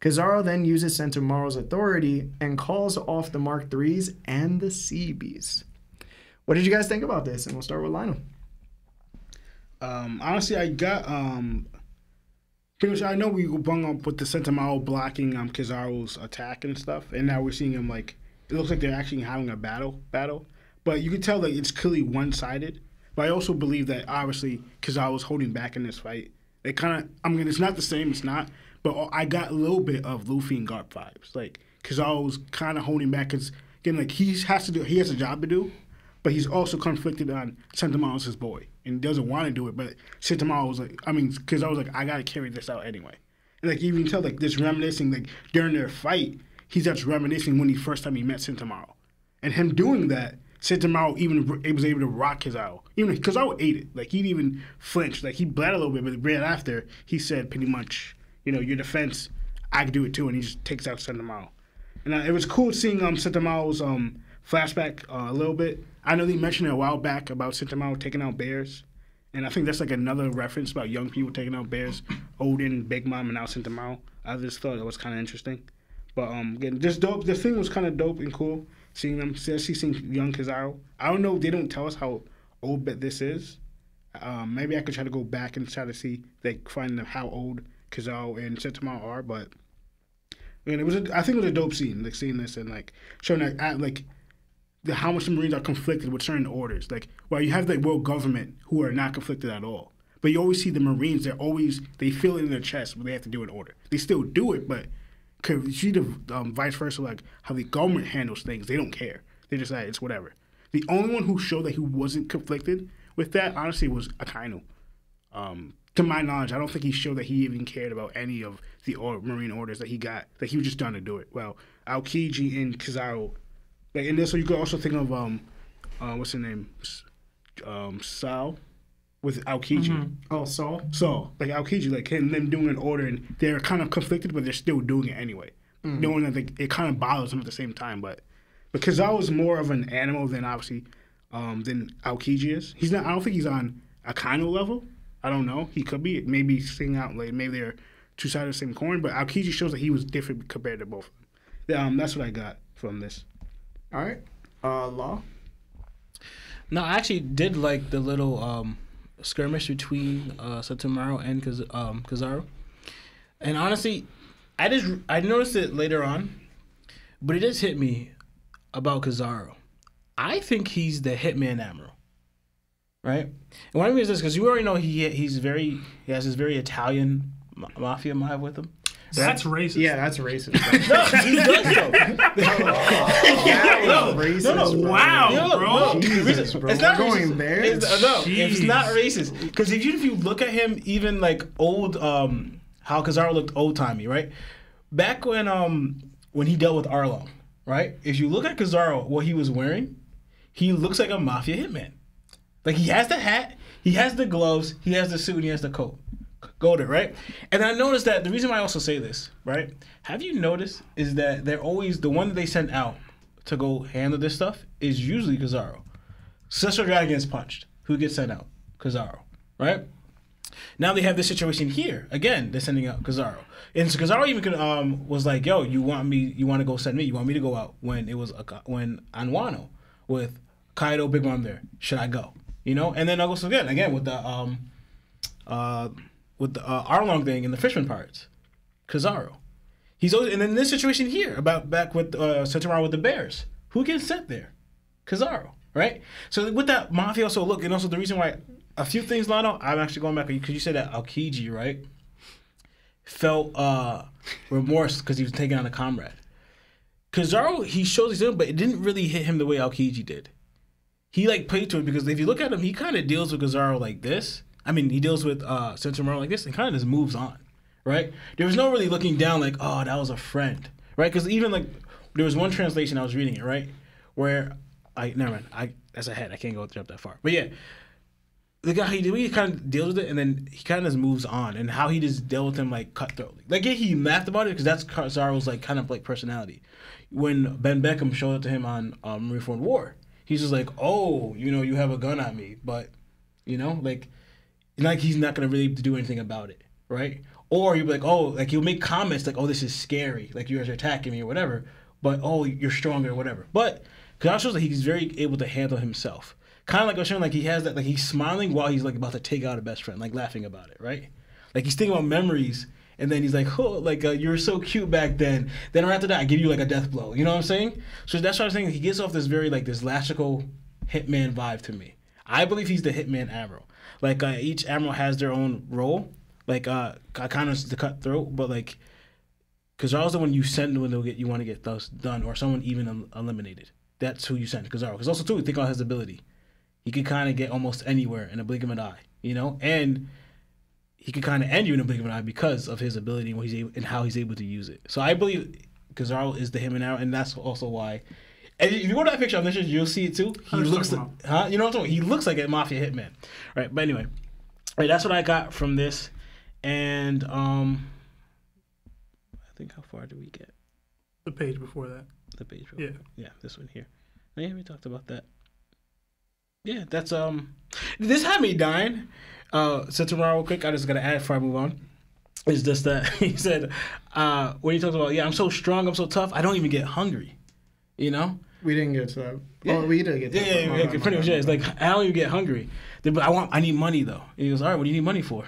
Kizaru then uses Sentomaru's authority and calls off the Mark threes and the Sea Beast. What did you guys think about this? And we'll start with Lionel. Um, honestly, I got um, pretty much. I know we bung up with the Sentomaru blocking um, Kizaru's attack and stuff, and now we're seeing him like it looks like they're actually having a battle. Battle, but you can tell that it's clearly one-sided. But I also believe that obviously Kizaru's holding back in this fight. They kind of, I mean, it's not the same. It's not. But I got a little bit of Luffy and Garp vibes, like Kizaru's kind of holding back because again, like he has to do, he has a job to do, but he's also conflicted on Sentomaru's his boy and doesn't want to do it. But Sentomaru was like, I mean, Kizaru's like, I gotta carry this out anyway. And like you can tell, like this reminiscing, like during their fight, he's just reminiscing when he first time he met Sentomaru, and him doing that, Sentomaru even was able to rock Kizaru. Even Kizaru ate it, like he'd even flinch, like he bled a little bit, but right after he said pretty much, you know, your defense, I can do it too, and he just takes out Sentomaru. And uh, it was cool seeing um, Sentomaru's um, flashback uh, a little bit. I know they mentioned it a while back about Sentomaru taking out bears, and I think that's like another reference about young people taking out bears, Odin, Big Mom, and now Sentomaru. I just thought that was kind of interesting. But um, again, this dope, this thing was kind of dope and cool, seeing them, especially seeing young Kizaru. I don't know, they don't tell us how old this is. Um, maybe I could try to go back and try to see, like, find out how old Kizaru and Sentomaru are, but I mean, it was a, I think it was a dope scene, like seeing this and like showing that like the, how much the Marines are conflicted with certain orders. Like, well, you have the world government who are not conflicted at all, but you always see the Marines. They're always they feel it in their chest when they have to do an order. They still do it, but cause you see the um, vice versa, like how the government handles things. They don't care. They just like it's whatever. The only one who showed that he wasn't conflicted with that, honestly, was Akainu. Um, To my knowledge, I don't think he showed that he even cared about any of the or Marine orders that he got. That like he was just done to do it. Well, Aokiji and Kizaru. Like, and this, so you could also think of, um, uh, what's his name? Um, Sal with Aokiji. Mm-hmm. Oh, Saul? Saul. Like, Aokiji, like him, them doing an order, and they're kind of conflicted, but they're still doing it anyway. Mm-hmm. Knowing that they, it kind of bothers them at the same time. But, but Kizaru is more of an animal than, obviously, um, than Aokiji is. He's not, I don't think he's on a Akainu level. I don't know. He could be. Maybe sitting out late. Maybe they're two sides of the same coin. But Aokiji shows that he was different compared to both of them. Um, that's what I got from this. All right. Uh, Law? No, I actually did like the little um, skirmish between uh, Sentomaru and Kiz um, Kizaru. And honestly, I just I noticed it later on. But it just hit me about Kizaru. I think he's the Hitman Admiral. Right, and what I mean is this, because you already know he he's very he has this very Italian ma mafia vibe with him. That's racist. Yeah, that's racist. No, he does though. No, racist, no, no, bro. Wow, no, bro. No, Jesus, bro. It's not going racist. There. It's, uh, no, Jeez. It's not racist. Because if you if you look at him, even like old, um, how Kizaru looked old timey, right? Back when um when he dealt with Arlong, right? If you look at Kizaru, what he was wearing, he looks like a mafia hitman. Like, he has the hat, he has the gloves, he has the suit, and he has the coat. Golded, right? And I noticed that, the reason why I also say this, right? Have you noticed is that they're always, the one that they send out to go handle this stuff is usually Kizaru. Sister Dragon gets punched. Who gets sent out? Kizaru, right? Now they have this situation here. Again, they're sending out Kizaru. And so Kizaru even um, was like, yo, you want me, you want to go send me, you want me to go out when it was, a, when on Wano with Kaido, Big Mom there. Should I go? You know, and then I also again, again with the um, uh, with the uh, Arlong thing and the fishman parts, Kizaru, he's always, and then this situation here about back with uh, Sentomaru with the bears, who gets sent there, Kizaru, right? So with that mafia also look, and also the reason why a few things, Lano, I'm actually going back because you said that Aokiji, right, felt uh, remorse because he was taking on a comrade. Kizaru, he shows his own, but it didn't really hit him the way Aokiji did. He, like, played to it because if you look at him, he kind of deals with Kizaru like this. I mean, he deals with uh, Sentomaru like this and kind of just moves on, right? There was no really looking down like, oh, that was a friend, right? Because even, like, there was one translation, I was reading it, right? Where, I never mind, I, that's ahead. I can't go jump that far. But, yeah, the guy, he, the way he kind of deals with it, and then he kind of just moves on, and how he just dealt with him, like, cutthroatly. Like, yeah, he laughed about it, because that's Kizaru's, like, kind of, like, personality. When Ben Beckham showed up to him on um, Reformed War, he's just like, oh, you know, you have a gun on me, but, you know, like, like he's not going to really do anything about it, right? Or you'll be like, oh, like, he'll make comments, like, oh, this is scary, like, you guys are attacking me or whatever, but, oh, you're stronger or whatever. But Kizaru shows that he's very able to handle himself. Kind of like I was showing, like he has that, like he's smiling while he's like about to take out a best friend, like laughing about it, right? Like he's thinking about memories, and then he's like, oh, like uh, you were so cute back then. Then right after that, I give you like a death blow. You know what I'm saying? So that's what I'm saying. He gets off this very like this lassical hitman vibe to me. I believe he's the hitman admiral. Like uh, each admiral has their own role. Like uh, Akainu the cutthroat, but like Kizaru's the one you send when they'll get you want to get those done, or someone even um, eliminated. That's who you send, Kizaru. Because also too, think about his ability. He could kind of get almost anywhere in a blink of an eye, you know? And he could kind of end you in a blink of an eye because of his ability and, what he's able, and how he's able to use it. So I believe Kizaru is the him and out, and that's also why. And if you go to that picture on this, you'll see it too. He looks like, huh? You know what I'm talking about? He looks like a mafia hitman. Right, but anyway, right, that's what I got from this. And um, I think how far did we get? The page before that. The page before that. Yeah. Yeah, this one here. Oh, yeah, we talked about that. Yeah, that's um. This had me dying. Uh, Sentomaru, real quick, I just gotta add before I move on. It's just that he said, uh, when he talks about, yeah, I'm so strong, I'm so tough, I don't even get hungry. You know. We didn't get to that. Yeah. Oh, we did get to yeah, that. Yeah, yeah, yeah, pretty much. Yeah, it's like I don't even get hungry. But I want, I need money though. And he goes, all right, what do you need money for?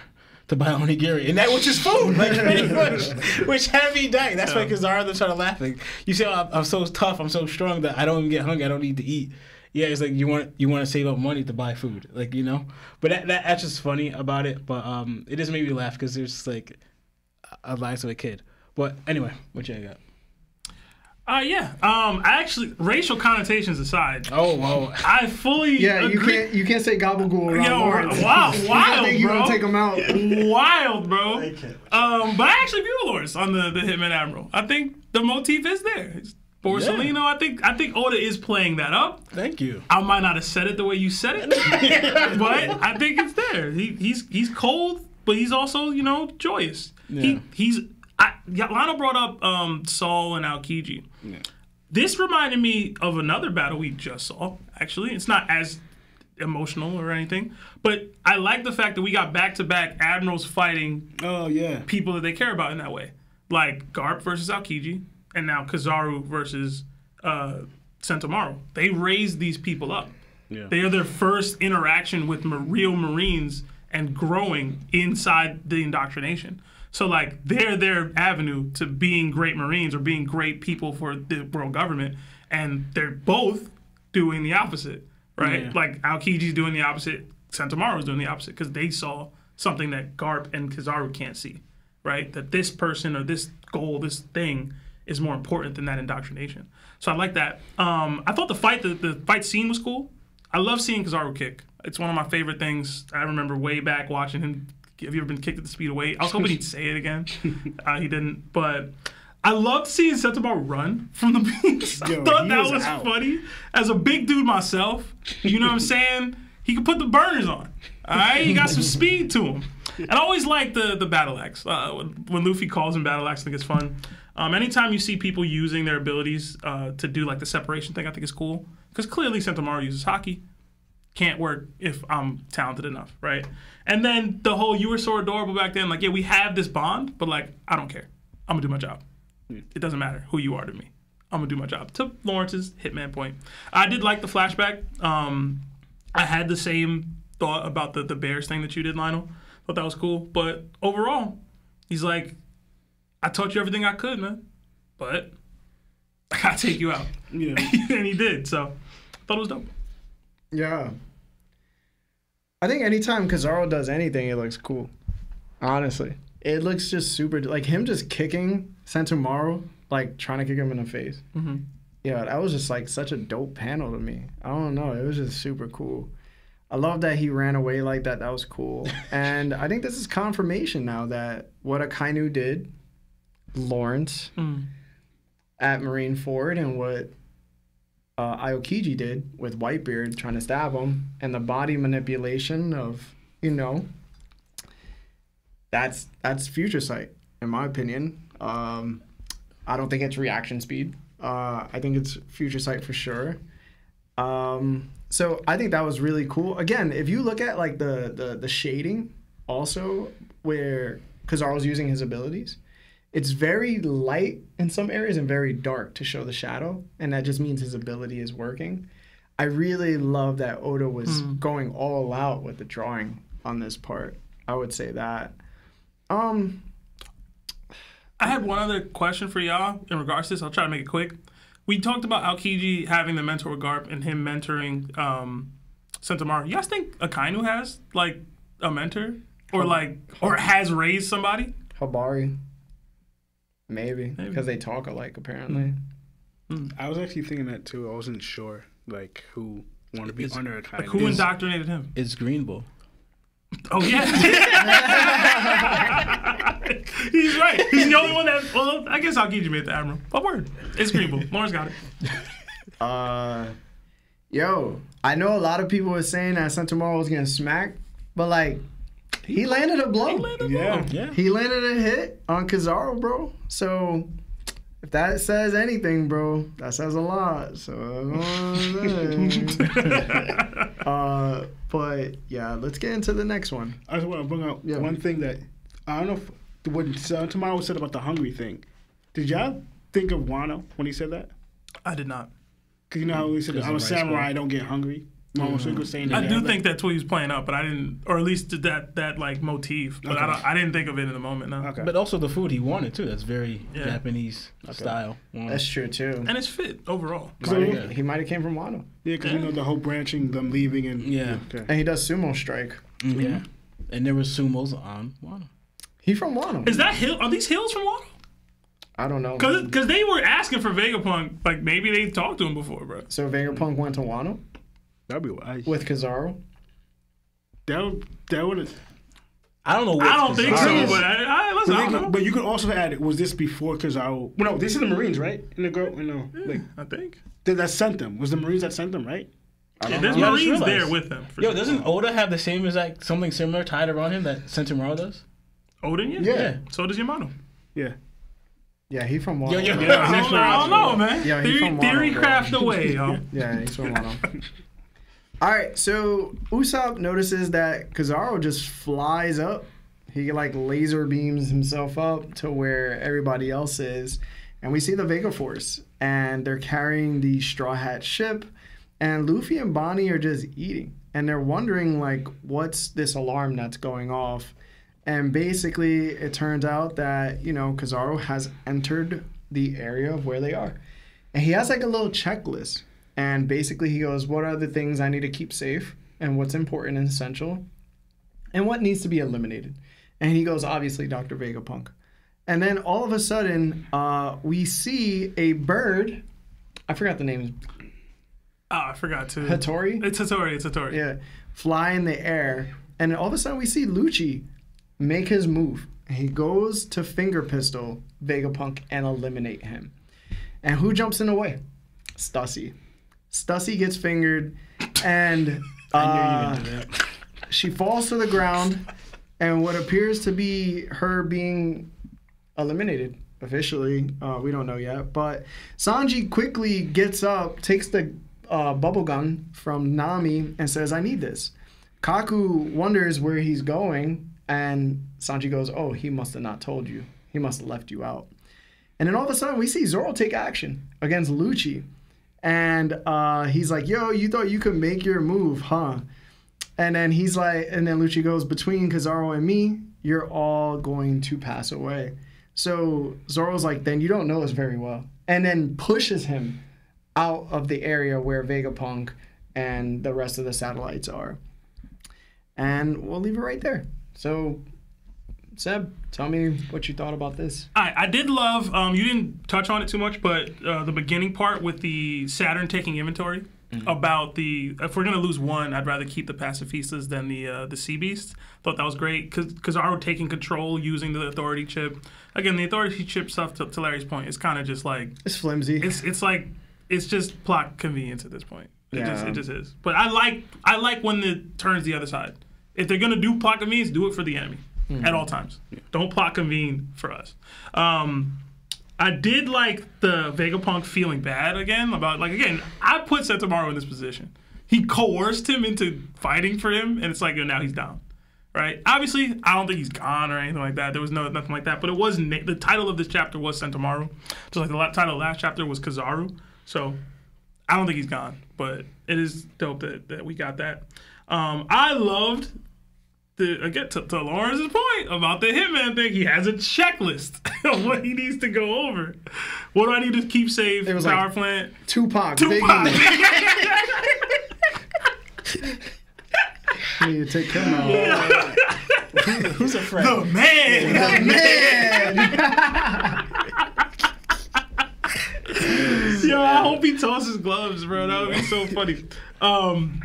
To buy onigiri, and that which is food, like pretty much, which had me dying. That's why Kizaru just started laughing. You say, oh, I'm, I'm so tough, I'm so strong that I don't even get hungry, I don't need to eat. Yeah, it's like you want you want to save up money to buy food, like you know. But that, that that's just funny about it. But um, it just made me laugh because there's like a lie to a kid. But anyway, what you got? Uh, yeah. Um, I actually, racial connotations aside. Oh, whoa. I fully yeah. Agree. You can't you can't say gabagool. Yo, wow, wild, you bro. You take them out. Wild, bro. Um, but I actually view Lords on the the Hitman Admiral. I think the motif is there. It's, Borsellino, yeah. I think I think Oda is playing that up. Thank you. I might not have said it the way you said it, but I think it's there. He, he's he's cold, but he's also you know joyous. Yeah. He he's I, Lionel brought up um, Saul and Aokiji. Yeah. This reminded me of another battle we just saw. Actually, it's not as emotional or anything, but I like the fact that we got back to back admirals fighting. Oh yeah, people that they care about in that way, like Garp versus Aokiji. And now Kizaru versus uh, Sentomaru. They raised these people up. Yeah. They are their first interaction with real Marines and growing inside the indoctrination. So, like, they're their avenue to being great Marines or being great people for the world government. And they're both doing the opposite, right? Yeah. Like, Aokiji's doing the opposite. Sentomaru's doing the opposite because they saw something that Garp and Kizaru can't see, right? That this person or this goal, this thing is more important than that indoctrination. So I like that. Um, I thought the fight, the, the fight scene was cool. I love seeing Kizaru kick. It's one of my favorite things. I remember way back watching him. Have you ever been kicked at the speed of weight? I was hoping he'd say it again. Uh, he didn't. But I loved seeing Sentomaru run from the beast. I Yo, thought that was, was funny. As a big dude myself, you know what I'm saying? He could put the burners on. All right, he got some speed to him. And I always like the the battle axe. Uh, when Luffy calls him battle axe, I think it's fun. Um, anytime you see people using their abilities uh, to do like the separation thing, I think is cool. Because clearly Sentomaru uses haki. Can't work if I'm talented enough, right? And then the whole, you were so adorable back then. Like, yeah, we have this bond, but like, I don't care. I'm going to do my job. It doesn't matter who you are to me. I'm going to do my job. To Lawrence's hitman point. I did like the flashback. Um, I had the same thought about the, the bears thing that you did, Lionel. Thought that was cool. But overall, he's like, I taught you everything I could, man, but I gotta take you out. Yeah. And he did, so I thought it was dope. Yeah. I think anytime Kizaru does anything, it looks cool. Honestly. It looks just super, like him just kicking Sentomaru, like trying to kick him in the face. Mm-hmm. Yeah, that was just like such a dope panel to me. I don't know, it was just super cool. I love that he ran away like that, that was cool. And I think this is confirmation now that what Akainu did Lawrence mm. at Marine Ford and what uh, Aokiji did with Whitebeard trying to stab him, and the body manipulation of, you know, that's that's future sight, in my opinion. Um, I don't think it's reaction speed. Uh, I think it's future sight for sure. Um, so I think that was really cool. Again, if you look at like the the, the shading also where Kizaru's using his abilities, it's very light in some areas and very dark to show the shadow, and that just means his ability is working. I really love that Oda was mm. going all out with the drawing on this part. I would say that. Um, I had one other question for y'all in regards to this. I'll try to make it quick. We talked about Aokiji having the mentor Garp and him mentoring um, Sentomaru. You guys think Akainu has like a mentor or like or has raised somebody? Hibari. Maybe, because they talk alike, apparently. Mm. I was actually thinking that, too. I wasn't sure, like, who wanted to be is, under Akainu. Like, who is, indoctrinated him? It's Green Bull. Oh, yeah. He's right. He's the only one that, well, I guess Aokiji made the Admiral. But word, it's Green Bull. Lauren's got it. Uh, yo, I know a lot of people were saying that Sentomaru was getting smacked, but, like, He landed a blow. He landed a yeah. blow. Yeah. He landed a hit on Kizaru, bro. So if that says anything, bro, that says a lot. So uh, but yeah, let's get into the next one. I just want to bring out yeah. one thing that I don't know if what Sentomaru said about the hungry thing. Did y'all think of Wano when he said that? I did not. Cause you know how he said I'm a samurai, boy. I don't get hungry. Mm-hmm. I do think like, that's what he was playing up, but I didn't, or at least that that like motif. But okay. I, don't, I didn't think of it in the moment. No. Okay. But also the food he wanted too. That's very yeah. Japanese okay. style. Wanted. That's true too. And it's fit overall. So yeah. he might have came from Wano. Yeah, because yeah. you know the whole branching, them leaving, and yeah, okay. and he does sumo strike. Mm-hmm. Yeah, and there was sumos on Wano. He from Wano. Is that hill? Are these hills from Wano? I don't know. Because because they were asking for Vegapunk. Like maybe they talked to him before, bro. So Vegapunk went to Wano. That'd be wise. With Kizaru? That would, that would have... I don't know what I don't Kizaru. think so, but I, I, listen, but I don't know. But you could also add, was this before Kizaru? Well, no, this is the Marines, right? In the girl, you know, yeah, like, I think. That, that sent them. Was the Marines that sent them, right? I don't yeah, there's know. Marines there with them. Yo, sure. Doesn't Oda have the same as, like, something similar tied around him that Sentomaru does? Oda, yeah. yeah. Yeah. So does Yamato. Yeah. Yeah, he from Wano. Yo, yo, yo, yeah, I, don't, I don't know, man. Yeah, he theory from Wano, theory bro. Craft away, yo. Yeah, he's from Wano. All right, so Usopp notices that Kizaru just flies up. He, like, laser beams himself up to where everybody else is. And we see the Vega Force, and they're carrying the Straw Hat ship. And Luffy and Bonnie are just eating. And they're wondering, like, what's this alarm that's going off? And basically, it turns out that, you know, Kizaru has entered the area of where they are. And he has, like, a little checklist. And basically he goes, what are the things I need to keep safe and what's important and essential and what needs to be eliminated? And he goes, obviously, Doctor Vegapunk. And then all of a sudden, uh, we see a bird. I forgot the name. Oh, I forgot too. Hattori? It's Hattori. It's Hattori. Yeah. Fly in the air. And all of a sudden we see Lucci make his move. He goes to finger pistol Vegapunk and eliminate him. And who jumps in the way? Stussy. Stussy gets fingered, and uh, she falls to the ground, and what appears to be her being eliminated officially. Uh, we don't know yet, but Sanji quickly gets up, takes the uh, bubble gun from Nami, and says, I need this. Kaku wonders where he's going, and Sanji goes, oh, he must have not told you. He must have left you out. And then all of a sudden, we see Zoro take action against Lucci. And uh, he's like, yo, you thought you could make your move, huh? And then he's like, and then Lucci goes, between Kizaru and me, you're all going to pass away. So Zoro's like, then you don't know us very well. And then pushes him out of the area where Vegapunk and the rest of the satellites are. And we'll leave it right there. So Seb, tell me what you thought about this. I, I did love, um, you didn't touch on it too much, but uh, the beginning part with the Saturn taking inventory mm-hmm. about the, if we're going to lose one, I'd rather keep the pacifistas than the uh, the sea beasts. Thought that was great, because Kizaru taking control using the authority chip. Again, the authority chip stuff, to, to Larry's point, is kind of just like... It's flimsy. It's, it's like... it's just plot convenience at this point. It yeah. just it just is. But I like I like when it turns the other side. If they're gonna do plot convenience, do it for the enemy mm-hmm. at all times. Yeah. Don't plot convene for us. Um, I did like the Vegapunk feeling bad again about like again. I put Sentomaru in this position. He coerced him into fighting for him, and it's like now he's down. Right. Obviously, I don't think he's gone or anything like that. There was no nothing like that. But it was the title of this chapter was Sentomaru, just like the la title of the last chapter was Kizaru. So I don't think he's gone. But it is dope that, that we got that. Um, I loved the again to, to Lawrence's point about the Hitman thing. He has a checklist of what he needs to go over. What do I need to keep safe? It was power like plant. Tupac. Tupac. You take him out. Yeah. Who's, who's a friend? The man. Yeah, the man. Yo, I hope he tosses gloves, bro. That would be so funny. Um,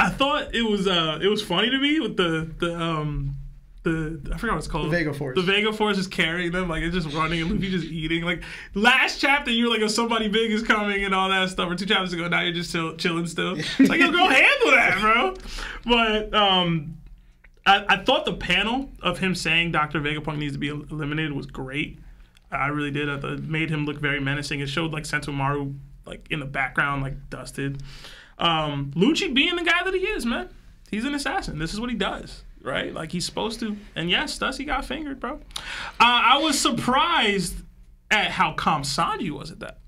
I thought it was uh, it was funny to me with the the um, the I forgot what it's called. The Vega Force. The Vega Force is carrying them, like it's just running and Luffy just eating. Like last chapter, you were like, "Oh, somebody big is coming" and all that stuff. Or two chapters ago, now you're just chill, chilling still. It's like, yo, go handle that, bro. But um, I, I thought the panel of him saying Doctor Vegapunk needs to be eliminated was great. I really did. I thought it made him look very menacing. It showed like Sentomaru like in the background, like dusted. Um, Lucci being the guy that he is, man. He's an assassin. This is what he does, right? Like he's supposed to. And yes, Stussy got fingered, bro. Uh, I was surprised at how calm Sanji was at that.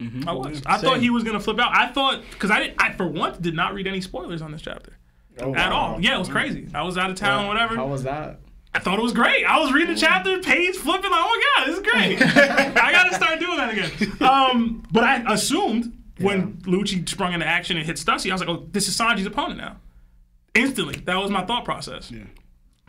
Mm-hmm. I was. I Same. thought he was gonna flip out. I thought because I didn't. I for once did not read any spoilers on this chapter oh, at wow. all. Yeah, it was crazy. I was out of town, yeah. whatever. How was that? I thought it was great. I was reading the chapter, page flipping, like, oh my God, this is great. I gotta start doing that again. Um, but I assumed yeah. when Lucci sprung into action and hit Stussy, I was like, oh, this is Sanji's opponent now. Instantly, that was my thought process. Yeah.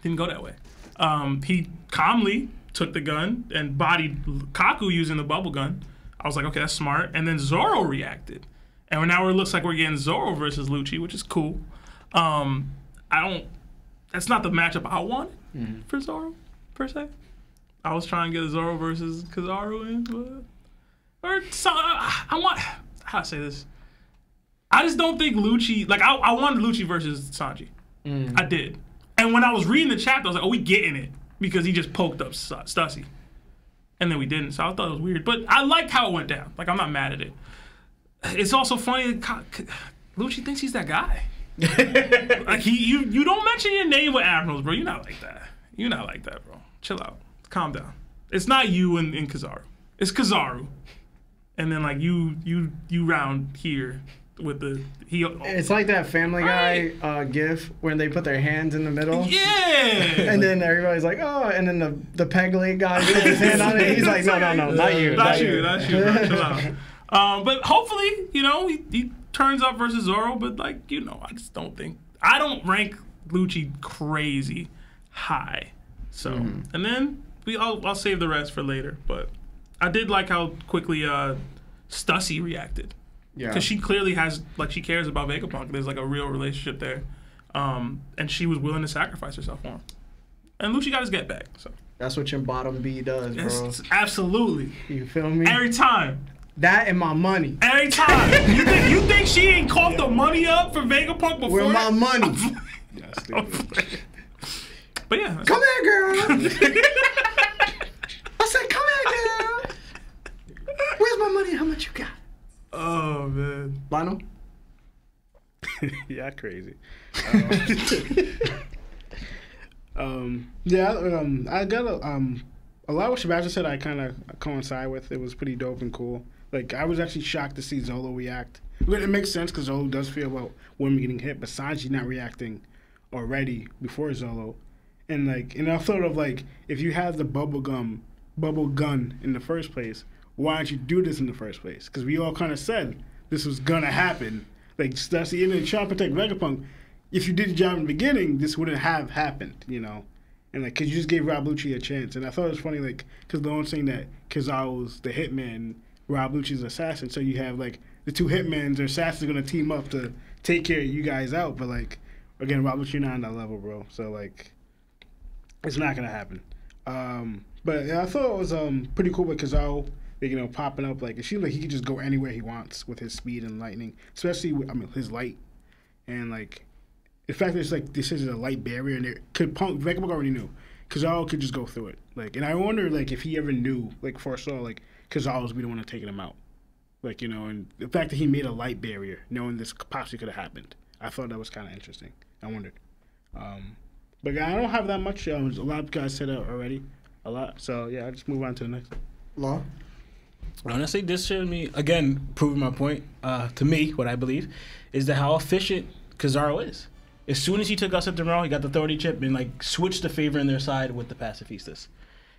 Didn't go that way. Um, he calmly took the gun and bodied Kaku using the bubble gun. I was like, okay, that's smart. And then Zoro reacted. And now it looks like we're getting Zoro versus Lucci, which is cool. Um, I don't, that's not the matchup I wanted. Mm-hmm. For Zoro, per se. I was trying to get a Zoro versus Kizaru in, but or so, I, I want how do I say this. I just don't think Lucci like I, I wanted Lucci versus Sanji. Mm. I did, and when I was reading the chapter, I was like, "Oh, we getting it," because he just poked up Stussy, and then we didn't. So I thought it was weird, but I liked how it went down. Like I'm not mad at it. It's also funny that Lucci thinks he's that guy. Like he, you, you don't mention your name with admirals, bro. You're not like that. You're not like that, bro. Chill out. Calm down. It's not you and, and Kizaru. It's Kizaru, and then like you, you, you round here with the he. Oh. It's like that Family Guy right. uh, gif when they put their hands in the middle. Yeah. And then everybody's like, oh, and then the the peg leg guy puts his hand on it. He's like, no, no, no, not you, not, not you, you, not you. Bro. Chill out. Um, but hopefully, you know, he. he turns up versus Zoro, but like, you know, I just don't think I don't rank Lucci crazy high. So mm-hmm. and then we I'll, I'll save the rest for later. But I did like how quickly uh Stussy reacted. Yeah. Because she clearly has like she cares about Vegapunk. There's like a real relationship there. Um and she was willing to sacrifice herself for him. And Lucci got his get back. So that's what your bottom B does, bro. It's, it's absolutely. You feel me? Every time. That and my money. Every time. you, think, you think she ain't caught yeah. the money up for Vegapunk before? With my money. But yeah. Come here, girl. I said, come here, girl. Where's my money? How much you got? Oh, man. Lionel? Yeah, crazy. Um, um, yeah, um, I got a, um, a lot of what Sebastian said I kind of coincide with. It was pretty dope and cool. Like, I was actually shocked to see Zoro react. It makes sense because Zoro does feel about women getting hit, but Sanji not reacting already before Zoro. And, like, and I thought of, like, if you had the bubble gum, bubble gun in the first place, why didn't you do this in the first place? Because we all kind of said this was going to happen. Like, that's the end of trying to protect Vegapunk. If you did the job in the beginning, this wouldn't have happened, you know? And, like, because you just gave Rob Lucci a chance. And I thought it was funny, like, because the only thing that Kizaru's the hitman, Rob Lucci's assassin, so you have like the two hitmen, their assassins are gonna team up to take care of you guys out, but like again, Rob Lucci not on that level, bro. So like it's not gonna happen. Um, but yeah, I thought it was um pretty cool with Kizaru you know, popping up. Like, it seems like he could just go anywhere he wants with his speed and lightning, especially with, I mean, his light. And, like, the fact that it's like this is a light barrier, and it could Punk, Vegapunk already knew. Kizaru could just go through it. Like, and I wonder, like, if he ever knew, like, foresaw, like, Kizaru was be the one taking him out. Like, you know, and the fact that he made a light barrier, knowing this possibly could have happened. I thought that was kind of interesting. I wondered. Um, but I don't have that much. Um, a lot of guys said that already. A lot. So, yeah, I'll just move on to the next. Law? Honestly, this showed me, again, proving my point, uh, to me, what I believe, is that how efficient Kizaru is. As soon as he took us up the round, he got the authority chip and, like, switched the favor in their side with the pacifistas.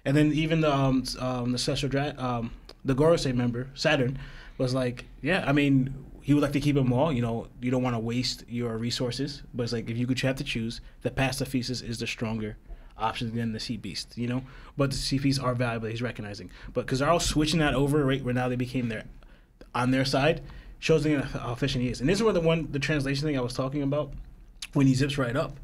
And then even the um, um, the special dra- um, the Gorosei member, Saturn, was like, yeah, I mean, he would like to keep them all. You know, you don't want to waste your resources. But it's like, if you could have to choose, the pacifistas is the stronger option than the sea beast, you know? But the sea beasts are valuable, he's recognizing. But Kizaru switching that over, right, where now they became their, on their side, shows them how efficient he is. And this is where the one, the translation thing I was talking about, when he zips right up.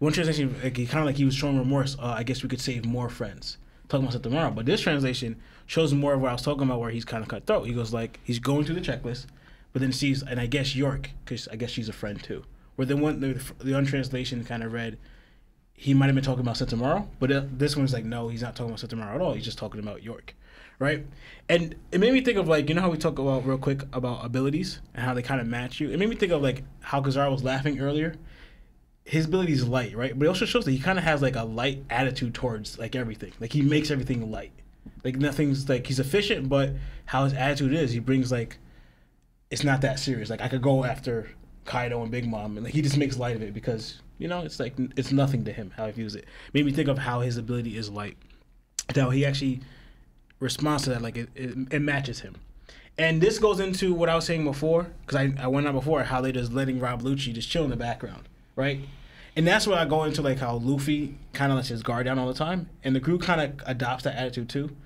One translation, like, he kind of like he was showing remorse. Uh, I guess we could save more friends. Talking about Sentomaru. But this translation shows more of what I was talking about, where he's kind of cutthroat. He goes like, he's going through the checklist, but then sees, and I guess York, because I guess she's a friend too. Where then one, the, the untranslation kind of read, he might have been talking about Sentomaru, but it, this one's like, no, he's not talking about Sentomaru at all. He's just talking about York, right? And it made me think of, like, you know how we talk about real quick about abilities and how they kind of match you? It made me think of, like, how Kizaru was laughing earlier. His ability is light, right? But it also shows that he kind of has, like, a light attitude towards, like, everything. Like, he makes everything light. Like, nothing's, like, he's efficient, but how his attitude is, he brings, like, it's not that serious. Like, I could go after Kaido and Big Mom, and, like, he just makes light of it because, you know, it's, like, it's nothing to him, how he views it. Made me think of how his ability is light. Now, he actually responds to that, like, it, it, it matches him. And this goes into what I was saying before, because I, I went on before, how they just letting Rob Lucci just chill in the background. Right? And that's where I go into, like, how Luffy kind of lets his guard down all the time. And the crew kind of adopts that attitude, too,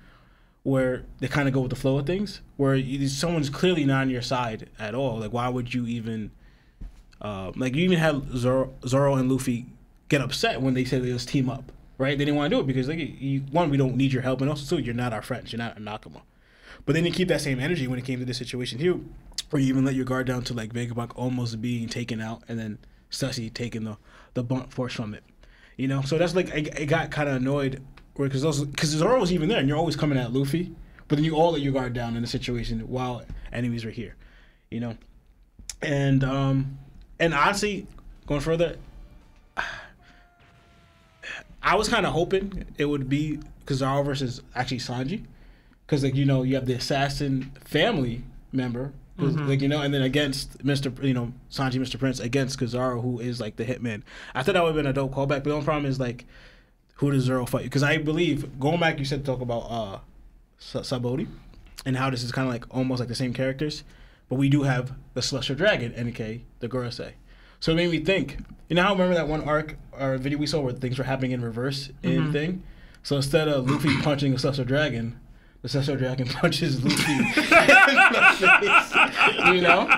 where they kind of go with the flow of things, where you, someone's clearly not on your side at all. Like, why would you even, uh, like, you even had Zoro, Zoro and Luffy get upset when they said they just team up, right? They didn't want to do it because, like, you, one, we don't need your help, and also, two, you're not our friends. You're not a Nakama. But then you keep that same energy when it came to this situation here, where you even let your guard down to, like, Vegapunk almost being taken out, and then Stussy taking the, the blunt force from it, you know? So that's like, I, I got kind of annoyed because Zoro was even there and you're always coming at Luffy, but then you all let your guard down in the situation while enemies were here, you know? And, um, and honestly, going further, I was kind of hoping it would be Kizaru versus actually Sanji, because, like, you know, you have the assassin family member. Mm-hmm. Like, you know, and then against Mister, you know, Sanji, Mister Prince, against Kizaru, who is, like, the hitman. I thought that would have been a dope callback, but the only problem is, like, who does Zoro fight? Because I believe, going back, you said talk about uh, Sabaody and how this is kind of, like, almost like the same characters, but we do have the Celestial Dragon, N K, the Gorosei. So it made me think, you know, I remember that one arc or video we saw where things were happening in reverse mm-hmm. and thing? So instead of Luffy punching a Celestial Dragon, the Celestial Dragon punches Luffy in the face, you know?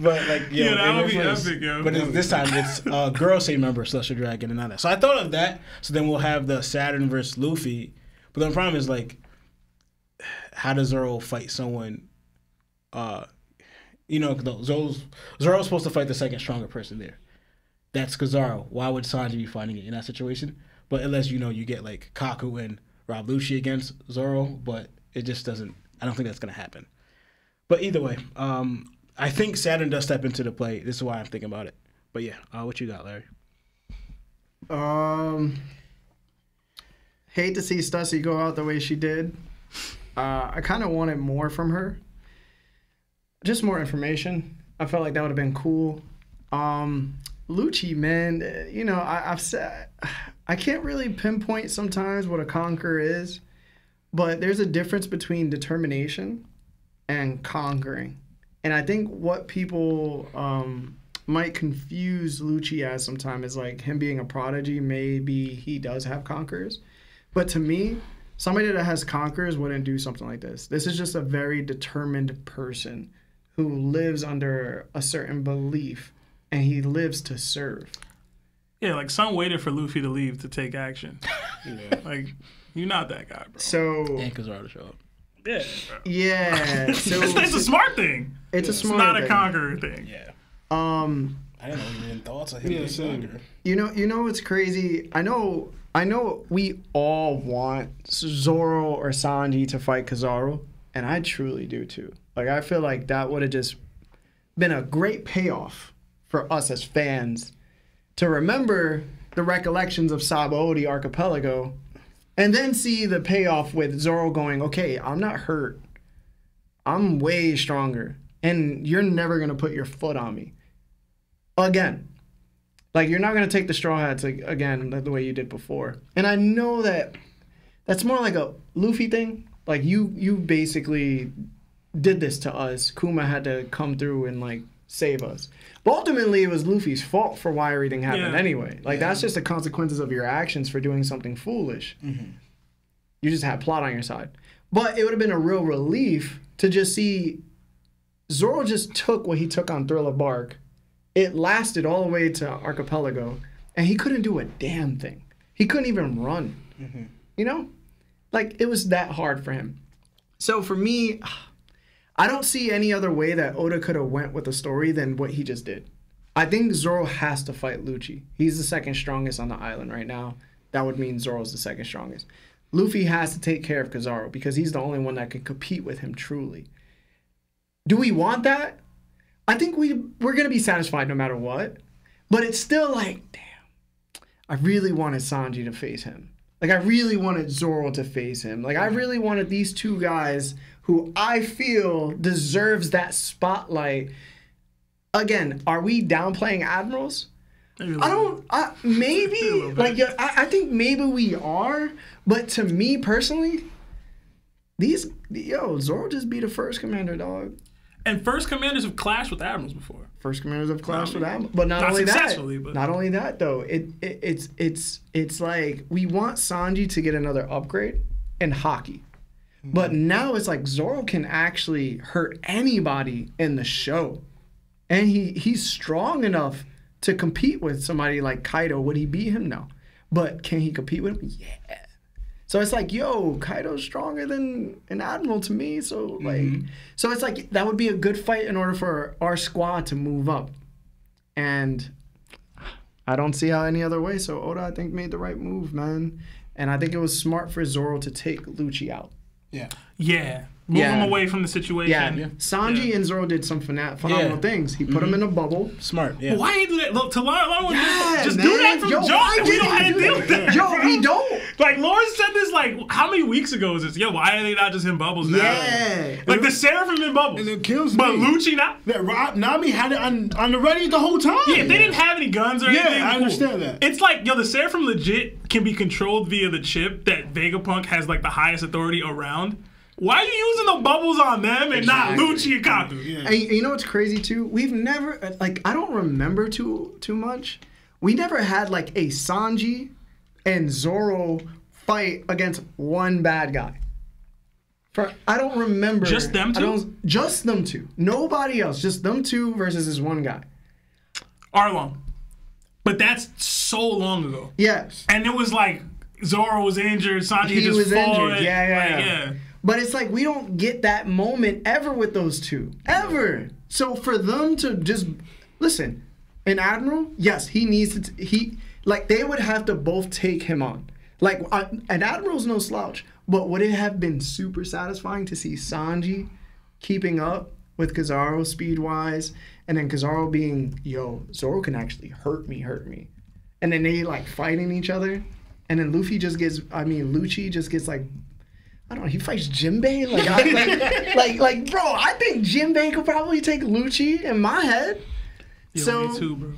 But, like, yo, yeah, that would be epic, yo. But it's, this time it's uh, Gorosei member Celestial Dragon and all that. So I thought of that. So then we'll have the Saturn versus Luffy. But the problem is, like, how does Zoro fight someone? Uh, you know, Zoro's, Zoro's supposed to fight the second stronger person there. That's Kizaru. Why would Sanji be fighting it in that situation? But unless, you know, you get, like, Kaku and Rob Lucci against Zoro, but it just doesn't, I don't think that's going to happen. But either way, um, I think Saturn does step into the play. This is why I'm thinking about it. But yeah, uh, what you got, Larry? Um, hate to see Stussy go out the way she did. Uh, I kind of wanted more from her. Just more information. I felt like that would have been cool. Um, Lucci, man, you know, I, I've said... I can't really pinpoint sometimes what a conqueror is, but there's a difference between determination and conquering. And I think what people um, might confuse Lucci as sometimes is, like, him being a prodigy, maybe he does have conquerors. But to me, somebody that has conquerors wouldn't do something like this. This is just a very determined person who lives under a certain belief, and he lives to serve. Yeah, like, some waited for Luffy to leave to take action. Yeah. Like, you're not that guy, bro. So, and Kizaru to show up. Yeah. Yeah. So it's, it's a smart thing. It's yeah. a smart. It's not thing. a conqueror thing. Yeah. Um. I don't know even in thoughts of him yeah, being so, conqueror. You know. You know what's crazy? I know. I know. We all want Zoro or Sanji to fight Kizaru, and I truly do too. Like I feel like that would have just been a great payoff for us as fans to remember the recollections of Sabaody Archipelago, and then see the payoff with Zoro going, okay, I'm not hurt. I'm way stronger. And you're never going to put your foot on me. Again. Like, you're not going to take the straw hats again the way you did before. And I know that that's more like a Luffy thing. Like, you, you basically did this to us. Kuma had to come through and, like, save us. But ultimately, it was Luffy's fault for why everything happened yeah. anyway. Like, yeah. that's just the consequences of your actions for doing something foolish. Mm-hmm. You just had plot on your side. But it would have been a real relief to just see Zoro just took what he took on Thriller Bark. It lasted all the way to Archipelago, and he couldn't do a damn thing. He couldn't even run. Mm-hmm. You know? Like, it was that hard for him. So for me, I don't see any other way that Oda could have went with the story than what he just did. I think Zoro has to fight Lucci. He's the second strongest on the island right now. That would mean Zoro's the second strongest. Luffy has to take care of Kizaru because he's the only one that can compete with him truly. Do we want that? I think we, we're going to be satisfied no matter what. But it's still like, damn, I really wanted Sanji to face him. Like, I really wanted Zoro to face him. Like, I really wanted these two guys who I feel deserves that spotlight. Again, are we downplaying admirals? I don't, I, maybe, like, yeah, I, I think maybe we are. But to me personally, these, yo, Zoro just be the first commander, dog. And first commanders have clashed with admirals before. First commanders have clashed with admirals, but not, not only that, but. not only that though. It, it it's it's it's like we want Sanji to get another upgrade in hockey, but now it's like Zoro can actually hurt anybody in the show, and he he's strong enough to compete with somebody like Kaido. Would he beat him? No, but can he compete with him? Yeah. So it's like, yo, Kaido's stronger than an admiral to me. So like, mm-hmm. so it's like that would be a good fight in order for our squad to move up, and I don't see how any other way. So Oda, I think, made the right move, man, and I think it was smart for Zoro to take Lucci out. Yeah, yeah, move yeah. him away from the situation. Yeah, yeah. Sanji yeah. and Zoro did some phenomenal yeah. things. He put mm-hmm. him in a bubble. Smart. Yeah. Well, why didn't do that? Look, to learn, learn yeah, just man. do that from yo, Joe. We don't have to deal with that. Yo, we don't. Like, Lauren said this, like, how many weeks ago was this? Yo, why are they not just in bubbles now? Yeah. Like, it, the Seraphim in bubbles. And it kills me. But Lucci not. That Rob, Nami had it on, on the ready the whole time. Yeah, if they didn't have any guns or yeah, anything. Yeah, I understand cool. that. It's like, yo, the Seraphim legit can be controlled via the chip that Vegapunk has, like, the highest authority around. Why are you using the bubbles on them and exactly. not Lucci and Kaku? Yeah. And you know what's crazy, too? We've never, like, I don't remember too, too much. We never had, like, a Sanji and Zoro fight against one bad guy. For I don't remember. Just them two? I don't, just them two. Nobody else. Just them two versus this one guy. Arlong. But that's so long ago. Yes. And it was like Zoro was injured, Sanji he just was fought. injured. Yeah, yeah, like, yeah. yeah. But it's like we don't get that moment ever with those two. Ever. So for them to just listen, an admiral, yes, he needs to t he Like, they would have to both take him on. Like, uh, an admiral's no slouch, but would it have been super satisfying to see Sanji keeping up with Kizaru speed-wise, and then Kizaru being, yo, Zoro can actually hurt me, hurt me. And then they, like, fighting each other, and then Luffy just gets, I mean, Lucci just gets, like, I don't know, he fights Jinbei? Like, I, like, like, like, bro, I think Jinbei could probably take Lucci in my head. Yo, so, me too, bro.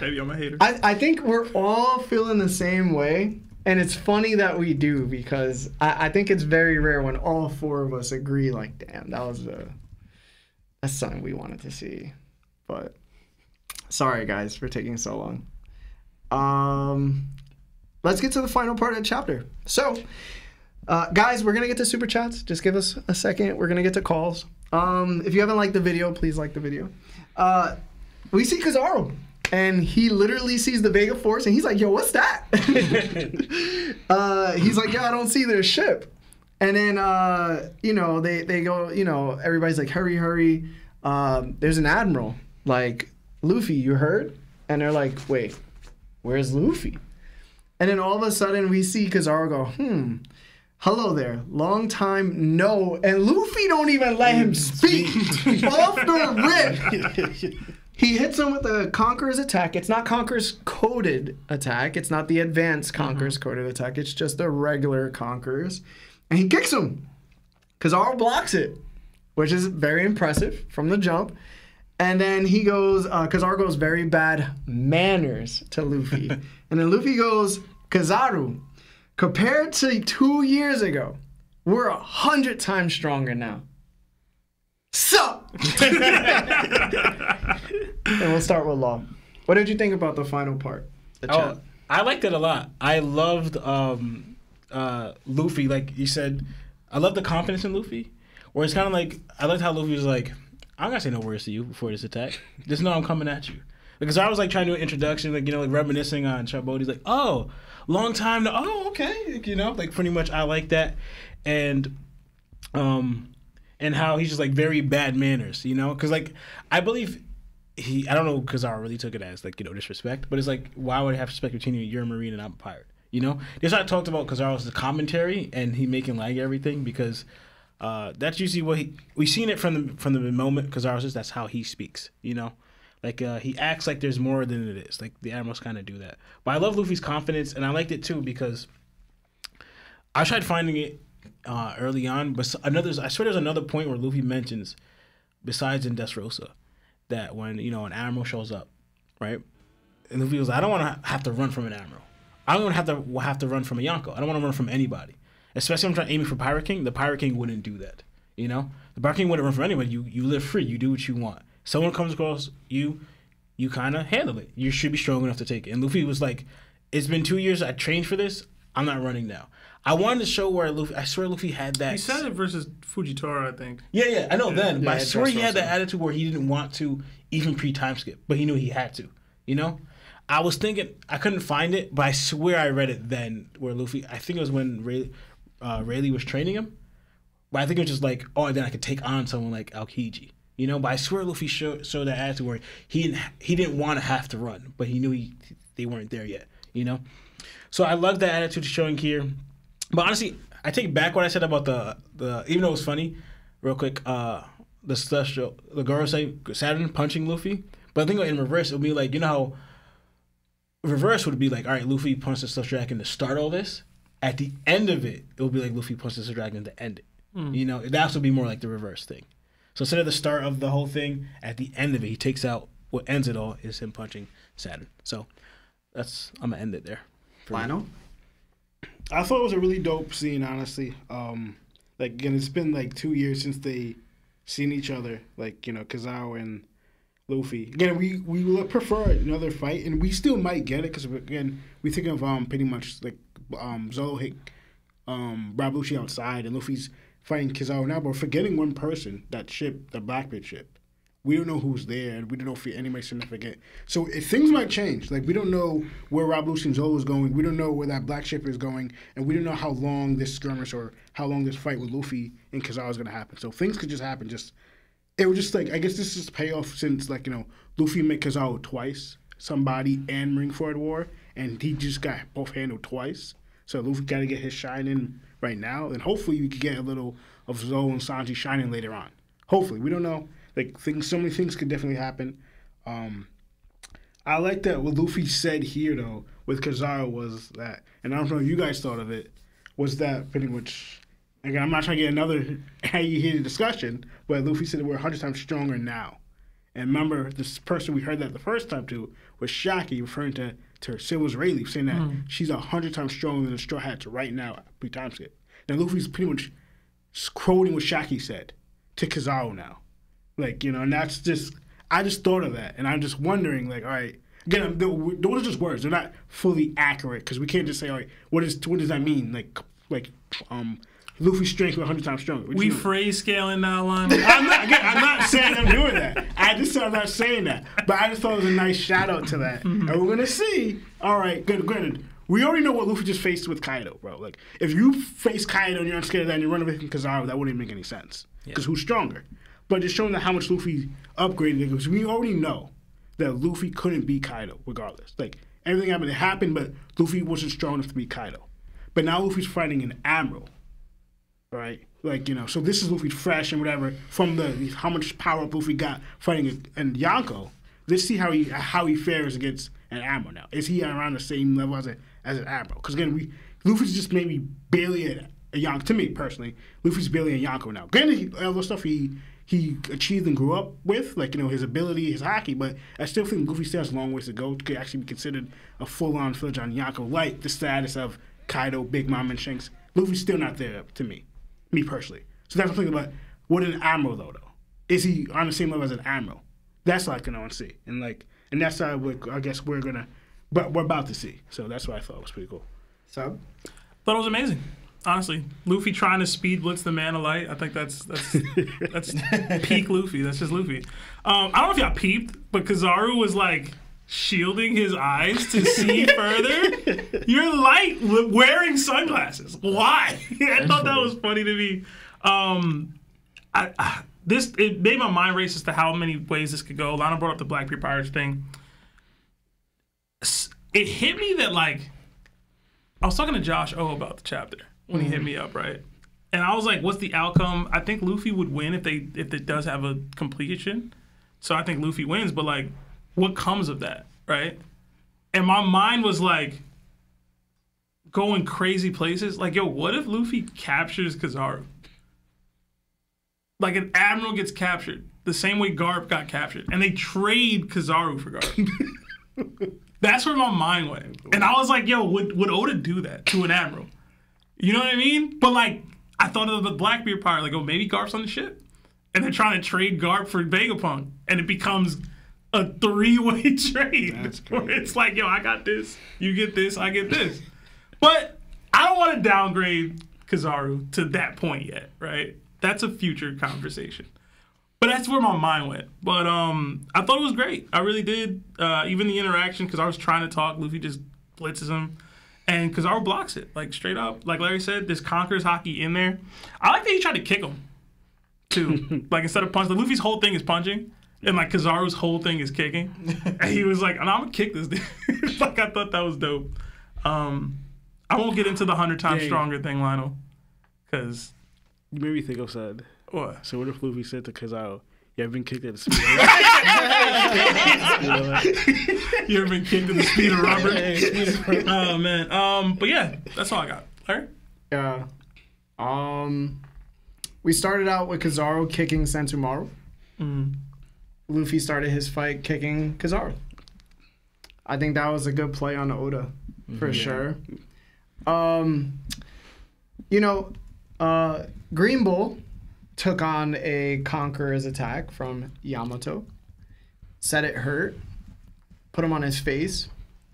Baby, I'm a hater. I, I think we're all feeling the same way, and it's funny that we do because I, I think it's very rare when all four of us agree. Like, damn, that was a that's something we wanted to see. But sorry, guys, for taking so long. Um, let's get to the final part of the chapter. So, uh, guys, we're gonna get to super chats. Just give us a second. We're gonna get to calls. Um, if you haven't liked the video, please like the video. Uh, we see Kizaru. And he literally sees the Vega Force, and he's like, yo, what's that? uh, he's like, yo, I don't see their ship. And then, uh, you know, they, they go, you know, everybody's like, hurry, hurry. Um, there's an admiral, like, Luffy, you heard? And they're like, wait, where's Luffy? And then all of a sudden we see Kizaru go, hmm, hello there, long time no. And Luffy don't even let him speak. Off the rip. He hits him with a Conqueror's attack. It's not Conqueror's coded attack. It's not the advanced Conqueror's mm-hmm. coded attack. It's just the regular Conqueror's. And he kicks him. Kizaru blocks it, which is very impressive from the jump. And then he goes, uh, Kizaru goes very bad manners to Luffy. And then Luffy goes, Kizaru, compared to two years ago, we're a hundred times stronger now. Sup? And we'll start with Law. What did you think about the final part? The chat? Oh, I liked it a lot. I loved... Um... Uh, Luffy, like you said, I love the confidence in Luffy. Or it's kind of like, I liked how Luffy was like, I'm gonna say no words to you before this attack. Just know I'm coming at you. Because I was like trying to do an introduction, like, you know, like reminiscing on Sabaody. Like, oh, long time to, oh, okay. You know, like pretty much I like that. And, um, and how he's just like very bad manners, you know? Because like, I believe he, I don't know, Kizaru really took it as like, you know, disrespect. But it's like, why would I have respect between you? You're a Marine and I'm a pirate. You know, this I talked about Kizaru's commentary and he making like everything because uh, that's usually what he we seen it from the from the moment Kizaru says that's how he speaks. You know, like uh, he acts like there's more than it is. Like the admirals kind of do that. But I love Luffy's confidence and I liked it too because I tried finding it uh, early on. But another, I swear there's another point where Luffy mentions besides in Dressrosa that when you know an admiral shows up, right? And Luffy was like, I don't want to have to run from an admiral. I don't have to have to run from a Yonko. I don't want to run from anybody, especially when I'm trying to aim for Pirate King. The Pirate King wouldn't do that, you know. The Pirate King wouldn't run from anybody. You you live free. You do what you want. Someone comes across you, you kind of handle it. You should be strong enough to take it. And Luffy was like, "It's been two years. I trained for this. I'm not running now." I wanted to show where Luffy. I swear Luffy had that. He said it versus Fujitora, I think. Yeah, yeah, I know. Yeah, then, yeah, but I swear he had that attitude where he didn't want to even pre-time skip, but he knew he had to, you know. I was thinking, I couldn't find it, but I swear I read it then where Luffy, I think it was when Ray, uh, Rayleigh was training him. But I think it was just like, oh, then I could take on someone like Aokiji, you know? But I swear Luffy showed, showed that attitude where he didn't, he didn't want to have to run, but he knew he they weren't there yet, you know? So I love that attitude showing here. But honestly, I take back what I said about the, the even though it was funny, real quick, uh, the special, the girl say Saturn punching Luffy. But I think in reverse, it would be like, you know how, reverse would be like, all right, Luffy punched the Stuff Dragon to start all this. At the end of it, it would be like Luffy punched the Stuff Dragon to end it. Mm. You know, that would be more like the reverse thing. So instead of the start of the whole thing, at the end of it, he takes out what ends it all is him punching Saturn. So that's, I'm gonna end it there. Final? I thought it was a really dope scene, honestly. Um, like, again, it's been like two years since they seen each other, like, you know, Kizaru and Luffy. Again, we we would prefer another fight, and we still might get it because again, we think of um pretty much like um Zoro hit um Rob Lucci outside, and Luffy's fighting Kizaru now, but we're forgetting one person, that ship, the Blackbeard ship. We don't know who's there, and we don't know if anybody's significant. So if things might change. Like we don't know where Rob Lucci and Zoro is going. We don't know where that black ship is going, and we don't know how long this skirmish or how long this fight with Luffy and Kizaru is going to happen. So things could just happen. Just It was just like, I guess this is payoff since, like, you know, Luffy met Kizaru twice, somebody and Marine Ford War, and he just got both handled twice. So Luffy got to get his shine in right now, and hopefully we could get a little of Zoro and Sanji shining later on. Hopefully. We don't know. Like, things, so many things could definitely happen. Um, I like that what Luffy said here, though, with Kizaru was that, and I don't know if you guys thought of it, was that pretty much... Again, I'm not trying to get another how you hear the discussion, but Luffy said we're a hundred times stronger now. And remember, this person we heard that the first time to was Shaki, referring to, to her siblings Rayleigh, saying that mm. she's a hundred times stronger than the Straw Hats right now, pre-time skip. Now, Luffy's pretty much quoting what Shaki said to Kizaru now. Like, you know, and that's just, I just thought of that. And I'm just wondering, like, all right, again, those are just words. They're not fully accurate because we can't just say, all right, what, is, what does that mean? Like, like, um... Luffy's strength was a hundred times stronger. We phrase scaling that line. I'm not, again, I'm not saying I'm doing that. I just I'm not saying that. But I just thought it was a nice shout out to that. Mm-hmm. And we're going to see. All right, good. Granted, we already know what Luffy just faced with Kaido, bro. Like, if you face Kaido and you're not scared of that and you run away from Kizaru, that wouldn't make any sense. Because yeah. who's stronger? But just showing that how much Luffy upgraded it, because we already know that Luffy couldn't beat Kaido regardless. Like, everything happened, it happened, but Luffy wasn't strong enough to beat Kaido. But now Luffy's fighting an admiral, right? Like, you know, so this is Luffy fresh and whatever from the how much power up Luffy got fighting and Yonko. Let's see how he how he fares against an admiral now. Is he around the same level as a as an admiral? Because again, we Luffy's just maybe barely at a Yonko. To me personally, Luffy's barely at Yonko now. Granted, all the stuff he he achieved and grew up with, like, you know, his ability, his hockey, but I still think Luffy still has a long ways to go to actually be considered a full-on full-on Yonko, like the status of Kaido, Big Mom, and Shanks. Luffy's still not there to me, me personally. So that's what I'm thinking about. What an admiral, though, though. Is he on the same level as an admiral? That's what I can only see. And, like, and that's how we, I guess we're going to, but we're about to see. So that's what I thought was pretty cool. So thought it was amazing. Honestly, Luffy trying to speed blitz the Man of Light. I think that's that's that's peak Luffy. That's just Luffy. Um, I don't know if y'all peeped, but Kizaru was like shielding his eyes to see further. You're light wearing sunglasses. Why? I thought that was funny to me. Um, I, I, this it made my mind race as to how many ways this could go. Lana brought up the Blackbeard Pirates thing. It hit me that, like, I was talking to Josh O about the chapter. When he hit me up, right? And I was like, what's the outcome? I think Luffy would win if they if it does have a completion. So I think Luffy wins, but, like, what comes of that, right? And my mind was, like, going crazy places. Like, yo, what if Luffy captures Kizaru? Like, an admiral gets captured the same way Garp got captured. And they trade Kizaru for Garp. That's where my mind went. And I was like, yo, would, would Oda do that to an admiral? You know what I mean? But, like, I thought of the Blackbeard Pirate. Like, oh, maybe Garp's on the ship. And they're trying to trade Garp for Vegapunk. And it becomes a three-way trade. It's like, yo, I got this. You get this. I get this. But I don't want to downgrade Kizaru to that point yet, right? That's a future conversation. But that's where my mind went. But um, I thought it was great. I really did. Uh, even the interaction, because I was trying to talk. Luffy just blitzes him. And Kizaru blocks it, like, straight up. Like Larry said, there's Conqueror's Hockey in there. I like that he tried to kick him, too. Like, instead of punching, like, Luffy's whole thing is punching, and, like, Kizaru's whole thing is kicking. And he was like, no, I'm going to kick this dude. Like, I thought that was dope. Um, I won't get into the one hundred times Dang. stronger thing, Lionel, because... You made me think of something. What? So what if Luffy said to Kizaru, you ever been kicked at the speed of rubber? You ever been kicked at the speed of rubber? Oh, man. Um, but, yeah, that's all I got. Larry? Yeah. Um, we started out with Kizaru kicking Sentomaru. Mm. Luffy started his fight kicking Kizaru. I think that was a good play on Oda, for yeah. sure. Um, you know, uh, Green Bull took on a Conqueror's attack from Yamato, said it hurt, put him on his face,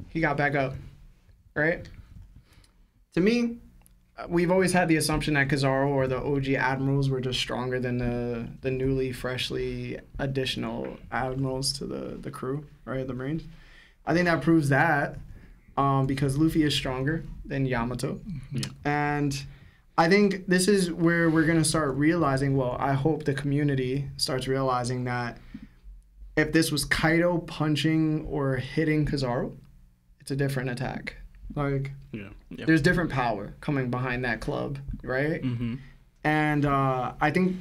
he got back up, right? To me, we've always had the assumption that Kizaru or the O G admirals were just stronger than the, the newly, freshly additional admirals to the, the crew, right, the Marines. I think that proves that um, because Luffy is stronger than Yamato. Yeah. And I think this is where we're going to start realizing, well, I hope the community starts realizing that if this was Kaido punching or hitting Kizaru, it's a different attack. Like, yeah. yep. there's different power coming behind that club, right? Mm-hmm. And uh, I think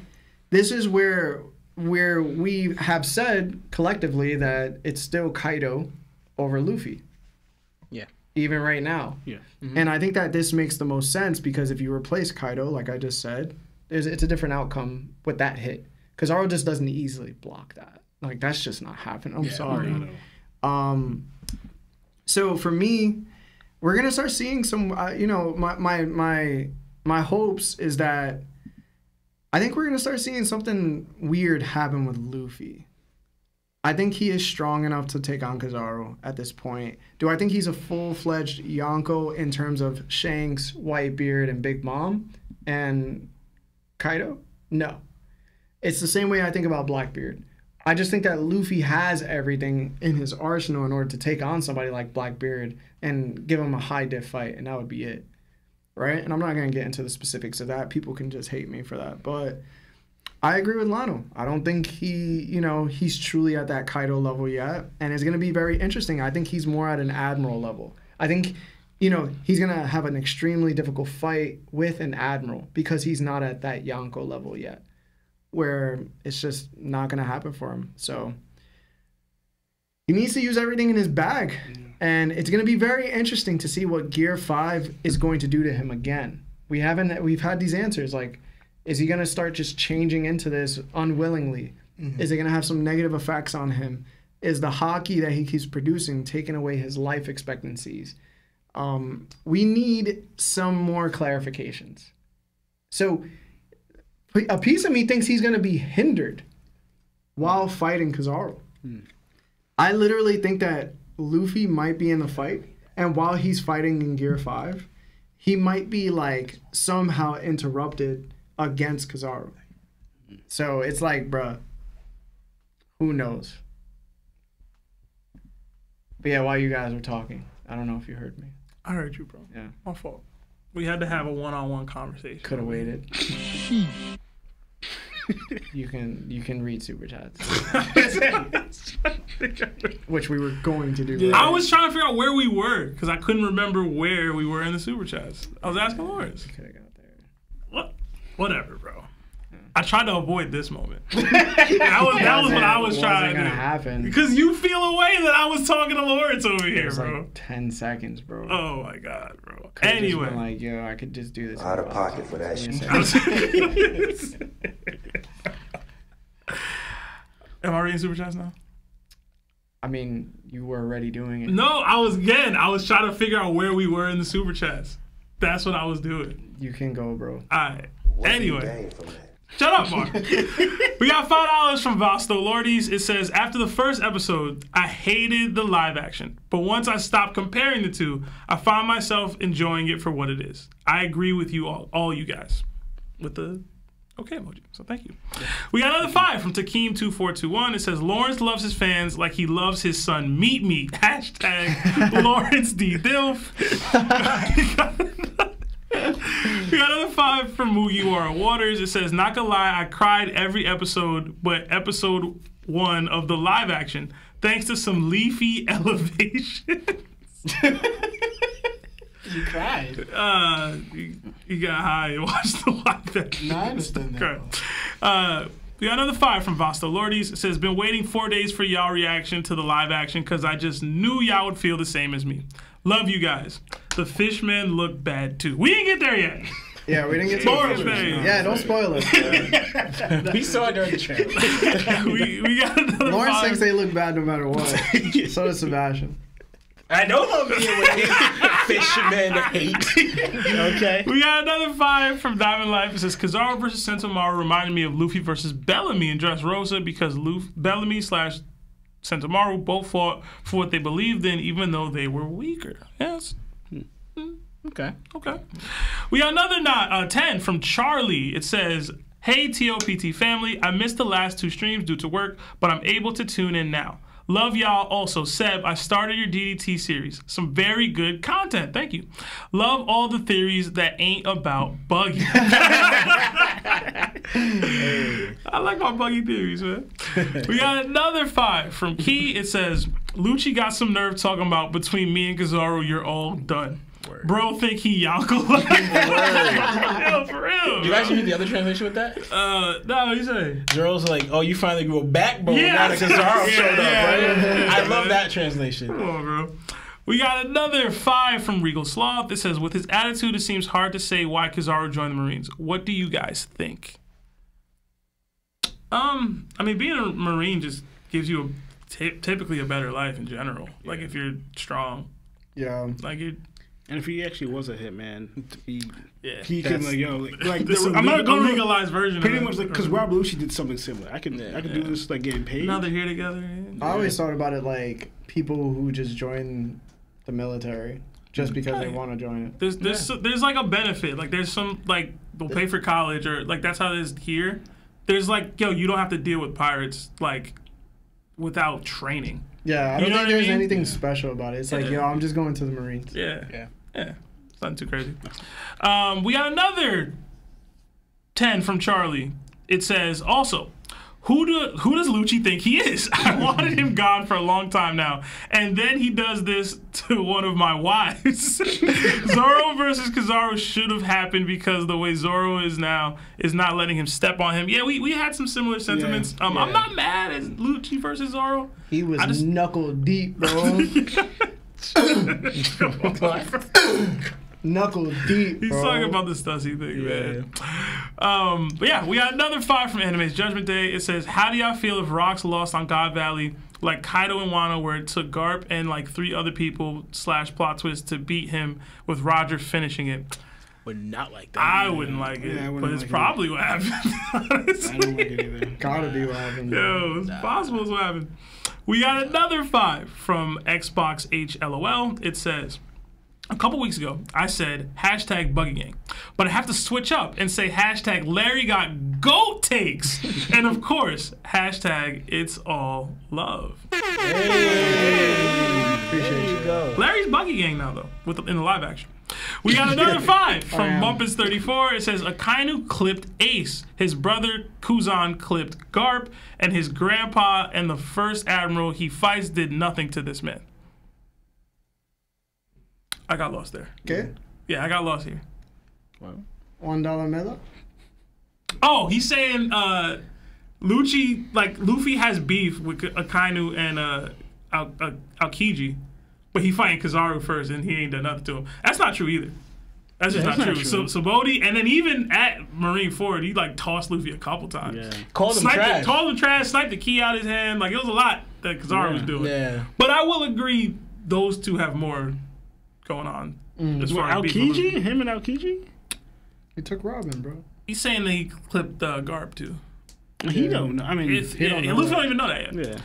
this is where, where we have said collectively that it's still Kaido over Luffy. Yeah. Even right now. Yeah. Mm-hmm. And I think that this makes the most sense because if you replace Kaido, like I just said, there's, it's a different outcome with that hit. Kizaru just doesn't easily block that. Like, that's just not happening. I'm yeah, sorry. No, no. Um, so for me, we're going to start seeing some, uh, you know, my, my, my, my hopes is that I think we're going to start seeing something weird happen with Luffy. I think he is strong enough to take on Kizaru at this point. Do I think he's a full-fledged Yonko in terms of Shanks, Whitebeard, and Big Mom and Kaido? No. It's the same way I think about Blackbeard. I just think that Luffy has everything in his arsenal in order to take on somebody like Blackbeard and give him a high diff fight, and that would be it, right? And I'm not going to get into the specifics of that. People can just hate me for that, but I agree with Lano. I don't think he, you know, he's truly at that Kaido level yet, and it's going to be very interesting. I think he's more at an Admiral level. I think, you know, he's going to have an extremely difficult fight with an Admiral because he's not at that Yonko level yet, where it's just not going to happen for him. So he needs to use everything in his bag. And it's going to be very interesting to see what Gear five is going to do to him again. We haven't, we've had these answers. Like, is he going to start just changing into this unwillingly? Mm-hmm. Is it going to have some negative effects on him? Is the haki that he keeps producing taking away his life expectancies? Um, we need some more clarifications. So a piece of me thinks he's going to be hindered while fighting Kizaru. Hmm. I literally think that Luffy might be in the fight, and while he's fighting in Gear five, he might be, like, somehow interrupted against Kizaru. So it's like, bruh, who knows? But yeah, while you guys were talking, I don't know if you heard me. I heard you, bro. Yeah. My fault. We had to have a one-on-one conversation. Could have waited. You can you can read super chats, which we were going to do. Right? I was trying to figure out where we were because I couldn't remember where we were in the super chats. I was asking Lawrence. Could have got there. What? Whatever, bro. Yeah. I tried to avoid this moment. I was, that was what I was trying to do. Happen because you feel away that I was talking to Lawrence over here, bro. Like Ten seconds, bro. Oh my god, bro. Could anyway, been like yo, I could just do this. Out of pocket for that shit. Am I reading super chats now? I mean, you were already doing it. No, I was again. I was trying to figure out where we were in the super chats. That's what I was doing. You can go, bro. All right. What anyway, shut up, Mark. We got five dollars from Vasto Lordes. It says, after the first episode, I hated the live action, but once I stopped comparing the two, I found myself enjoying it for what it is. I agree with you all, all you guys, with the. Okay, emoji. So thank you. Yeah. We got another five from Takeem two four two one. It says, Lawrence loves his fans like he loves his son Meat Meat. Hashtag Lawrence D. Dilf. We got another five from Mugiwara Waters. It says, not gonna lie, I cried every episode, but episode one of the live action, thanks to some leafy elevations. You cried. Uh, you, you got high and watched the live. No, I understand that. Uh, we got another five from Vasto Lordes. It says, been waiting four days for y'all reaction to the live action because I just knew y'all would feel the same as me. Love you guys. The fishmen look bad too. We didn't get there yet. Yeah, we didn't get to the no, yeah, don't spoil it. Yeah. We saw it during the trailer. we, we got another Lawrence five. Thinks they look bad no matter what. So does Sebastian. I know they'll be here with fishermen hate. Okay. We got another five from Diamond Life. It says, Kizaru versus Sentomaru reminded me of Luffy versus Bellamy in Dressrosa because Luffy, Bellamy slash Sentomaru both fought for what they believed in, even though they were weaker. Yes. Hmm. Okay. Okay. We got another not, uh, ten from Charlie. It says, hey, T O P T family. I missed the last two streams due to work, but I'm able to tune in now. Love y'all. Also, Seb, I started your D D T series. Some very good content. Thank you. Love all the theories that ain't about Buggy. Hey. I like my Buggy theories, man. We got another five from Key. It says, Lucci got some nerve talking about between me and Kizaru, you're all done. Word. Bro think he Yonko. Yo, for real. Did you actually read the other translation with that? Uh, no, you say. Zero's like, oh, you finally grew a backbone yeah, now that Kizaru yeah, showed yeah, up, right? Yeah, yeah, I yeah, love man. That translation. Come on, bro. We got another five from Regal Sloth. It says, with his attitude, it seems hard to say why Kizaru joined the Marines. What do you guys think? Um, I mean, being a Marine just gives you a, typically a better life in general. Yeah. Like, if you're strong. Yeah. Like, you're... And if he actually was a hitman, he, yeah, he can like yo like, like this, I'm not gonna legalize version. Pretty of much like because Rob Lucci did something similar. I can yeah, I can yeah. do this like getting paid. Now they're here together. Yeah. I always thought about it like people who just join the military just because yeah. they want to join it. There's there's yeah. so, there's like a benefit. Like there's some like they'll pay for college or like that's how it is here. There's like yo you don't have to deal with pirates like without training. Yeah, I don't you know think there's I mean? anything yeah. special about it. It's yeah. like, yo, I'm just going to the Marines. Yeah. Yeah. Yeah. It's nothing too crazy. Um, we got another ten from Charlie. It says, also, who do who does Lucci think he is? I wanted him gone for a long time now. And then he does this to one of my wives. Zoro versus Kizaru should have happened because the way Zoro is now is not letting him step on him. Yeah, we, we had some similar sentiments. Yeah, um, yeah. I'm not mad at Lucci versus Zoro. He was just... knuckle deep, bro. Knuckle deep, bro. He's talking about the Stussy thing, yeah. man. Um, but yeah, we got another five from Anime's Judgment Day. It says, how do y'all feel if rocks lost on God Valley, like Kaido and Wano, where it took Garp and like three other people slash plot twist to beat him with Roger finishing it? Would not like that. I either. wouldn't like it, yeah, wouldn't but it's like probably it. what happened. Honestly. I don't like it either. Gotta be what happened. Yo, it's nah. possible it's what happened. We got another five from Xbox H LOL. It says, a couple weeks ago, I said hashtag Buggy Gang, but I have to switch up and say hashtag Larry got goat takes, and of course hashtag it's all love. Hey, hey, appreciate there you. Go. Larry's Buggy Gang now though, with the, in the live action. We got another five from Bumpus thirty-four. It says Akainu clipped Ace, his brother Kuzan clipped Garp, and his grandpa and the first admiral he fights did nothing to this man. I got lost there. Okay. Yeah, I got lost here. Wow. One dollar medal? Oh, he's saying uh, Lucci, like, Luffy has beef with Akainu and uh, Aokiji, but he fighting Kizaru first and he ain't done nothing to him. That's not true either. That's just That's not, not true. true. So Sabaody, and then even at Marine Ford, he, like, tossed Luffy a couple times. Yeah. Called him trash. Called him trash, sniped the key out of his hand. Like, it was a lot that Kizaru yeah. was doing. Yeah. But I will agree those two have more going on. Mm. As far as Aokiji? Him and Aokiji? He took Robin, bro. He's saying that he clipped uh, Garp, too. Yeah. He don't know. I mean, it's, he yeah, don't know. Luffy don't even know that yet. Yeah.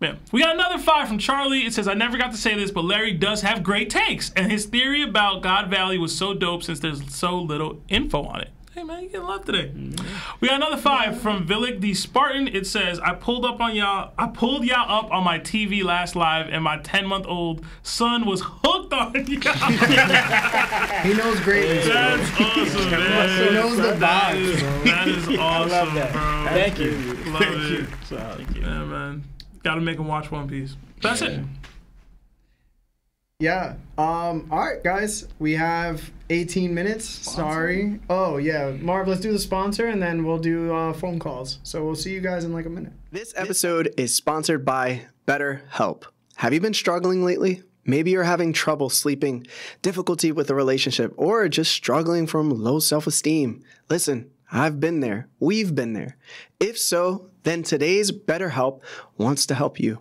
Man. We got another five from Charlie. It says, I never got to say this, but Larry does have great takes, and his theory about God Valley was so dope since there's so little info on it. Hey, man, you getting love today. Mm-hmm. We got another five yeah. from Villick the Spartan. It says, I pulled up on y'all, I pulled y'all up on my T V last live, and my ten-month-old son was hooked on y'all. He knows greatness. That's bro. awesome, man. He knows the vibes, bro. That is awesome, I love that. bro. Thank, Thank you. you. Love Thank it. You. So, Thank you. Yeah, man. Gotta make him watch One Piece. That's yeah. it. Yeah. Um, all right, guys. We have eighteen minutes. Sponsor. Sorry. Oh, yeah. Marv, let's do the sponsor, and then we'll do uh, phone calls. So we'll see you guys in like a minute. This episode is sponsored by BetterHelp. Have you been struggling lately? Maybe you're having trouble sleeping, difficulty with a relationship, or just struggling from low self-esteem. Listen, I've been there. We've been there. If so, then today's BetterHelp wants to help you.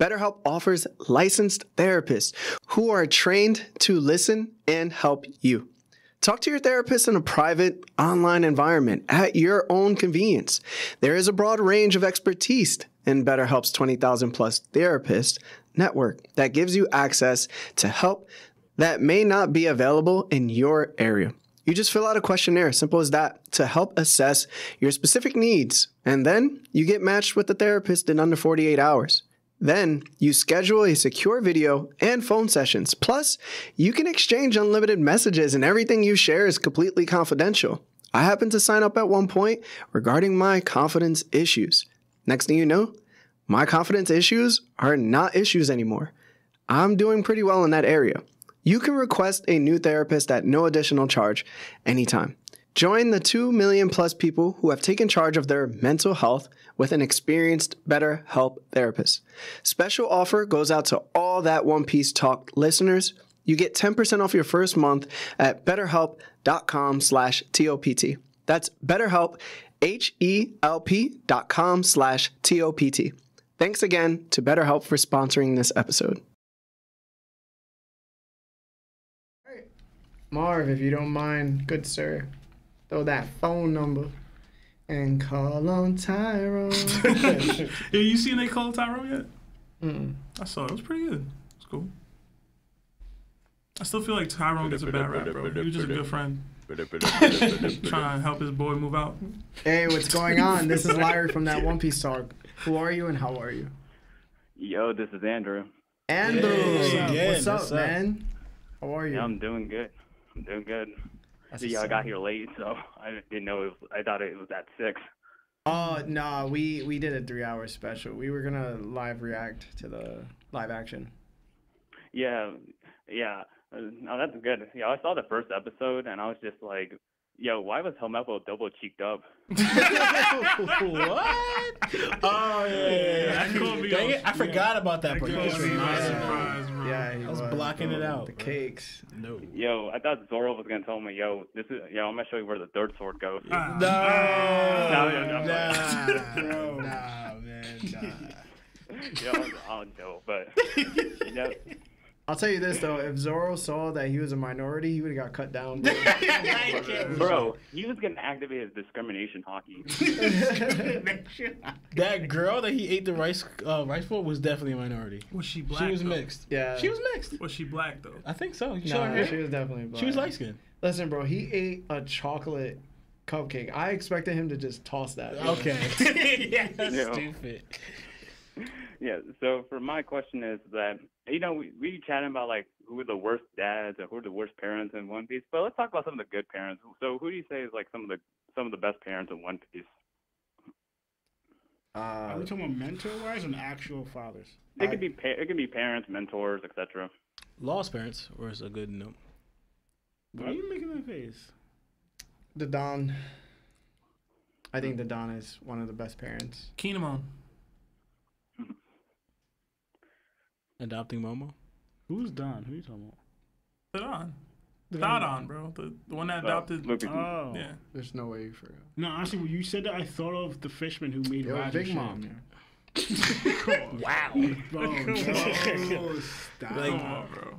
BetterHelp offers licensed therapists who are trained to listen and help you. Talk to your therapist in a private, online environment at your own convenience. There is a broad range of expertise in BetterHelp's twenty thousand plus therapist network that gives you access to help that may not be available in your area. You just fill out a questionnaire, simple as that, to help assess your specific needs, and then you get matched with a therapist in under forty-eight hours. Then you schedule a secure video and phone sessions. Plus, you can exchange unlimited messages and everything you share is completely confidential. I happened to sign up at one point regarding my confidence issues. Next thing you know, my confidence issues are not issues anymore. I'm doing pretty well in that area. You can request a new therapist at no additional charge anytime. Join the two million plus people who have taken charge of their mental health with an experienced BetterHelp therapist. Special offer goes out to all that One Piece Talk listeners. You get ten percent off your first month at betterhelp dot com slash T O P T. That's BetterHelp, H E L P dot com slash T O P T. Thanks again to BetterHelp for sponsoring this episode. Hey, Marv, if you don't mind, good sir. Throw that phone number and call on Tyrone. Have you seen they call Tyrone yet? Mm-mm. I saw it. It was pretty good. It's cool. I still feel like Tyrone gets a bad rap, bro. He was just a good friend. Trying to help his boy move out. Hey, what's going on? This is Larry from That One Piece Talk. Who are you and how are you? Yo, this is Andrew. Andrew, hey, what's, yeah, up? what's up, what's man? Up? How are you? Yeah, I'm doing good. I'm doing good. See, I got here late, so I didn't know. It was, I thought it was at six. Oh no, nah, we we did a three-hour special. We were gonna live react to the live action. Yeah, yeah. No, that's good. Yeah, I saw the first episode, and I was just like, yo, why was Helmeppo double cheeked up? What? Oh yeah, yeah, yeah. Me Dang it, I forgot yeah. about that part. Yeah, yeah he I was, was blocking it out. The bro. cakes. No. Yo, I thought Zoro was gonna tell me, yo, this is, yo, I'm gonna show you where the third sword goes. Uh, no, no, nah, bro, nah, man, nah. Yo, I don't know, but you know. I'll tell you this though, if Zoro saw that he was a minority, he would have got cut down. Bro, he was gonna activate his discrimination hockey. That girl that he ate the rice uh, rice for was definitely a minority. Was she black? She was though? mixed. Yeah. She was mixed. Was she black though? I think so. You nah, she was definitely black. She was light skinned. Listen, bro, he ate a chocolate cupcake. I expected him to just toss that. Okay. Yeah, that's yeah. stupid. Yeah, so for my question is that, you know, we, we chatting about, like, who are the worst dads or who are the worst parents in One Piece, but let's talk about some of the good parents. So who do you say is, like, some of the some of the best parents in One Piece? Uh, Are we talking about mentor-wise or actual fathers? It I, could be pa it could be parents, mentors, et cetera. Lost parents, or is a good note? Why are you making that face? The Don. I think the Don is one of the best parents. Kinemon. Adopting Momo? Who's Don? Who are you talking about? The Don. Don, bro. The, the one that adopted. Oh, oh. Yeah. There's no way you forgot. No, honestly, when you said that, I thought of the fishman who made Yo, Roger. Big Mom. Yeah. Wow. Bro, bro. Stop. Like, oh, bro.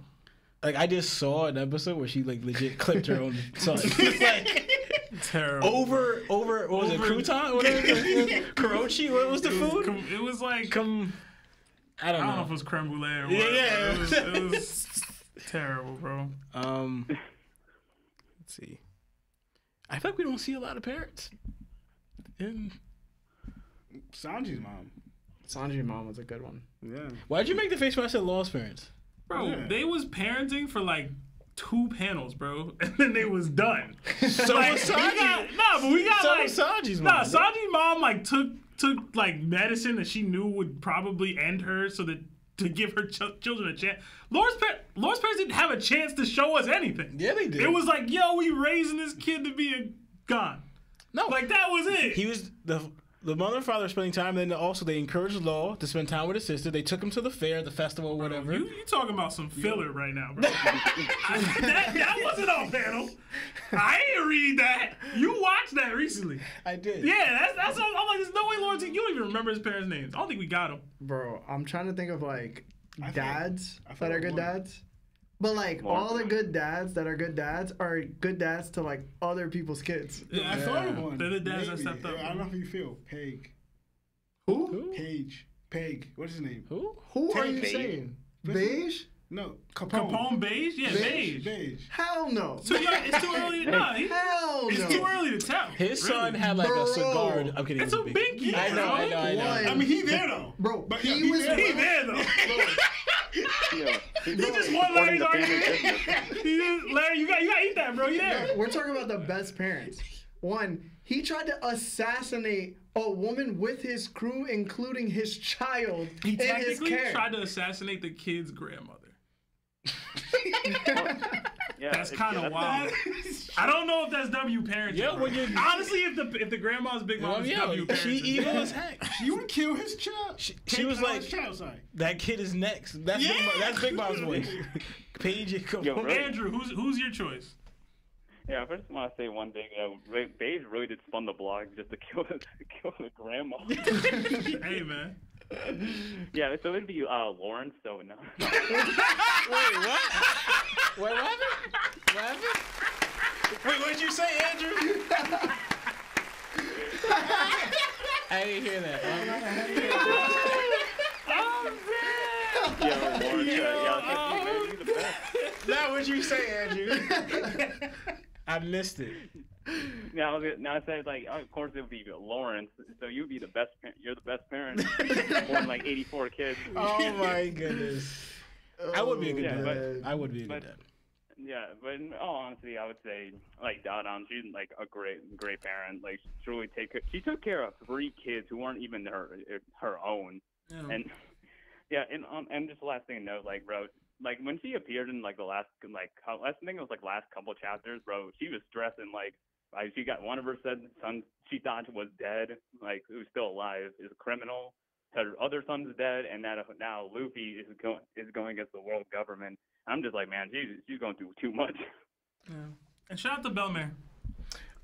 Like, I just saw an episode where she, like, legit clipped her own son. Like, terrible. Over, over, what was over, it? Crouton? Whatever. Karochi? What was the food? It was, it was like. Come. I don't, I don't know. know if it was creme brulee or what. Yeah, yeah. It was, it was terrible, bro. Um, let's see. I feel like we don't see a lot of parents. And Sanji's mom. Sanji's mom was a good one. Yeah. Why'd you make the face when I said lost parents? Bro, yeah. They was parenting for like two panels, bro, and then they was done. So like, was Sanji. Got, nah, but we got so like Sanji's mom. Nah, Sanji's mom like took. took like medicine that she knew would probably end her, so that to give her ch children a chance. Laura's par Laura's parents didn't have a chance to show us anything. Yeah, they did. It was like, yo, we raising this kid to be a god. No, like that was it. He was the the mother and father spending time. Then also they encouraged Law to spend time with his sister. They took him to the fair, the festival, whatever. Bro, you you talking about some filler yeah. right now, bro? I, that, that wasn't on panel. I didn't read that. You watched that recently. I did. Yeah, that's that's. All, I'm like, there's no way, Lawrence. You don't even remember his parents' names. I don't think we got him, bro. I'm trying to think of like I dads feel, that are good Lauren. dads, but like Lauren. all the good dads that are good dads are good dads to like other people's kids. Yeah, I yeah. thought of one. They're the dads Maybe. that stepped up. Yeah, I don't know how you feel, Peg. Who? Who? Page. Peg. What's his name? Who? Who Teddy are you Page? saying? Beige. No, Capone. Capone beige? Yeah, beige. beige. beige. Hell no. So yeah, it's too early to tell. Hell no. It's too early to tell. His really. son had like bro. a cigar. I'm kidding. It's a binky. I know, I know, I know. I mean, he there though. Bro, but he, he was there, he there though. Yeah. He just won Larry's argument. Larry, you got, you got to eat that, bro. You there. Yeah, we're talking about the best parents. One, he tried to assassinate a woman with his crew, including his child. He in technically his care. tried to assassinate the kid's grandmother. Well, yeah, that's kind of yeah, wild. I don't know if that's W parenting. Yeah, when honestly, if the if the grandma's big mom well, is yeah, W parenting, she evil as heck. She would kill his child. She, she was like, child, that kid is next. That's yeah. big mom, that's Big Mom's voice. Paige, come Yo, on. Andrew, who's who's your choice? Yeah, I just want to say one thing. Uh, Paige really did spun the block just to kill the to kill the grandma. Hey man. Yeah, so it'd be uh, Lawrence, so no. Wait, what? What happened? What happened? Wait, what'd you say, Andrew? I didn't hear that. Oh, man. Yeah, Lawrence, yeah, yeah. Now, what'd you say, Andrew? I missed it. Now, I was, now I said, like, oh, of course it would be Lawrence. So you'd be the best. You're the best parent. Born like eighty-four kids. Oh my goodness. Oh, I would be a good yeah, dad. But, I would be a good but, dad. Yeah, but in all honesty, I would say like Dadam, she's like a great, great parent. Like, she truly really take. Care, she took care of three kids who weren't even her her own. Oh. And yeah, and um, and just the last thing to note, like, bro. Like, when she appeared in, like, the last, like, I think it was, like, last couple chapters, bro, she was stressing, like, like she got, one of her said son she thought was dead, like, who's still alive, is a criminal, her other son's dead, and that now Luffy is going is going against the world government. I'm just like, man, she's, she's going through too much. Yeah. And shout out to Belmare.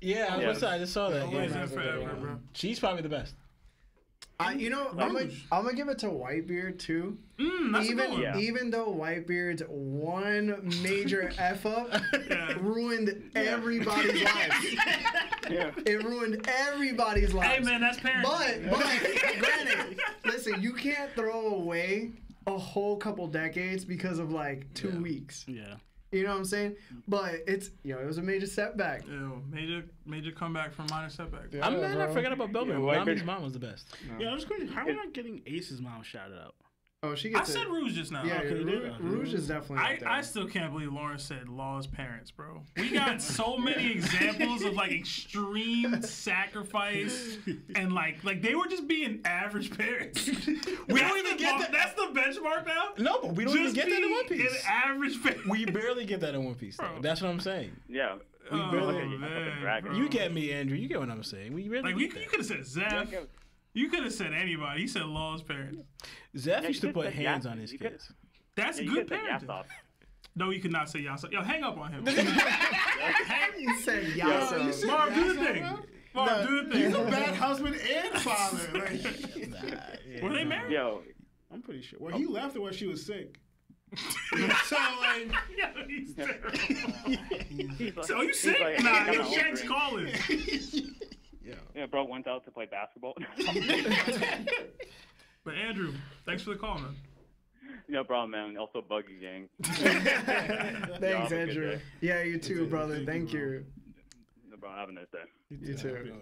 Yeah, I, yeah. Was, I just saw that. Yeah, yeah, forever, bro. She's probably the best. Uh, you know, I'm gonna, I'm gonna give it to Whitebeard too. Mm, that's even cool. Yeah. Even though Whitebeard's one major f up yeah. ruined yeah. everybody's lives. Yeah. It ruined everybody's lives. Hey man, that's parents. But but granted, listen, you can't throw away a whole couple decades because of like two yeah. weeks. Yeah. You know what I'm saying? But it's, you know, it was a major setback. Ew, major major comeback from minor setback. Yeah, I'm mad I forgot about Belmar. Yeah, Nami's mom was the best. No. Yeah, I was crazy. How are we not getting Ace's mom shouted out? Oh, she gets I it. said Rouge just now. Yeah, okay, Rouge, Rouge is definitely I, there. I still can't believe Lawrence said Law's parents, bro. We got so many examples of, like, extreme sacrifice and, like, like they were just being average parents. We don't even get that. That's the benchmark now? No, but we don't just even get that in One Piece. An average parent. We barely get that in One Piece, though. Bro. That's what I'm saying. Yeah. We oh, barely man, get You get me, Andrew. You get what I'm saying. We barely like, get we, You could have said Zeph. Yeah, you could have said anybody. He said Law's parents. Zeph yeah, used to put hands on his kids. That's yeah, good parenting. No, you could not say Yasop. Yo, hang up on him. You said Yasop. Marv, do the thing. Marv, no, do the thing. He's a bad husband and father. Like, nah, yeah, were they married? Yo, I'm pretty sure. Well, oh. He left her when she was sick. So like, yeah, he's terrible. Yeah. So are you sick? Like, nah, yo, Shanks calling. Yeah. yeah, bro went out to play basketball. But Andrew, thanks for the call, man. No problem, man. Also, Buggy Gang. Thanks, yo, Andrew. Yeah, you too, brother. Thank, Thank you. you. No problem. Have a nice day. You too. You too.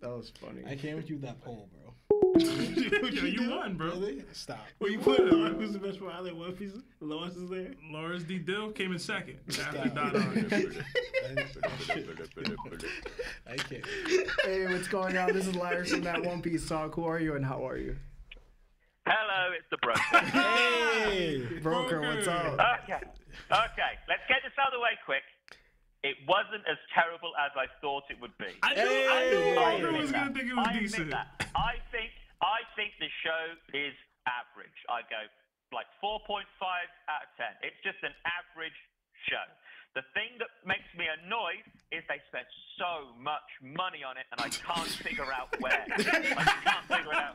That was funny. I came with you that poll, bro. Yo, you won, bro. Really? Stop. Well, you put it on. Who's the best one? I like One Piece. Lawrence is there. Lawrence D. Dill came in second. After died on. I can't. Hey, what's going on? This is Larry from That One Piece Talk. Who are you and how are you? Hello, it's the broker. Hey, broker, what's up? Okay, okay. Let's get this out of the way quick. It wasn't as terrible as I thought it would be. I knew, hey, I knew I Walker was going to think it was I decent. That. I think I think the show is average. I go like four point five out of ten. It's just an average show. The thing that makes me annoyed is they spent so much money on it, and I can't figure out where. I can't figure it out.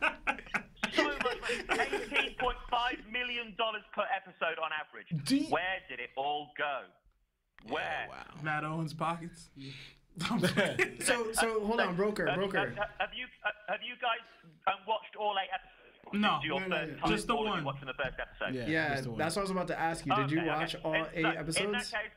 So much money. eighteen point five million dollars per episode on average. You... Where did it all go? Where? Oh, wow. Matt Owens' pockets. so, so hold on, broker, broker. Have, have you have you guys watched all eight episodes? No, no, no, no. Just the one. Watching the first episode. Yeah, yeah, that's what I was about to ask you. Did okay, you watch okay. all in, eight so, episodes? In that case,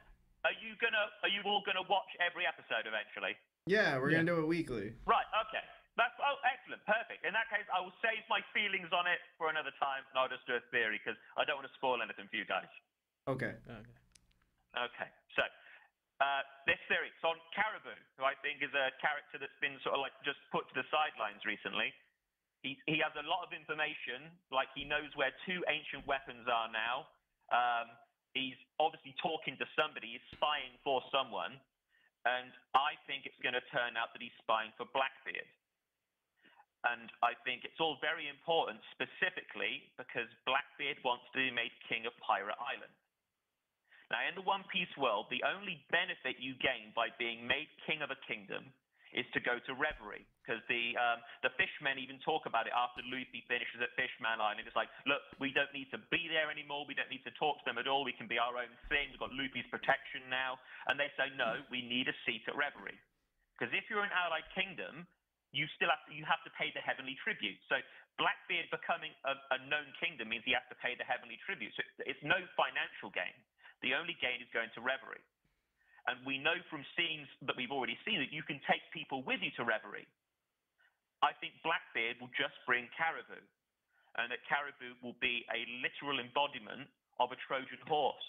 are you gonna are you all gonna watch every episode eventually? Yeah, we're yeah. gonna do it weekly. Right. Okay. That's oh excellent, perfect. In that case, I will save my feelings on it for another time, and I'll just do a theory because I don't want to spoil anything for you guys. Okay. Okay. Okay, so uh, this theory, it's on Caribou, who I think is a character that's been sort of like just put to the sidelines recently. He, he has a lot of information, like he knows where two ancient weapons are now. Um, he's obviously talking to somebody, he's spying for someone, and I think it's going to turn out that he's spying for Blackbeard. And I think it's all very important specifically because Blackbeard wants to be made king of Pirate Island. Now, in the One Piece world, the only benefit you gain by being made king of a kingdom is to go to Reverie, because the um, the fishmen even talk about it after Luffy finishes at Fishman Island. It's like, look, we don't need to be there anymore. We don't need to talk to them at all. We can be our own thing. We've got Luffy's protection now. And they say, no, we need a seat at Reverie, because if you're an allied kingdom, you still have to, you have to pay the heavenly tribute. So Blackbeard becoming a, a known kingdom means he has to pay the heavenly tribute. So it's no financial gain. The only gain is going to Reverie. And we know from scenes that we've already seen that you can take people with you to Reverie. I think Blackbeard will just bring Caribou, and that Caribou will be a literal embodiment of a Trojan horse.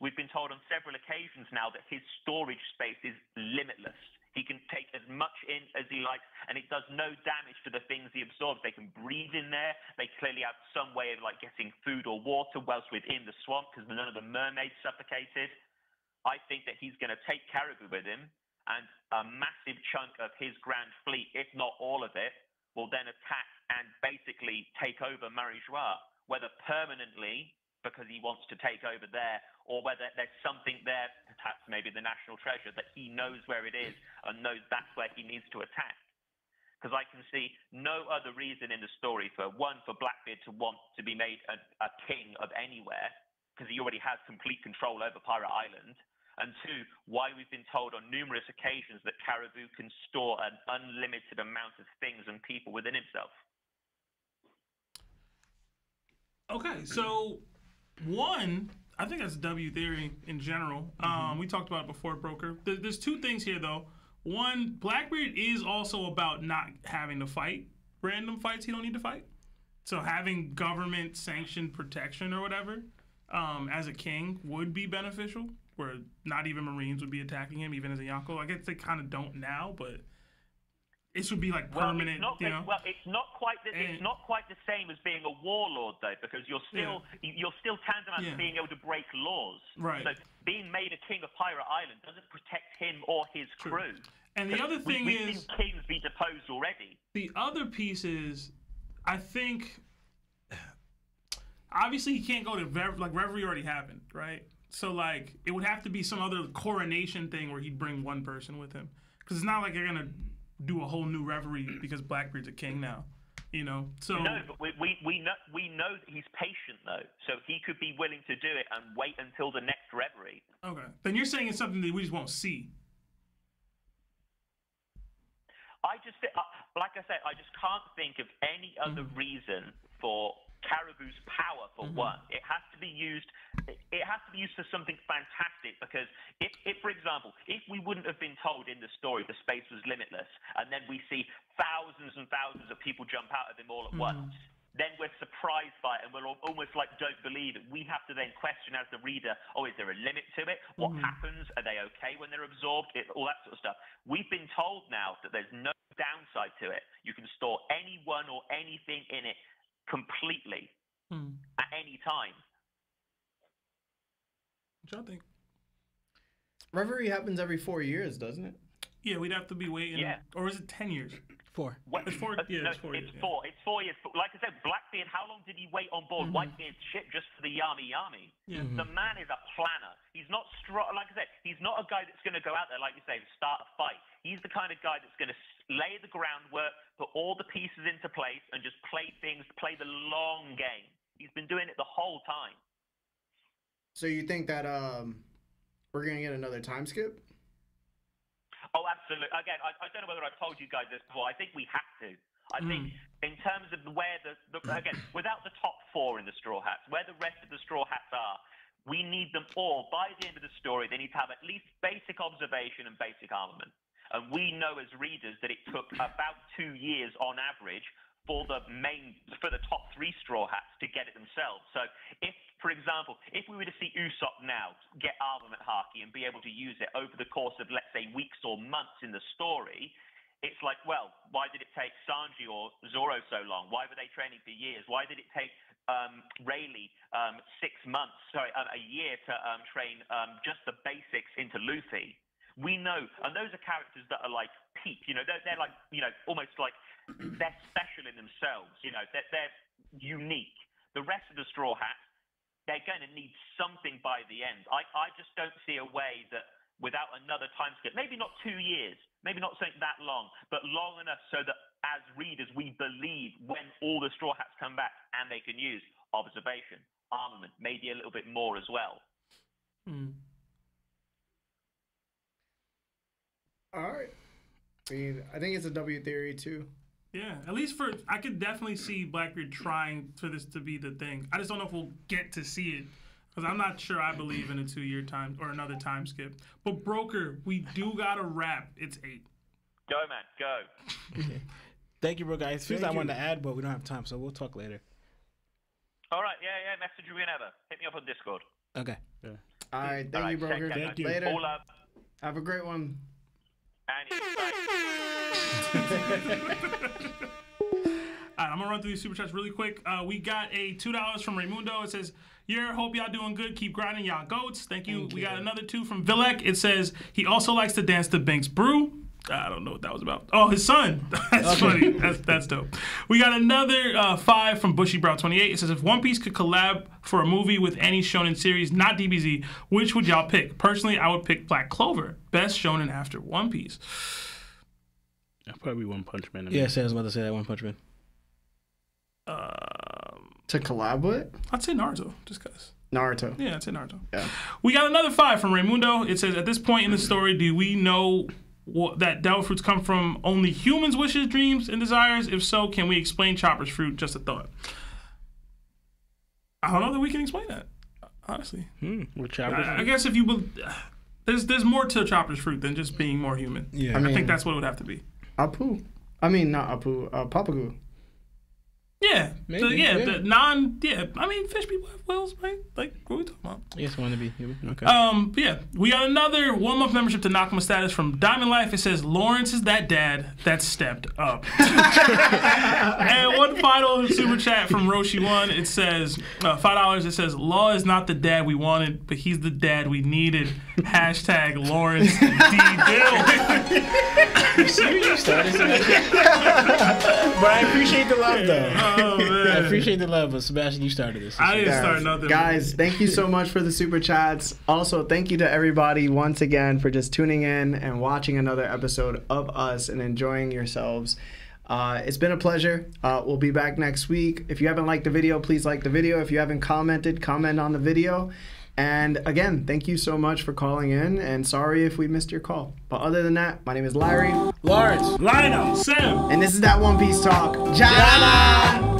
We've been told on several occasions now that his storage space is limitless. He can take as much in as he likes, and it does no damage to the things he absorbs. They can breathe in there. They clearly have some way of like getting food or water whilst within the swamp, because none of the mermaids suffocated. I think that he's going to take Caribou with him, and a massive chunk of his grand fleet, if not all of it, will then attack and basically take over Marie-Joie, whether permanently, because he wants to take over there, or whether there's something there, perhaps maybe the national treasure, that he knows where it is and knows that's where he needs to attack. Because I can see no other reason in the story for, one, for Blackbeard to want to be made a, a king of anywhere, because he already has complete control over Pirate Island, and two, why we've been told on numerous occasions that Caribou can store an unlimited amount of things and people within himself. Okay, so... One, I think that's W theory in general. Um, mm-hmm. We talked about it before, Broker. There, there's two things here, though. One, Blackbeard is also about not having to fight random fights he don't need to fight. So having government-sanctioned protection or whatever um, as a king would be beneficial, where not even Marines would be attacking him, even as a Yonko. I guess they kind of don't now, but... It should be like permanent, well, it's not, you know? It's, well, it's not quite the, and, it's not quite the same as being a warlord, though, because you're still yeah. you're still tantamount yeah. to being able to break laws. Right. So being made a king of Pirate Island doesn't protect him or his True. crew. And the other thing we, we've is seen kings be deposed already. The other piece is, I think, obviously he can't go to Rev like Reverie already happened, right? So like it would have to be some other coronation thing where he'd bring one person with him, because it's not like you're gonna do a whole new Reverie because Blackbeard's a king now, you know. So no, but we we we know we know that he's patient though, so he could be willing to do it and wait until the next Reverie. Okay, then you're saying it's something that we just won't see. I just, like I said, I just can't think of any other mm-hmm. reason for Caribou's power. For mm-hmm. one, it has to be used. It has to be used for something fantastic, because if, if, for example, if we wouldn't have been told in the story the space was limitless, and then we see thousands and thousands of people jump out of him all at mm-hmm. once, then we're surprised by it, and we're almost like don't believe it. We have to then question as the reader, oh, is there a limit to it? What mm-hmm. happens? Are they okay when they're absorbed? It, all that sort of stuff. We've been told now that there's no downside to it. You can store anyone or anything in it completely mm. at any time. Which I think Reverie happens every four years, doesn't it? Yeah, we'd have to be waiting. Yeah. Or is it ten years? Four. What? It's four. Yeah, no, it's four. It's years, four. Yeah. It's four years. Like I said, Blackbeard. How long did he wait on board mm-hmm. Whitebeard's ship just for the yami yami? Yeah. Mm-hmm. The man is a planner. He's not strong. Like I said, he's not a guy that's going to go out there, like you say, and start a fight. He's the kind of guy that's going to lay the groundwork, put all the pieces into place, and just play things, play the long game. He's been doing it the whole time. So you think that um, we're going to get another time skip? Oh, absolutely. Again, I, I don't know whether I've told you guys this before. I think we have to. I mm. think in terms of where the, the, again, without the top four in the Straw Hats, where the rest of the Straw Hats are, we need them all. By the end of the story, they need to have at least basic observation and basic armament. And we know as readers that it took about two years on average for the main, for the top three Straw Hats to get it themselves. So if, for example, if we were to see Usopp now get armament haki and be able to use it over the course of, let's say, weeks or months in the story, it's like, well, why did it take Sanji or Zoro so long? Why were they training for years? Why did it take um, Rayleigh um, six months, sorry, um, a year to um, train um, just the basics into Luffy? We know, and those are characters that are like peak, you know, they're, they're like, you know, almost like they're special in themselves, you know, they're, they're unique. The rest of the Straw Hats, they're going to need something by the end. I, I just don't see a way that without another time skip, maybe not two years, maybe not something that long, but long enough so that as readers, we believe when all the Straw Hats come back and they can use observation, armament, maybe a little bit more as well. Mm. All right. I mean, I think it's a W theory, too. Yeah, at least for... I could definitely see Blackbeard trying for this to be the thing. I just don't know if we'll get to see it Because I'm not sure I believe in a two-year time or another time skip. But, Broker, we do got a wrap. It's eight. Go, man. Go. Okay. Thank you, bro, guys. Things I wanted to add, but we don't have time, so we'll talk later. All right. Yeah, yeah. Message me whenever. Hit me up on Discord. Okay. Yeah. All right. Thank All right, you, Broker. Thank, thank you. Later. All up. Have a great one. And it's All right, I'm gonna run through these super chats really quick. Uh, we got a two dollars from Raymundo. It says, "Year, hope y'all doing good. Keep grinding, y'all goats." Thank you. Thank we you. Got another two from Vilek. It says he also likes to dance to Banks Brew. I don't know what that was about. Oh, his son. That's okay. Funny. That's that's dope. We got another uh, five from Bushy Brow twenty-eight. It says, "If One Piece could collab for a movie with any shonen series, not D B Z, which would y'all pick? Personally, I would pick Black Clover, best shonen after One Piece." That'd probably be One Punch Man. Yes, yeah, I was about to say that. One Punch Man. Um, to collab with? I'd say Naruto, just because. Naruto. Yeah, I'd say Naruto. Yeah. We got another five from Raymundo. It says, at this point in the story, do we know what, that devil fruits come from only humans' wishes, dreams, and desires? If so, can we explain Chopper's fruit? Just a thought. I don't know that we can explain that, honestly. Hmm. With Chopper's I, I guess if you... Be there's, there's more to Chopper's fruit than just being more human. Yeah. I, mean, I think that's what it would have to be. Apu. I mean, not Apu. Uh, Papagu. Yeah, maybe, the, yeah, yeah, the non, yeah. I mean, fish people have wills, right? Like, what are we talking about? Yes, want to be human. Okay. Um, but yeah, we got another one month membership to Nakama Status from Diamond Life. It says Lawrence is that dad that stepped up. And one final super chat from Roshi One. It says uh, five dollars. It says Law is not the dad we wanted, but he's the dad we needed. Hashtag Lawrence D Dill. You see what you started saying? But I appreciate the love, though. Uh, Oh, man. I appreciate the love, but Sebastian, you started this. this I didn't guys, start nothing. Guys, thank you so much for the super chats. Also, thank you to everybody once again for just tuning in and watching another episode of us and enjoying yourselves. Uh, it's been a pleasure. Uh, we'll be back next week. If you haven't liked the video, please like the video. If you haven't commented, comment on the video. And again, thank you so much for calling in, and sorry if we missed your call. But other than that, my name is Larry. Lawrence. Lionel. Sam. And this is That One Piece Talk. Jana!